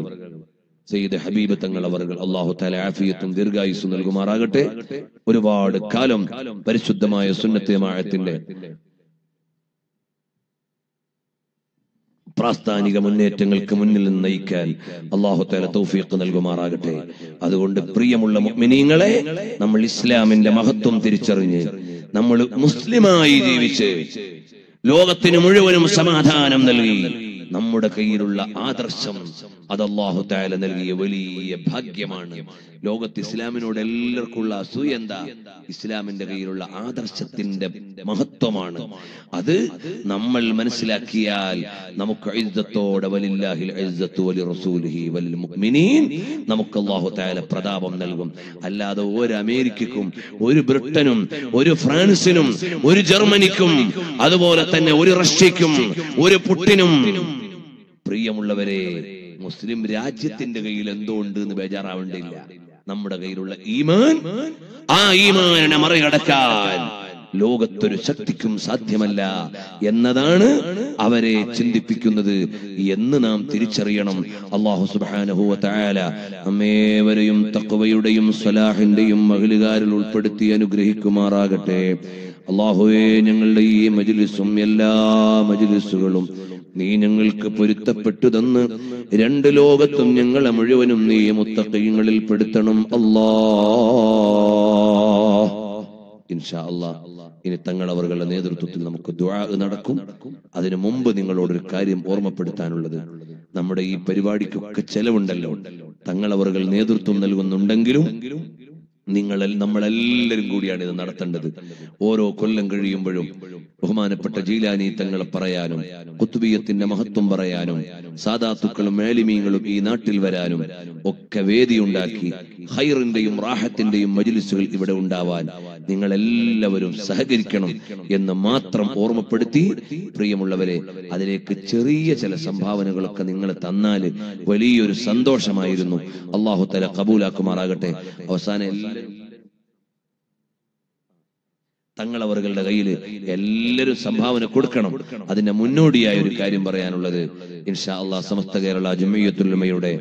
സയ്യിദ് ഹബീബ് തങ്ങൾ അവർകൾ അല്ലാഹു തആല ആഫിയത്തും ദീർഘായുസ്സും നൽകുമാറാകട്ടെ. ഒരുപാട് കാലം പരിശുദ്ധമായ സുന്നത്ത് ജമാഅത്തിന്റെ പ്രാസ്ഥാനിക മുന്നേറ്റങ്ങൾക്ക് മുന്നിൽ നിന്ന് നയിക്കാൻ അല്ലാഹു തആല തൗഫീഖ് നൽകുമാറാകട്ടെ. അതുകൊണ്ട് പ്രിയമുള്ള മുഅ്മിനീങ്ങളെ, നമ്മൾ ഇസ്ലാമിന്റെ മഹത്വം തിരിച്ചറിഞ്ഞ് നമ്മൾ മുസ്ലിമായി ജീവിച്ച് ലോകത്തിന് മുഴുവനും സമാധാനം നൽകി നമ്മുടെ കയ്യിലുള്ള ആദർശം അത് അല്ലാഹു തആല നൽകിയ വലിയ ഭാഗ്യമാണ്. ലോകത്ത് ഇസ്ലാമിനോട് എല്ലാവർക്കും ഉള്ള അസൂയ എന്താ? ഇസ്ലാമിന്റെ കയ്യിലുള്ള ആദർശത്തിന്റെ മഹത്വമാണ്. അത് നമ്മൾ മനസ്സിലാക്കിയാൽ നമുക്ക് ഇസ്സത്തോടെ വലില്ലാഹിൽ ഇസ്സത്തു വലിറസൂലിഹി വലിൽ മുഅ്മിനീൻ നമുക്ക് അല്ലാഹു തആല പ്രതാപം നൽകും. അല്ലാതെ ഒരു അമേരിക്കക്കും ഒരു ബ്രിട്ടനും ഒരു ഫ്രാൻസിനും ഒരു ജർമ്മനിക്കും അതുപോലെ തന്നെ ഒരു റഷ്യക്കും ഒരു പുട്ടിനും പ്രിയമുള്ളവരെ മുസ്ലിം രാജ്യത്തിന്റെ കയ്യിൽ എന്തോ ഉണ്ട് എന്ന് ബേജാറാവേണ്ടിയില്ല. നമ്മുടെ കയ്യിലുള്ള ഈമാൻ, ആ ഈമാനെ മറികടക്കാൻ ലോകത്തൊരു ശക്തിക്കും സാധ്യമല്ല എന്നതാണ് അവരെ ചിന്തിപ്പിക്കുന്നത് എന്ന് നാം തിരിച്ചറിയണം. അല്ലാഹു സുബ്ഹാനഹു വ തആല നമ്മേവരെയും തഖ്വയുടെയും സലാഹിന്റെയും മഹലുകാരിൽ ഉൾപ്പെടുത്തി അനുഗ്രഹിക്കുമാറാകട്ടെ. അല്ലാഹുവേ, ഞങ്ങളുടെ ഈ മജ്ലിസും എല്ലാ മജ്ലിസുകളും നീ ഞങ്ങൾക്ക് പൊരുത്തപ്പെട്ടു തന്ന് രണ്ട് ലോകത്തും ഞങ്ങളെ മുഴുവനും നീ മുത്തഖീങ്ങളിൽ പെടുത്തണം അല്ലാ. ഇൻഷാ അല്ലാ ഇനി തങ്ങളവരുടെ നേതൃത്വത്തിൽ നമുക്ക് ദുആ നടക്കും. അതിനു മുമ്പ് നിങ്ങളോടൊരു കാര്യം ഓർമ്മപ്പെടുത്താനുള്ളത്, നമ്മുടെ ഈ പരിപാടിക്കൊക്കെ ചെലവുണ്ടല്ലോ. തങ്ങളവരുടെ നേതൃത്വം നൽകുന്നുണ്ടെങ്കിലും നിങ്ങൾ നമ്മളെല്ലാവരും കൂടിയാണ് ഇത് നടത്തേണ്ടത്. ഓരോ കൊല്ലം കഴിയുമ്പോഴും ബഹുമാനപ്പെട്ട ജീലാനി തങ്ങളെ പറയാനും ഖുത്ബിയത്തിന്റെ മഹത്വം പറയാനും സാദാത്തുക്കളും ആലിമീങ്ങളും ഈ നാട്ടിൽ വരാനും ഒക്കെ വേദിയുണ്ടാക്കി ഖൈറിന്റെയും റാഹത്തിന്റെയും മജ്ലിസുകൾ ഇവിടെ ഉണ്ടാവാൻ നിങ്ങളെല്ലാവരും സഹകരിക്കണം എന്ന് മാത്രം ഓർമ്മപ്പെടുത്തി, പ്രിയമുള്ളവരെ, അതിലേക്ക് ചെറിയ ചില സംഭാവനകളൊക്കെ നിങ്ങൾ തന്നാൽ വലിയൊരു സന്തോഷമായിരുന്നു. അല്ലാഹു തആല കബൂലാക്കുമാറാകട്ടെ. അവസാനം തങ്ങളവരുടെ കയ്യിൽ എല്ലാവരും സംഭാവന കൊടുക്കണം. അതിന്റെ മുന്നോടിയായ ഒരു കാര്യം പറയാനുള്ളത്, ഇൻഷാ അല്ലാഹ് സമസ്ത കേരള ജംഇയ്യത്തുൽ ഉലമയുടെ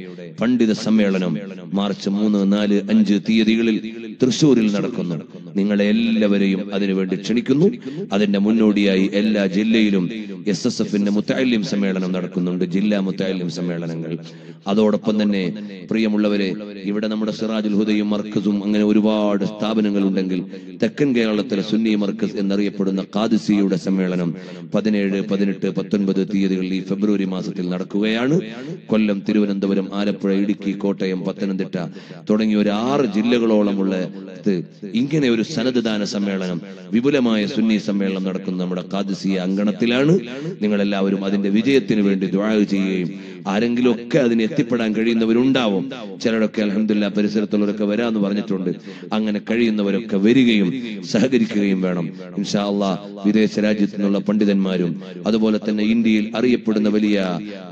പണ്ഡിത സമ്മേളനം മാർച്ച് മൂന്ന് നാല് അഞ്ച് തീയതികളിൽ തൃശ്ശൂരിൽ നടക്കുന്നു. നിങ്ങളെ എല്ലാവരെയും അതിനുവേണ്ടി ക്ഷണിക്കുന്നു. അതിന്റെ മുന്നോടിയായി എല്ലാ ജില്ലയിലും എസ് എസ് എഫിന്റെ മുത്തഅല്ലിം സമ്മേളനം നടക്കുന്നുണ്ട്, ജില്ലാ മുത്തഅല്ലിം സമ്മേളനങ്ങൾ. അതോടൊപ്പം തന്നെ പ്രിയമുള്ളവരെ, ഇവിടെ നമ്മുടെ സിറാജുൽ ഹുദയും മർക്കസും അങ്ങനെ ഒരുപാട് സ്ഥാപനങ്ങൾ ഉണ്ടെങ്കിൽ തെക്കൻ കേരളത്തിലെ സുന്നി മർക്കസ് എന്നറിയപ്പെടുന്ന ഖാദിസിയുടെ സമ്മേളനം പതിനേഴ് പതിനെട്ട് പത്തൊൻപത് തീയതികളിൽ ഈ ഫെബ്രുവരി മാസത്തിൽ നടക്കുകയാണ്. കൊല്ലം, തിരുവനന്തപുരം, ആലപ്പുഴ, ഇടുക്കി, കോട്ടയം, പത്തനംതിട്ട തുടങ്ങിയ ഒരു ആറ് ജില്ലകളോളമുള്ള ഇങ്ങനെ ഒരു സനദ് ദാന സമ്മേളനം, വിപുലമായ സുന്നി സമ്മേളനം നടക്കുന്ന നമ്മുടെ ഖാദിസിയ അങ്കണത്തിലാണ്. നിങ്ങളെല്ലാവരും അതിന്റെ വിജയത്തിന് വേണ്ടി ദുആ ചെയ്യുകയും ആരെങ്കിലും ഒക്കെ അതിന് എത്തിപ്പെടാൻ കഴിയുന്നവരുണ്ടാവും. ചിലരൊക്കെ അൽഹംദുലില്ലാ പരിസരത്തുള്ളവരൊക്കെ വരാമെന്ന് പറഞ്ഞിട്ടുണ്ട്. അങ്ങനെ കഴിയുന്നവരൊക്കെ വരികയും സഹകരിക്കുകയും വേണം. ഇൻഷാ അല്ലാഹ് വിദേശ രാജ്യത്തു നിന്നുള്ള പണ്ഡിതന്മാരും അതുപോലെ തന്നെ ഇന്ത്യയിൽ അറിയപ്പെടുന്ന വലിയ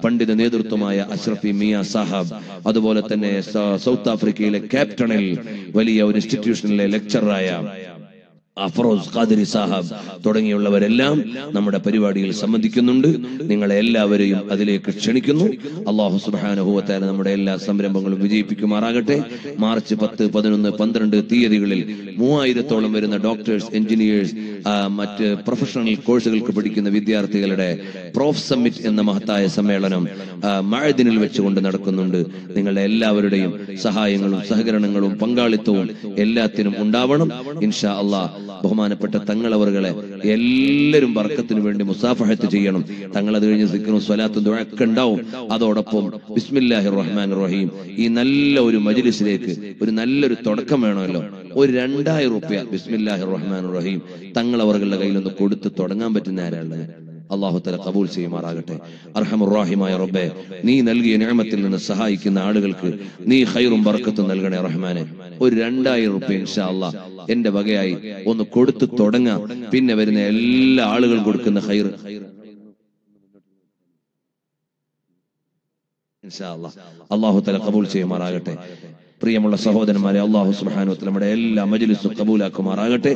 പണ്ഡിത നേതൃത്വമായ അഷ്റഫി മിയ സാഹബ്, അതുപോലെ തന്നെ സൗത്ത് ആഫ്രിക്കയിലെ ക്യാപ്റ്റണിൽ വലിയ ഒരു ഇൻസ്റ്റിറ്റ്യൂഷനിലെ ലെക്ചറായ അഫ്രോസ് ഖാദിരി സാഹബ് തുടങ്ങിയുള്ളവരെല്ലാം നമ്മുടെ പരിപാടിയിൽ സംബന്ധിക്കുന്നുണ്ട്. നിങ്ങളെ എല്ലാവരെയും അതിലേക്ക് ക്ഷണിക്കുന്നു. അല്ലാഹു സുബ്ഹാനഹു വ തആല നമ്മുടെ എല്ലാ സംരംഭങ്ങളും വിജയിപ്പിക്കുമാറാകട്ടെ. മാർച്ച് പത്ത്, പതിനൊന്ന്, പന്ത്രണ്ട് തീയതികളിൽ മൂവായിരത്തോളം വരുന്ന ഡോക്ടേഴ്സ്, എഞ്ചിനീയേഴ്സ്, മറ്റ് പ്രൊഫഷണൽ കോഴ്സുകൾക്ക് പഠിക്കുന്ന വിദ്യാർത്ഥികളുടെ പ്രോഫ് സമ്മിറ്റ് എന്ന മഹത്തായ സമ്മേളനം മഅദിനിൽ വെച്ചുകൊണ്ട് നടക്കുന്നുണ്ട്. നിങ്ങളുടെ എല്ലാവരുടെയും സഹായങ്ങളും സഹകരണങ്ങളും പങ്കാളിത്തവും എല്ലാത്തിനും ഉണ്ടാവണം ഇൻഷാ അല്ലാഹ്. ബഹുമാനപ്പെട്ട തങ്ങളവറുകളെ എല്ലാവരും ബർക്കത്തിന് വേണ്ടി മുസാഫഹത്ത് ചെയ്യണം. തങ്ങൾ അത് കഴിഞ്ഞ് സിക്റും സ്വലാത്തും ദുആക്കെ ഉണ്ടാവും. അതോടൊപ്പം ബിസ്മില്ലാഹിർ റഹ്മാനിർ റഹീം ഈ നല്ല ഒരു മജ്ലിസിലേക്ക് ഒരു നല്ലൊരു തുടക്കം വേണമല്ലോ. ഒരു രണ്ടായിരം രൂപ ബിസ്മില്ലാഹിർ റഹ്മാനിർ റഹീം തങ്ങളവറുകളുടെ കയ്യിലൊന്ന് കൊടുത്ത് തുടങ്ങാൻ പറ്റുന്ന ആരാണ്? അല്ലാഹു തആല ഖബൂൽ ചെയ്യുമാറാകട്ടെ. അർഹമുർ റഹീമായ റബ്ബേ, നീ നൽകിയ നിഅമത്തിൽ നിന്ന് സഹായിക്കുന്ന ആളുകൾക്ക് നീ ഖൈറും ബർക്കത്തും നൽകണേ റഹ്മാനെ. ഒരു രണ്ടായിരം രൂപ ഇൻഷാ അല്ലാഹ് എന്റെ വകയായി ഒന്ന് കൊടുത്തു തുടങ്ങാം. പിന്നെ വരുന്ന എല്ലാ ആളുകളും കൊടുക്കുന്ന ഖൈർ ഇൻഷാ അല്ലാഹ് അല്ലാഹു തആല ഖബൂൽ ചെയ്യുമാറാകട്ടെ. പ്രിയമുള്ള സഹോദരന്മാരെ, അല്ലാഹു സുബ്ഹാനഹു വ തആല നമ്മുടെ എല്ലാ മജ്ലിസും കബൂലാക്കുമാറാകട്ടെ.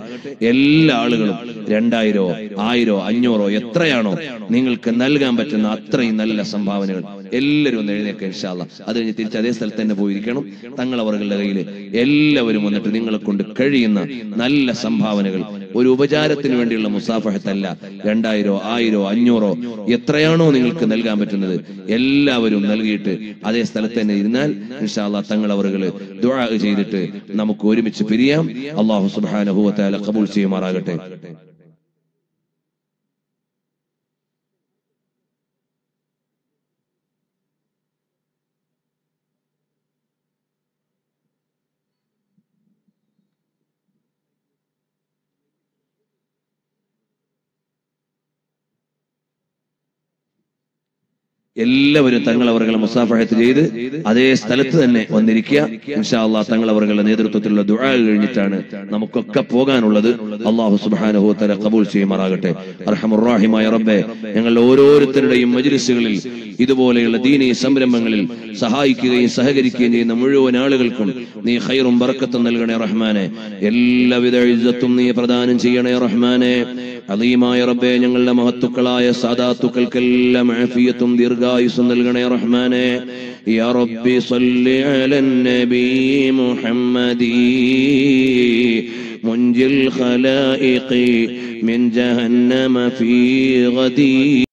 എല്ലാ ആളുകളും രണ്ടായിരോ ആയിരോ അഞ്ഞൂറോ എത്രയാണോ നിങ്ങൾക്ക് നൽകാൻ പറ്റുന്ന അത്രയും നല്ല സംഭാവനകൾ എല്ലാവരും ഒന്ന് എഴുന്നേൽക്കുക ഇൻഷാ അല്ലാഹ്. അത് കഴിഞ്ഞ് തിരിച്ച് അതേ സ്ഥലത്ത് തന്നെ പോയിരിക്കണം. തങ്ങളവരുടെ കയ്യിൽ എല്ലാവരും വന്നിട്ട് നിങ്ങളെ കൊണ്ട് കഴിയുന്ന നല്ല സംഭാവനകൾ, ഒരു ഉപചാരത്തിന് വേണ്ടിയുള്ള മുസാഫഹത്തല്ല, രണ്ടായിരോ ആയിരോ അഞ്ഞൂറോ എത്രയാണോ നിങ്ങൾക്ക് നൽകാൻ പറ്റുന്നത് എല്ലാവരും നൽകിയിട്ട് അതേ സ്ഥലത്ത് തന്നെ ഇരുന്നാൽ ഇൻഷാ അല്ലാഹ് തങ്ങളവരുടെ ദുആ ചെയ്തിട്ട് നമുക്ക് ഒരുമിച്ച് പിരിയാം. അല്ലാഹു സുബ്ഹാനഹു വ തആല ഖബൂൽ ചെയ്യുമാറാകട്ടെ. എല്ലാവരും തങ്ങളവരുടെ മുസാഫഹത്ത് ചെയ്ത് അതേ സ്ഥലത്ത് തന്നെ വന്നിരിക്കുക ഇൻഷാ അല്ലാഹ്. തങ്ങളവരുടെ നേതൃത്വത്തിലുള്ള ദുആ കഴിഞ്ഞിട്ടാണ് നമുക്കൊക്കെ പോകാനുള്ളത്. അല്ലാഹു സുബ്ഹാനഹു വ തആല ഖബൂൽ ചെയ്യുമാറാകട്ടെ. അർഹമുർ റഹീമായ റബ്ബേ, ഞങ്ങളുടെ ഓരോരുത്തരുടെയും മജ്ലിസുകളിൽ ഇതുപോലെയുള്ള ദീനീ സംരംഭങ്ങളിൽ സഹായിക്കുകയും സഹകരിക്കുകയും ചെയ്യുന്ന മുഴുവൻ ആളുകൾക്കും നീ ഖൈറും ബർക്കത്തും നൽകണേ റഹ്മാനെ. എല്ലാവിധ ഇസ്സത്തും നീ പ്രദാനം ചെയ്യണേ റഹ്മാനെ. അലീമായ റബ്ബേ, ഞങ്ങളുടെ മഹത്തുക്കളായ സാദാത്തുക്കൾക്കെല്ലാം ആഫിയത്തും ദീർഘായുസ്സും നൽകണേ റഹ്മാനെ. യാ റബ്ബി സ്വല്ലി അലൻ നബീ മുഹമ്മദി മുൻജിൽ ഖലായിഖി മിൻ ജഹന്നമ ഫീ ഗദീ.